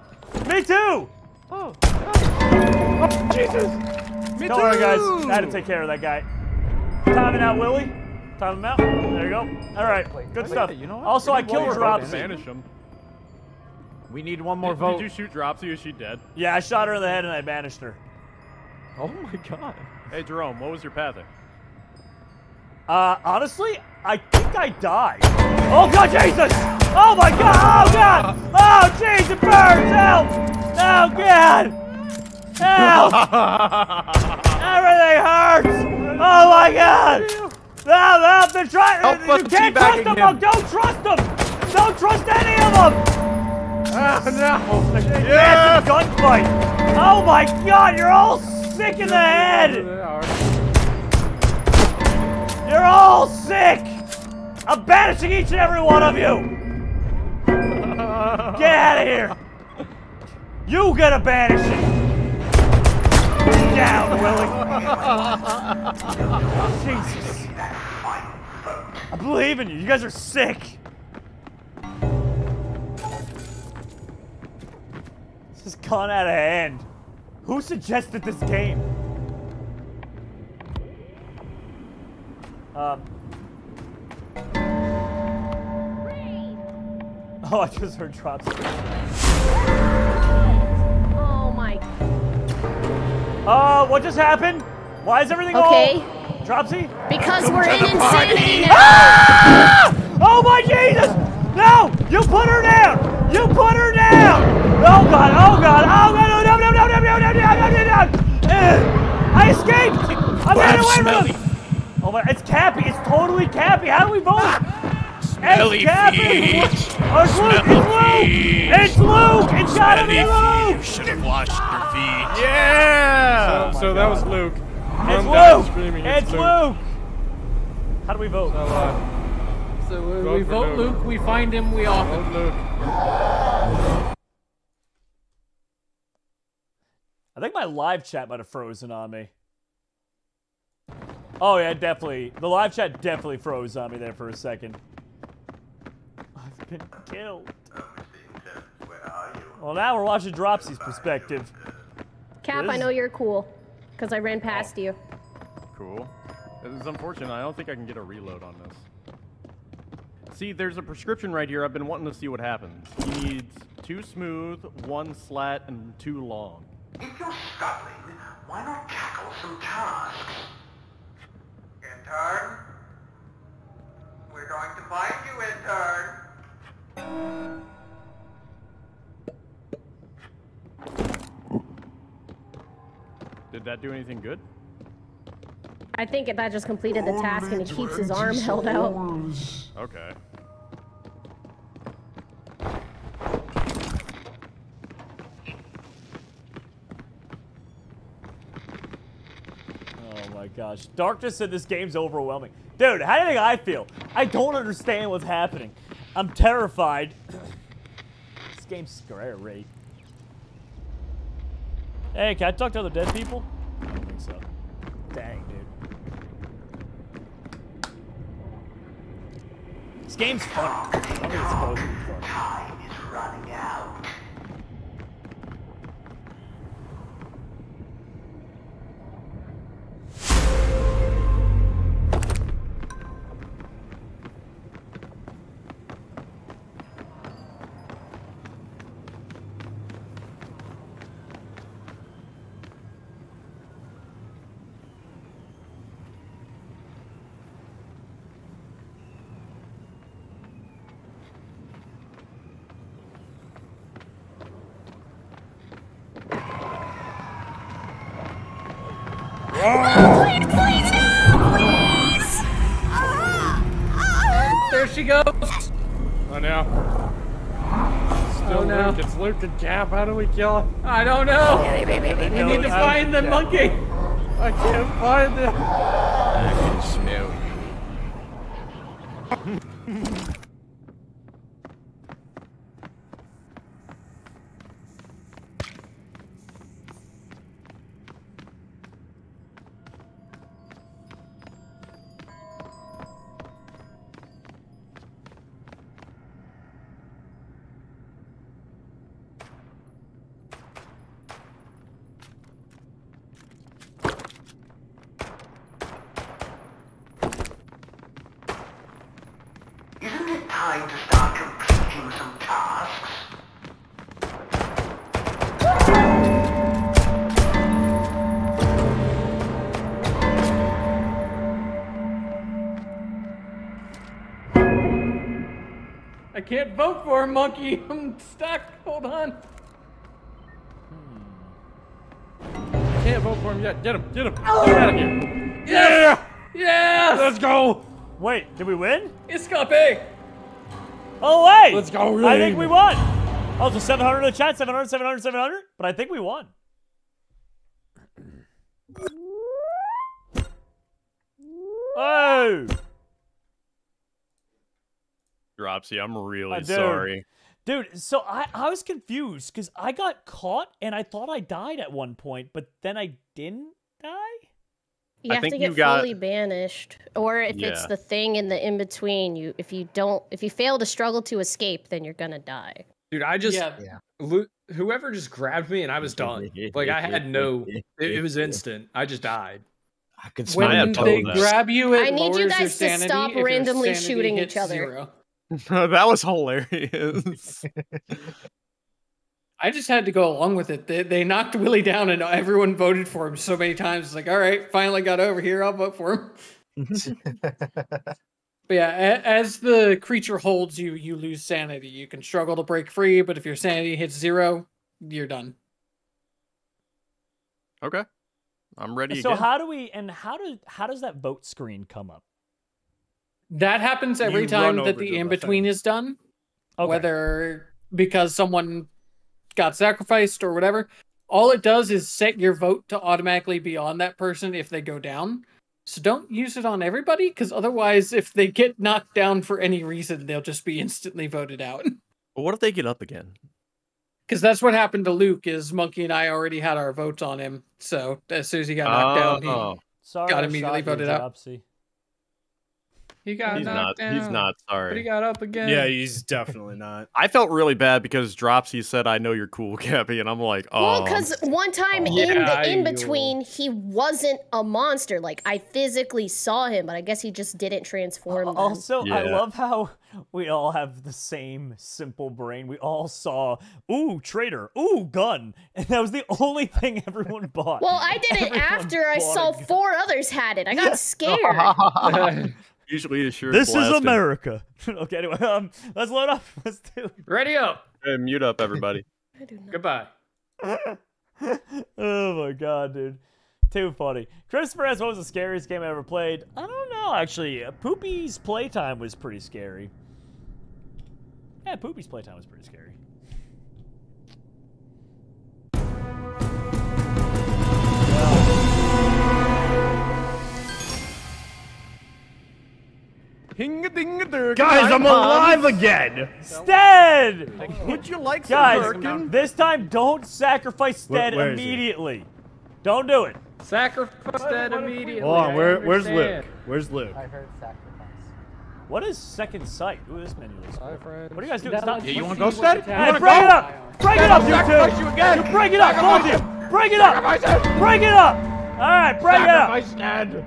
Me too. Oh, oh Jesus. Me Don't too. worry, guys. I had to take care of that guy. Time him out, Willie. Time him out. There you go. All right. Good stuff. You know also, I killed Dropsy. We need one more did, vote. Did you shoot Dropsy? Is she dead? Yeah, I shot her in the head and I banished her. Oh, my God. Hey, Jerome, what was your pathing? Uh, honestly, I think I died. Oh God, Jesus! Oh my God! Oh God! Oh Jesus! Burns! Help! Oh God! Help! Everything hurts! Oh my God! Help! Help! They're trying. You, you can't trust them. Oh, don't trust them! Don't trust any of them! Oh no! Yeah! It's a gunfight! Oh my God! You're all sick in the head! You're all sick! I'm banishing each and every one of you! Get out of here! You get a banishing! Down, Willie! Jesus! I believe in you! You guys are sick! This has gone out of hand. Who suggested this game? Um. Oh, I just heard Dropsy. Oh my. Uh, what just happened? Why is everything okay? All... Dropsy? Because we're in insanity now. Ah! Oh my Jesus! No! You put her down! You put her down! Oh God! Oh God! Oh God! No! No! No! No! No! No! No! No! No! I escaped! I ran away from him! Oh my, it's Cappy, it's totally Cappy, how do we vote? Ah, it's Cappy! It's, it's Luke, it's Luke! It's Luke! It's gotta be Luke! You should've washed your feet. Yeah! So, oh so that was Luke. It's Luke! It's, it's Luke. Luke! How do we vote? So, uh, so we vote, we vote Luke. Luke, we find him, we off him. Luke. I think my live chat might have frozen on me. Oh yeah, definitely. The live chat definitely froze on me there for a second. I've been killed. Well, now we're watching Dropsy's perspective. Cap, I know you're cool, because I ran past you. Cool. It's unfortunate. I don't think I can get a reload on this. See, there's a prescription right here. I've been wanting to see what happens. He needs two smooth, one slat, and two long. If you're scuttling, why not tackle some tasks? Intern? We're going to find you, intern! Did that do anything good? I think that just completed the task and he keeps his arm held out. Okay. Gosh, Darkness said this game's overwhelming. Dude, how do you think I feel? I don't understand what's happening. I'm terrified. This game's scary. Hey, can I talk to other dead people? I don't think so. Dang, dude. This game's fun. I don't think it's supposed to be fun. Time is running out. Luke and Cap, how do we kill him? I don't know. We need to find the monkey. I can't find him. I can smell you. I can't vote for him, Monkey. I'm stuck. Hold on. Hmm. Can't vote for him yet. Get him. Get him. Oh. Get out of here. Yes. Yeah. Yeah. Let's go. Wait, did we win? Escape. Oh, wait. Let's go. Really. I think we won. Oh, so seven hundred in the chat. seven hundred, seven hundred, seven hundred. But I think we won. Oh. Dropsy, I'm really oh, dude. sorry. Dude, so I, I was confused because I got caught and I thought I died at one point, but then I didn't die? You I have to get got... fully banished. Or if yeah. it's the thing in the in-between, you if you don't if you fail to struggle to escape, then you're gonna die. Dude, I just yeah. whoever just grabbed me and I was done. Like I had no it, it was instant. I just died. I could smile when they that. grab you I need you guys to stop randomly shooting each other. Zero. That was hilarious. I just had to go along with it. They, they knocked Willie down and everyone voted for him so many times. It's like, all right, finally got over here. I'll vote for him. But yeah, as the creature holds you, you lose sanity. You can struggle to break free, but if your sanity hits zero, you're done. Okay. I'm ready So again. how do we, and how, do, how does that vote screen come up? That happens every you time that the in-between is done. Okay. Whether because someone got sacrificed or whatever. All it does is set your vote to automatically be on that person if they go down. So don't use it on everybody, because otherwise if they get knocked down for any reason, they'll just be instantly voted out. But what if they get up again? Because that's what happened to Luke, is Monkey and I already had our votes on him. So as soon as he got knocked oh, down, he sorry, got immediately voted out. He got he's knocked not, down. He's not sorry. But he got up again. Yeah, he's definitely not. I felt really bad because Dropsy said, "I know you're cool, Cappy," and I'm like, "Oh." Well, because one time oh, in yeah, the in between, he wasn't a monster. Like I physically saw him, but I guess he just didn't transform. Uh, also, yeah. I love how we all have the same simple brain. We all saw, "Ooh, traitor! Ooh, gun!" And that was the only thing everyone bought. Well, I did it after I saw four others had it. I got scared. Usually is sure This is blasting. America. Okay, anyway, um, let's load up. Let's do it. Ready up. Hey, mute up, everybody. I do not. Goodbye. Oh my god, dude. Too funny. Christopher asked, what was the scariest game I ever played? I don't know, actually. Poopy's Playtime was pretty scary. Yeah, Poopy's Playtime was pretty scary. Guys, I'm alive again! Stead! Would you like some Guys, Birkin? This time don't sacrifice Stead where, where immediately. Don't do it. Sacrifice Stead immediately. Hold on, where, where's Luke? Where's Luke? I heard sacrifice. What is second sight? Ooh, this menu is cool. What are you guys doing? Stop. Yeah, you wanna go, Stead? You wanna go? Break it up! Break it up, you two! You break it up, both of you! Break it up! Break it up! Alright, break it up! Sacrifice Stead!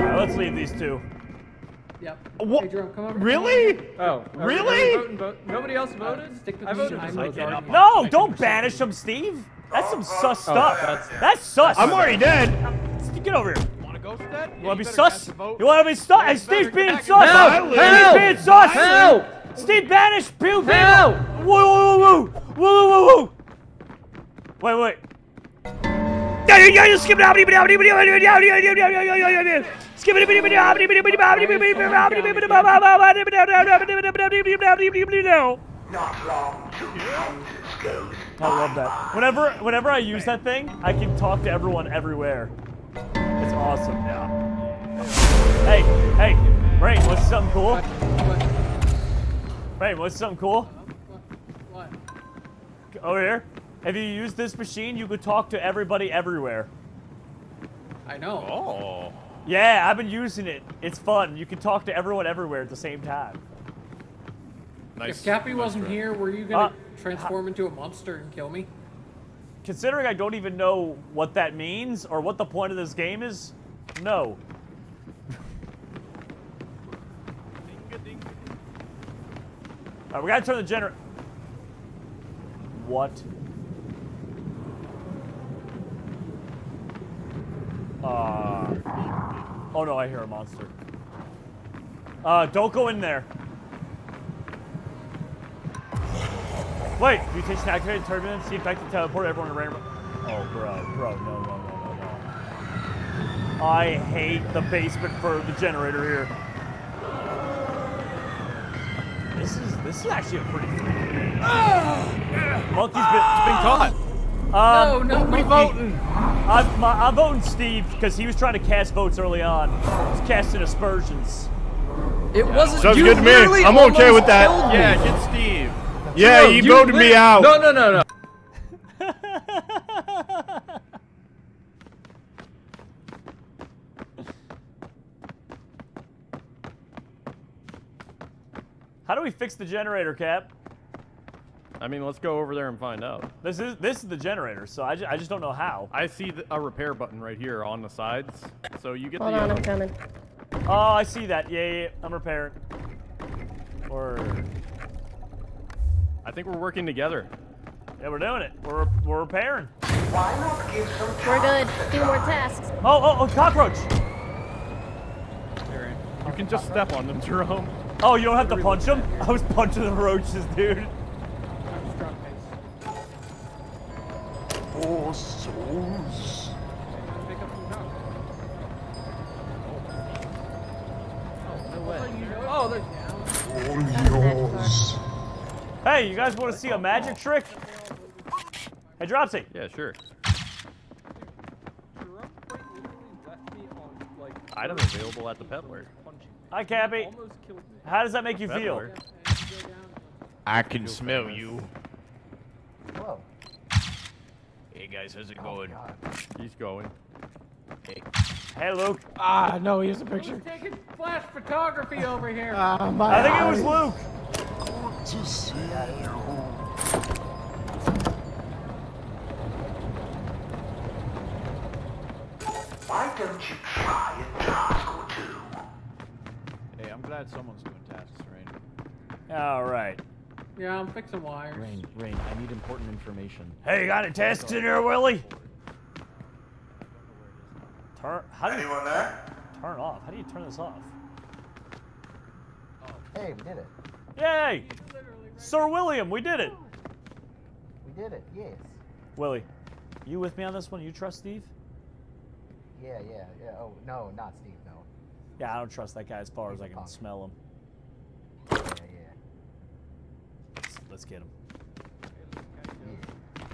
Alright, let's leave these two. Yep. What? Hey, Jerome, come over. Really? Oh. Okay. Really? Vote vote. Nobody else voted? Uh, stick with I voted. I voted. I voted. No, don't banish him, Steve. That's some oh, sus oh, stuff. That's, that's sus. I'm already dead. Get over here. You want to go for that? You want to be sus? You want to be sus? Hey, Steve's being sus. Help! Help! Being sus. Help! Steve banished Pew Pew. Help! Woo woo woo woo woo woo woo. Wait wait. Skip it out. Skip it, I love that. Whenever, whenever I use that thing, I can talk to everyone everywhere. It's awesome. Yeah. Hey, hey, Ray, what's something cool? Ray, what's something cool? What? Over here. If you use this machine, you could talk to everybody everywhere. I know. Oh. Yeah, I've been using it. It's fun. You can talk to everyone everywhere at the same time. Nice. If Cappy wasn't here, were you going to uh, transform uh, into a monster and kill me? Considering I don't even know what that means or what the point of this game is, no. Alright, we gotta turn the generator. What? Uh... Oh no, I hear a monster. Uh, don't go in there. Wait, mutation activated, turbulence, see effect to teleport everyone to random. Oh, bro, bro, no, no, no, no, no. I hate the basement for the generator here. This is, this is actually a pretty... Ah! Monkey's been, ah! been caught. Um, no, no, we're voting. I'm, I'm voting Steve, because he was trying to cast votes early on. He was casting aspersions. It yeah. wasn't Sounds you good to me. I'm okay with that. Yeah, get Steve. Yeah, no, he voted me out. No, no, no, no. How do we fix the generator, Cap? I mean, let's go over there and find out. This is this is the generator, so I, ju I just don't know how. I see the, a repair button right here on the sides, so you get Hold the. Hold on, I'm coming. Oh, I see that. Yeah, yeah, yeah. I'm repairing. Or. I think we're working together. Yeah, we're doing it. We're we're repairing. Why not give some we're good. Do more tasks. Oh, oh, oh, cockroach! You can just step on them, Jerome. Oh, you don't have to punch them? I was punching the roaches, dude. Oh, souls. Oh, there's... Oh, yours. Hey, you guys want to see a magic trick? Hey, Dropsy. Yeah, sure. Item available at the peddler. Hi, Cappy. How does that make you peddler. feel? I can smell you. Whoa. Hey, guys, how's it oh, going? God. He's going. Hey. Hey, Luke. Ah, no, here's a picture. He's taking flash photography over here. Uh, my I think eyes. it was Luke. To see you. Why don't you try a task or two? Hey, I'm glad someone's doing tasks, Rain. All right. Yeah, I'm fixing wires. Rain, Rain, I need important information. Hey, you got any tasks in here, Willie? Turn. How do you Anyone there? Turn off. How do you turn this off? Oh. Hey, we did it. Yay! Sir William, we did it! We did it, yes. Willie, you with me on this one? You trust Steve? Yeah, yeah, yeah. Oh, no, not Steve, no. Yeah, I don't trust that guy as far He's as I can punk. smell him. Yeah, yeah. Let's, let's get him. Yeah.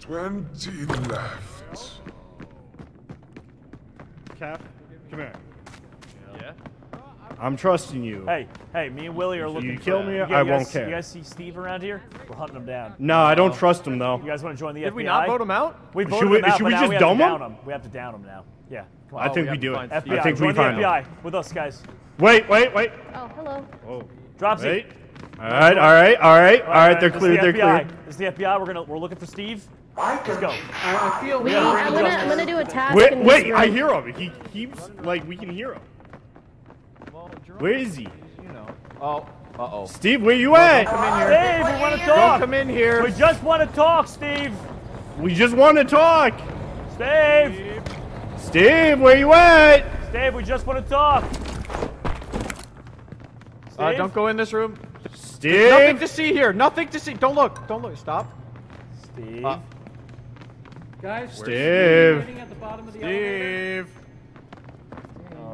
twenty left. Cap, come here. Yeah? yeah? I'm trusting you. Hey, hey, me and Willie are looking. You kill me, you guys, I won't care. You guys see Steve around here? We're hunting him down. No, I don't trust him though. You guys want to join the F B I? Did we not vote him out? We voted him out. Should we just dome him? We have to down him now. Yeah. Come on. I think we do it. I think we find him. F B I with us, guys. Wait, wait, wait. Oh, hello. Oh. Dropsy. All right, all right, all right, all right. They're clear. They're clear. This is the F B I. We're gonna. We're looking for Steve. Let's go. I feel. Wait, I'm gonna. I'm gonna do a task. Wait, wait. I hear him. He keeps like we can hear him. Where is he? You know. Oh, uh-oh. Steve, where you at? Come in here. Steve, we want to talk. Come in here. We just want to talk, Steve. We just want to talk. Steve. Steve, where you at? Steve, we just want to talk. Uh, don't go in this room. Steve. There's nothing to see here. Nothing to see. Don't look. Don't look. Stop. Steve. Uh, Guys, Steve. Steve. Waiting at the bottom of the elevator. Steve.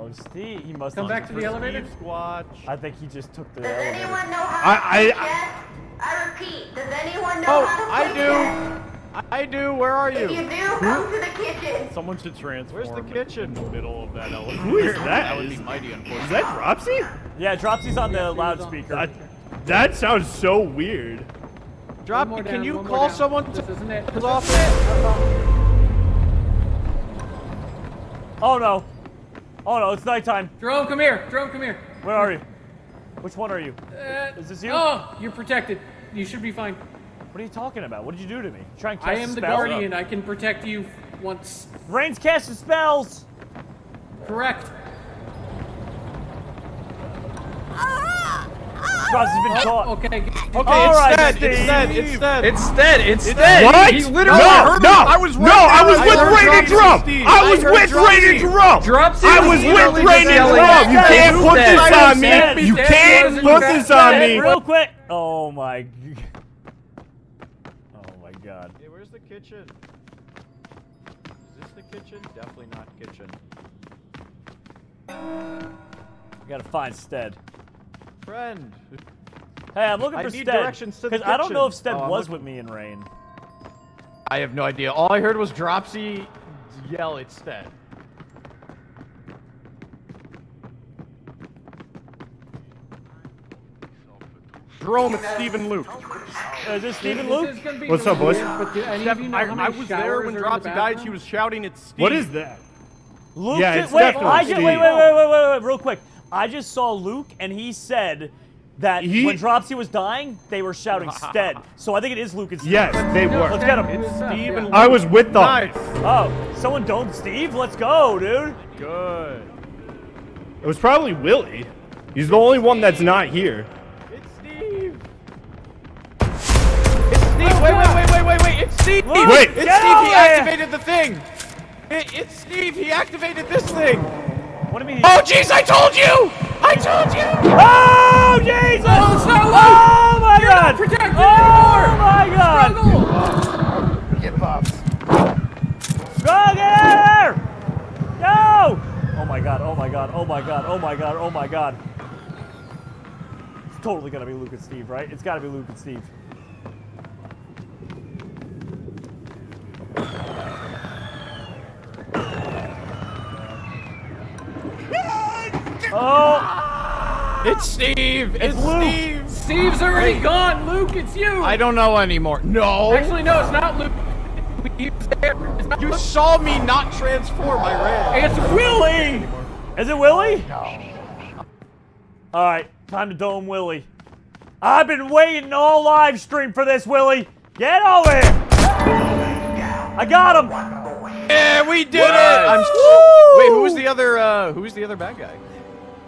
Oh, Steve, he must come back to the elevator. Squatch. I think he just took the. Does elevator. anyone know how to I, play I, chess? I repeat, does anyone know oh, how to play chess? I do. I do. Where are you? If you do, hmm? come to the kitchen. Someone should transform. Where's the kitchen? In the middle of that elevator. Who is that? That would be mighty unfortunate. Is that Dropsy? Yeah, Dropsy's on the loudspeaker. That, that sounds so weird. Dropsy, can down, you call someone to pull off it? Oh no. Oh no, it's nighttime. Jerome, come here. Jerome, come here. Where are you? Which one are you? Uh, Is this you? Oh, you're protected. You should be fine. What are you talking about? What did you do to me? Try and cast I am the guardian. Up. I can protect you once. Rain's casting spells. Correct. Dropsy's been caught. Oh, okay. Okay, All it's, right, dead. it's dead. It's dead. It's dead. It's dead. What? He literally no, no, I was right no, I was with Rain and Drum. I was with Rain and Drum. I was with Rain and Drum. You can't put this on me. You can't put this on me. Real quick. Oh my God. kitchen. Is this the kitchen? Definitely not kitchen. We gotta find Stead. Friend. Hey, I'm looking I for Stead. I need directions to the kitchen. Because I don't know if Stead oh, was looking... with me in rain. I have no idea. All I heard was Dropsy yell at Stead. Jerome, it's Stephen Luke. Uh, is this Stephen Luke? This What's up, boys? Steph, I, I was there when Dropsy died. She was shouting at Steve. What is that? Luke, yeah, just, wait, I just, wait, wait, wait, wait, wait, wait, real quick. I just saw Luke, and he said that he? when Dropsy was dying, they were shouting Stead. So I think it is Luke and Steve. Yes, they were. Let's get him. It's Steve and Luke. I was with them. Nice. Oh, someone domed Steve? Let's go, dude. Good. It was probably Willie. He's the only one that's not here. Wait, wait, wait, wait, wait, wait, it's Steve! Luke, wait! It's Steve, he activated the thing! It, it's Steve, he activated this thing! What do you mean? Oh, jeez, I told you! I told you! Oh, Jesus! Oh, it's not Luke! Oh, my You're God! Protect the oh, my God! Struggle. Get pops. Roger! No! Oh, my God, oh, my God, oh, my God, oh, my God, oh, my God. It's totally gotta be Luke and Steve, right? It's gotta be Luke and Steve. Oh! It's Steve! It's, it's Steve! Luke. Steve's already Wait. gone! Luke, it's you! I don't know anymore. No! Actually, no, it's not Luke. He was there. It's not you Luke. saw me not transform, I ran. It's Willie! Is it Willie? No. Alright, time to dome Willie. I've been waiting all live stream for this, Willie! Get over here! I got him! Yeah, we did Woo! it! I'm... Wait, who was the other, uh, who was the other bad guy?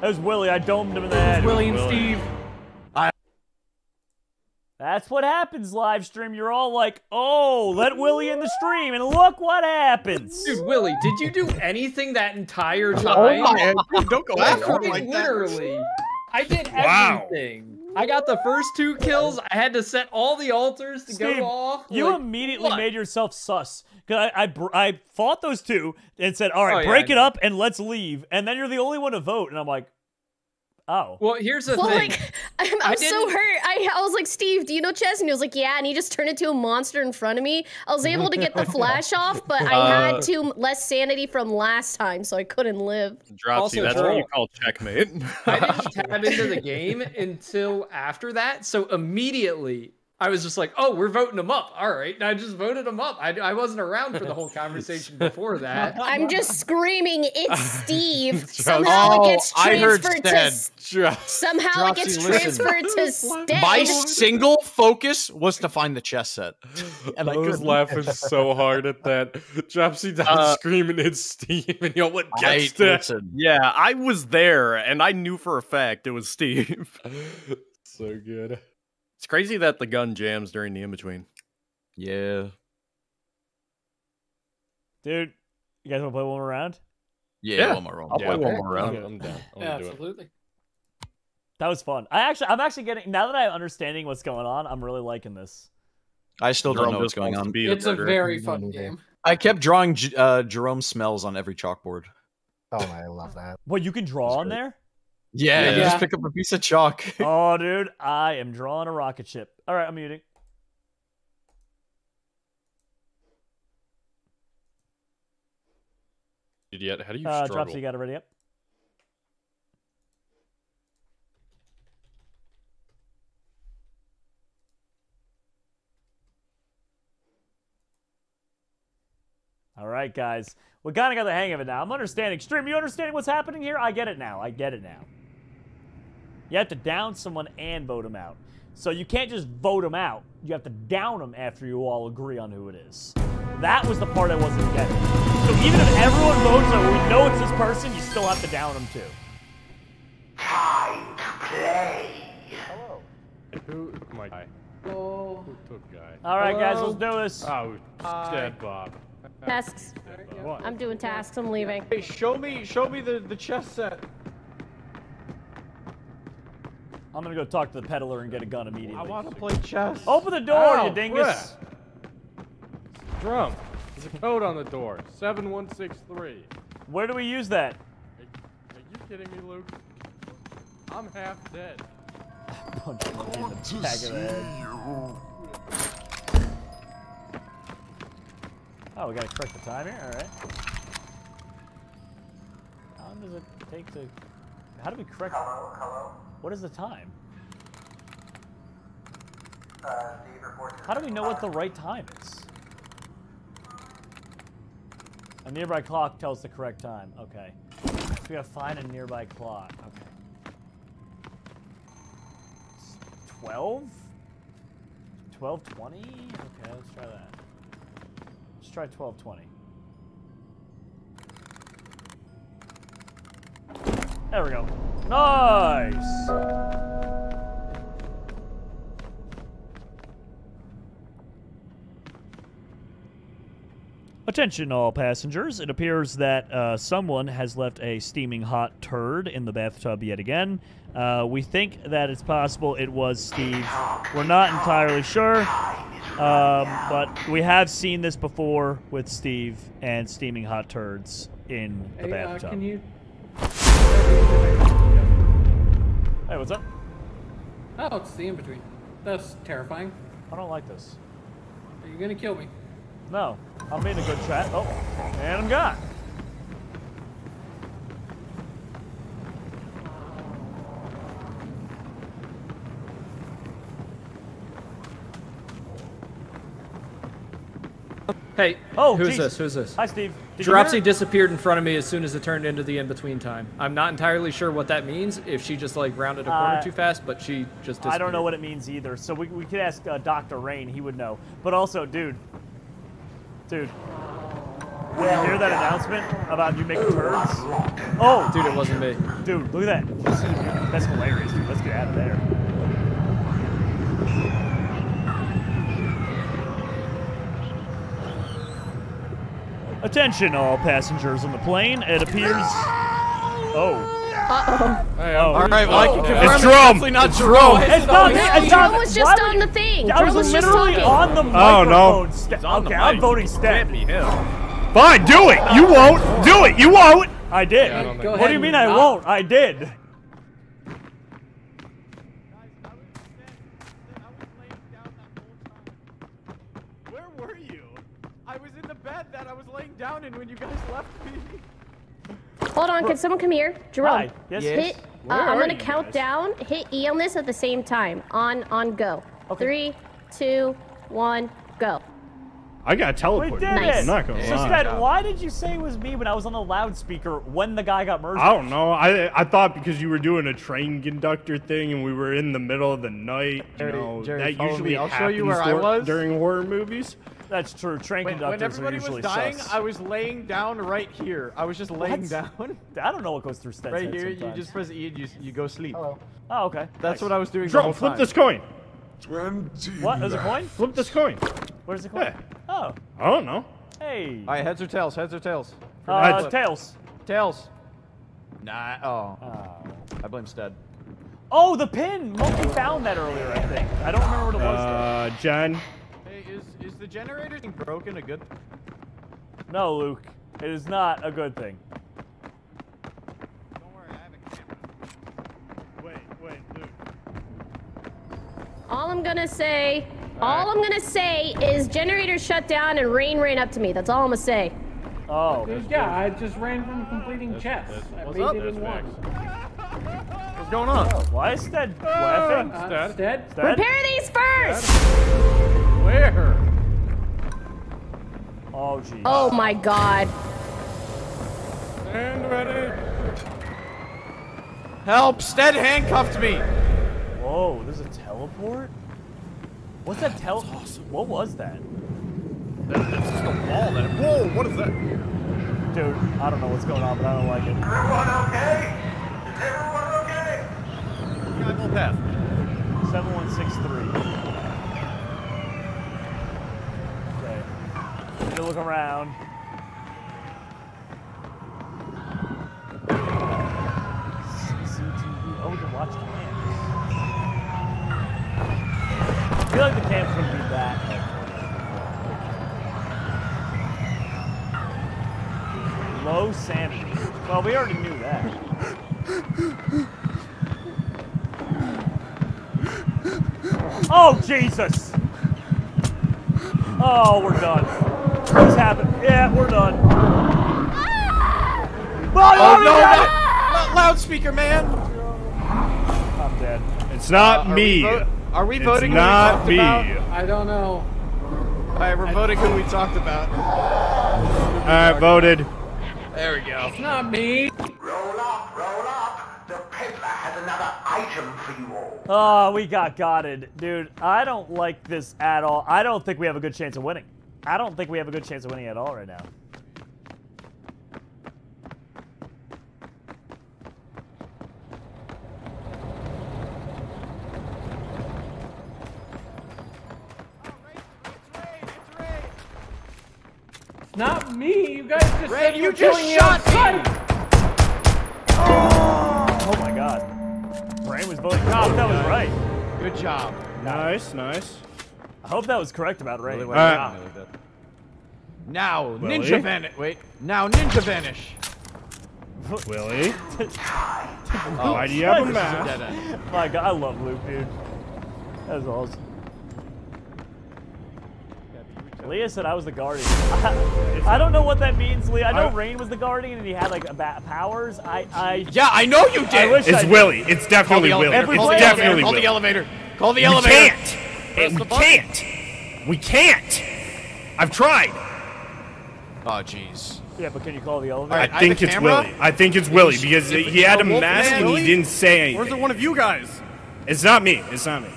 That was Willie. I domed him in the head. Willie and Steve. I That's what happens, live stream. You're all like, oh, let Willie in the stream, and look what happens. Dude, Willie, did you do anything that entire time? Oh, man. Don't go after him like Literally. That. I did wow. everything. I got the first two kills. I had to set all the altars to Steve, go off. You like, immediately what? made yourself sus. Because I, I, I fought those two and said, all right, oh, break yeah, it up and let's leave. And then you're the only one to vote. And I'm like, oh. Well, here's the well, thing. Like, I'm, I'm so hurt. I, I was like, Steve, do you know chess? And he was like, yeah. And he just turned into a monster in front of me. I was able to get the flash off, but uh, I had to less sanity from last time, so I couldn't live. Dropsy, also, that's girl. what you call checkmate. I didn't tab into the game until after that, so immediately I was just like, oh, we're voting him up. All right. And I just voted him up. I, I wasn't around for the whole conversation before that. I'm just screaming, it's Steve. Somehow oh, it gets transferred to Somehow Dropsy, it gets transferred listen. to Stead. My single focus was to find the chess set. And I, I was laughing so hard at that. Dropsy down uh, screaming, it's Steve. And you know what gets that? Yeah, I was there and I knew for a fact it was Steve. So good. It's crazy that the gun jams during the in-between. Yeah. Dude, you guys want to play one more round? Yeah, yeah. one more round. I'll yeah, play one more round. I'm down. I'm yeah, absolutely. It. That was fun. I actually, I'm actually getting, now that I'm understanding what's going on, I'm really liking this. I still Jerome don't know what's going on. It's a, a very fun game. I kept drawing uh, Jerome smells on every chalkboard. Oh, I love that. What, you can draw That's on great. there? Yeah, yeah, just pick up a piece of chalk. Oh, dude, I am drawing a rocket ship. All right, I'm muting. Idiot, how do you uh, struggle? Dropsy, you got it ready up. All right, guys. We kind of got the hang of it now. I'm understanding. Stream, you understanding what's happening here? I get it now. I get it now. You have to down someone and vote them out. So you can't just vote them out. You have to down them after you all agree on who it is. That was the part I wasn't getting. So even if everyone votes and we know it's this person, you still have to down them too. Time to play. Hello. Who took my guy? Oh. Who took guy? All right, Hello. guys, let's do this. Oh, dead Bob. Tasks. What? I'm doing tasks. I'm leaving. Hey, show me, show me the the chess set. I'm gonna go talk to the peddler and get a gun immediately. I want to play chess. Open the door, Ow, you dingus. Where? drum. There's a code on the door. seven one six three. Where do we use that? Are, are you kidding me, Luke? I'm half dead. Punch him in the back of the head. Oh, we gotta correct the time here? Alright. How long does it take to... How do we correct... Hello, hello? What is the time? Uh, Steve reports... How do we know what the right time is? A nearby clock tells the correct time. Okay. So we gotta find a nearby clock. Okay. twelve? twelve twenty? Okay, let's try that. Let's try twelve twenty. There we go. Nice! Attention all passengers. It appears that uh, someone has left a steaming hot turd in the bathtub yet again. Uh, we think that it's possible it was Steve. We're not entirely sure, um, but we have seen this before with Steve and steaming hot turds in the hey, bathtub. Uh, can you... Hey, what's up? Oh, it's the in-between. That's terrifying. I don't like this. Are you gonna kill me? No. I'm being a good chat. Oh, and I'm gone. Hey, oh, who's geez. this? Who's this? Hi, Steve. Did Dropsy disappeared in front of me as soon as it turned into the in-between time. I'm not entirely sure what that means, if she just, like, rounded a corner uh, too fast, but she just disappeared. I don't know what it means either, so we, we could ask uh, Doctor Rain. He would know. But also, dude, dude, when you hear that announcement about you making turds? Oh! Dude, it wasn't me. Dude, look at that. That's hilarious, dude. Let's get out of there. Attention, all passengers on the plane. It appears. Oh. Uh oh. Hey, oh. All right, well, I can confirm it's Jerome. It's not it's Jerome. It's not. It's not. Jerome was just on the thing. I was, was literally on the microphone. Oh no. It's on okay, the I'm voting Stat. Can't be him. Fine, do it. You won't. Do it. You won't. I did. Yeah, I what ahead, do you mean I not. won't? I did. That I was laying down in when you guys left me. Hold on, could someone come here? Jerome, Hi. Yes. hit, uh, I'm gonna count guys? down, hit E on this at the same time. On, on, go. Okay. Three, two, one, go. I got teleported. We did nice. it. I'm not gonna so lie. Stead, why did you say it was me when I was on the loudspeaker when the guy got murdered? I don't know. I I thought because you were doing a train conductor thing and we were in the middle of the night. Jerry, you know, Jerry, that usually me. I'll happens show you where I was. during horror movies. That's true. Train when, conductors when are usually was dying, sus. I was laying down right here. I was just laying what? down. I don't know what goes through Stead's Right here, sometimes. you just press E and you, you go sleep. Hello. Oh, okay. That's nice. what I was doing Drum, the whole flip time. this coin. twenty What? There's a coin? Flip this coin. Where's the coin? Yeah. Oh. I don't know. Hey. All right, heads or tails? Heads or tails? Uh, tails. Tails. Nah. Oh. oh. I blame Stead. Oh, the pin. Monkey found that earlier, I think. I don't remember what it was. Uh, though. John. Is, is the generator thing broken a good thing? No, Luke. It is not a good thing. Don't worry, I have a camera. Wait, wait, Luke. All I'm gonna say, all, all right. I'm gonna say is generator shut down and Rain ran up to me. That's all I'm gonna say. Oh. Yeah, good. I just ran from completing that's, chess. That's, I what's made up? It in one. What's going on? Oh, why is Stead uh, laughing? Uh, Stead? Stead? Repair these first! Stead? Where? Oh, geez. Oh, my God. Stand ready. Help! Stead handcuffed me. Whoa, there's a teleport? What's that teleport? Awesome. What was that? that? That's just a wall. That Whoa, what is that? Dude, I don't know what's going on, but I don't like it. Everyone okay? Is everyone okay? You gotta go path. seven one six three. To look around. C C T V. Oh, we can watch camps. I feel like the camp's gonna be back. no sanity. Well, we already knew that. Oh, Jesus! Oh, we're done. What's happened? Yeah, we're done. Ah! Oh, oh, no, not, not loudspeaker, man! I'm dead. It's not uh, me. Are we, are we voting it's who not we talked me. About? I don't know. Alright, we're I voting who we talked about. Alright, voted. There we go. It's not me. Roll up, roll up. The peddler has another item for you all. Oh, we got gotted. Dude, I don't like this at all. I don't think we have a good chance of winning. I don't think we have a good chance of winning at all right now. Not me! You guys just Ray, said you, you were just killing shot me outside! Oh. Oh my god. Brain was voting cop. Oh, that was right. Good job. Nice, nice. I hope that was correct about Ray. Really well, right. Really now, Willie? Ninja Vanish. Wait. Now, Ninja Vanish. Willie? Oh, why do you have a mask? My god, I love Luke, dude. That was awesome. Leah said I was the guardian. I, I don't know what that means, Leah. I know I, Rain was the guardian and he had like a bat powers. I, I. Yeah, I know you did. I wish it's I Willie. Did. It's definitely Willie. It's definitely Willie. Call the elevator. Call the elevator. We can't. Press we can't. We can't. I've tried. Oh jeez. Yeah, but can you call the elevator? Right, I, think I think it's camera? Willie. I think it's Willie because if, he had a mask and he didn't say anything. Where's the one of you guys? It's not me. It's not me.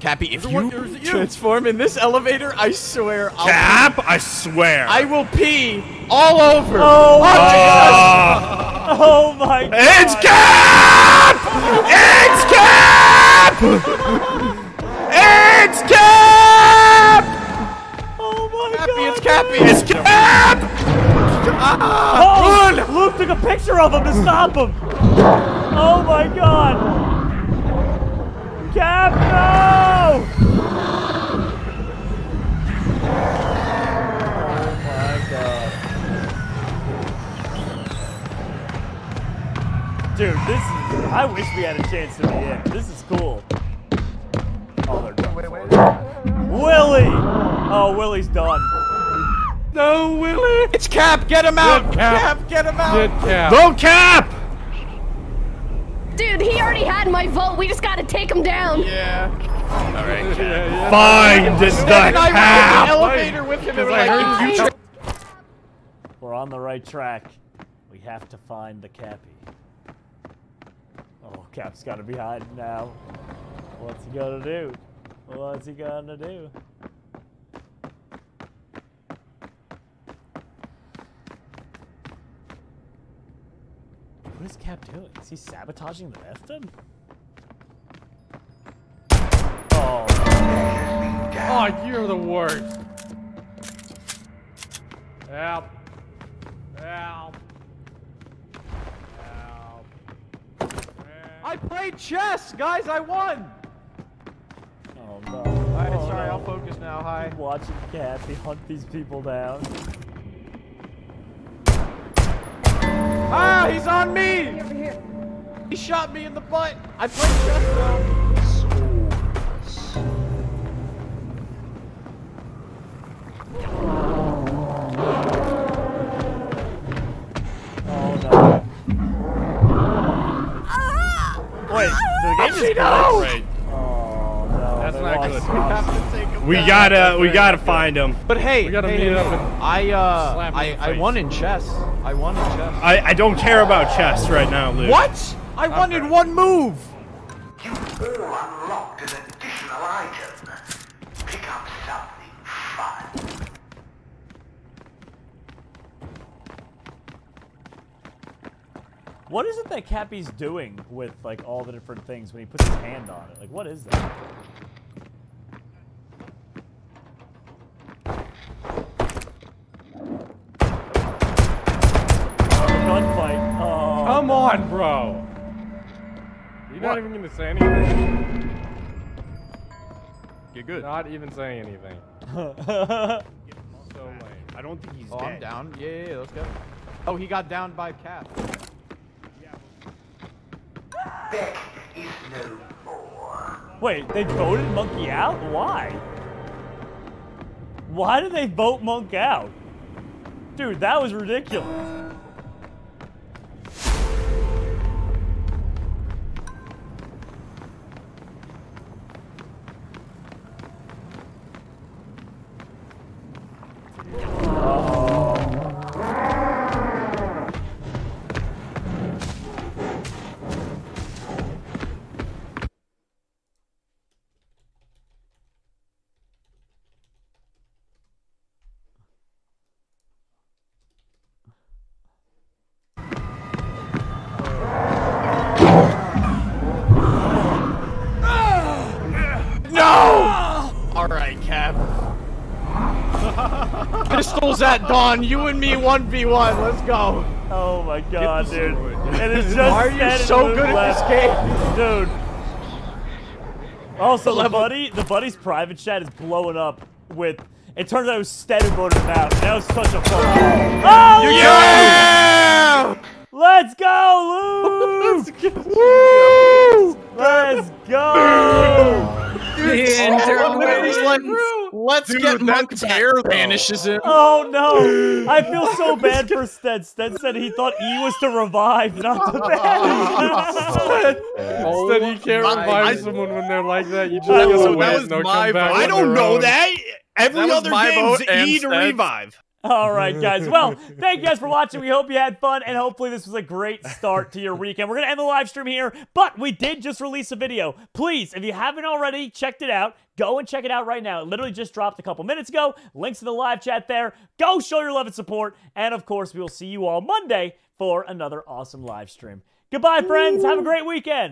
Cappy, if you, you transform in this elevator, I swear I'll Cap, pee. I swear. I will pee all over. Oh, oh, my, oh my god. It's Cap! It's Cap! It's Cap! Oh my Cappy, god. It's Cappy, it's Cap! Ah, oh, Luke took a picture of him to stop him. Oh my god. Cap, no! Oh my god. Dude, this is... I wish we had a chance to be in. This is cool. Oh, they're done. Wait, wait, wait. Willie! Oh, Willie's done. No, Willie! It's Cap! Get him out! Good Cap. Cap, get him out! Cap. Go, Cap! Dude, he already had my vote. We just gotta take him down. Yeah. All right. Yeah, yeah. Fine, this is the Cap. Elevator with him. Like, we're on the right track. We have to find the Cappy. Oh, Cap's gotta be hiding now. What's he gonna do? What's he gonna do? What is Cap doing? Is he sabotaging the bathtub? Oh. Oh, you're the worst. Help. Help. Help. Help. I played chess, guys. I won. Oh, no. All right, oh, sorry. No. I'll focus now. Hi. Keep watching Cap. They hunt these people down. Ah, he's on me! Over here, over here. He shot me in the butt! I played chess though. Oh no. Wait, the game is glitched. Oh no. That's not good. We have to take him. We gotta we gotta find him. But hey, we gotta meet up and I uh I, I won in chess. I won in chess. I, I don't care about chess right now, Luke. What? I okay. won in one move! You all unlocked an additional item. Pick up something fun. What is it that Cappy's doing with like all the different things when he puts his hand on it? Like what is that? Come on, bro! You're what? Not even gonna say anything. You're good. Not even saying anything. So lame. I don't think he's oh, dead. I'm down. Yeah, yeah, yeah, let's go. Oh, he got downed by Cap. Beck is no more. Wait, they voted Monkey out? Why? Why did they vote Monk out? Dude, that was ridiculous. At dawn, you and me one v one, let's go. Oh my god, dude. It is just why are you so good left. At this game? Dude. Also, the, the buddy, the buddy's private chat is blowing up with, it turns out it was Stead who voted him out. That was such a fun. Oh, yeah! Let's go, Luke! Let's go! Let's go! Dude, the Let's Dude, get Monk that tear vanishes him. Oh no! I feel so bad for Stead. Stead said he thought E was to revive, not to banish. Stead, you can't my, revive I, someone when they're like that. You just that was, that was no my back I don't know own. That. Every that other game's E to Stead. Revive. All right, guys. Well, thank you guys for watching. We hope you had fun, and hopefully this was a great start to your weekend. We're going to end the live stream here, but we did just release a video. Please, if you haven't already checked it out, go and check it out right now. It literally just dropped a couple minutes ago. Links to the live chat there. Go show your love and support, and, of course, we will see you all Monday for another awesome live stream. Goodbye, friends. Have a great weekend.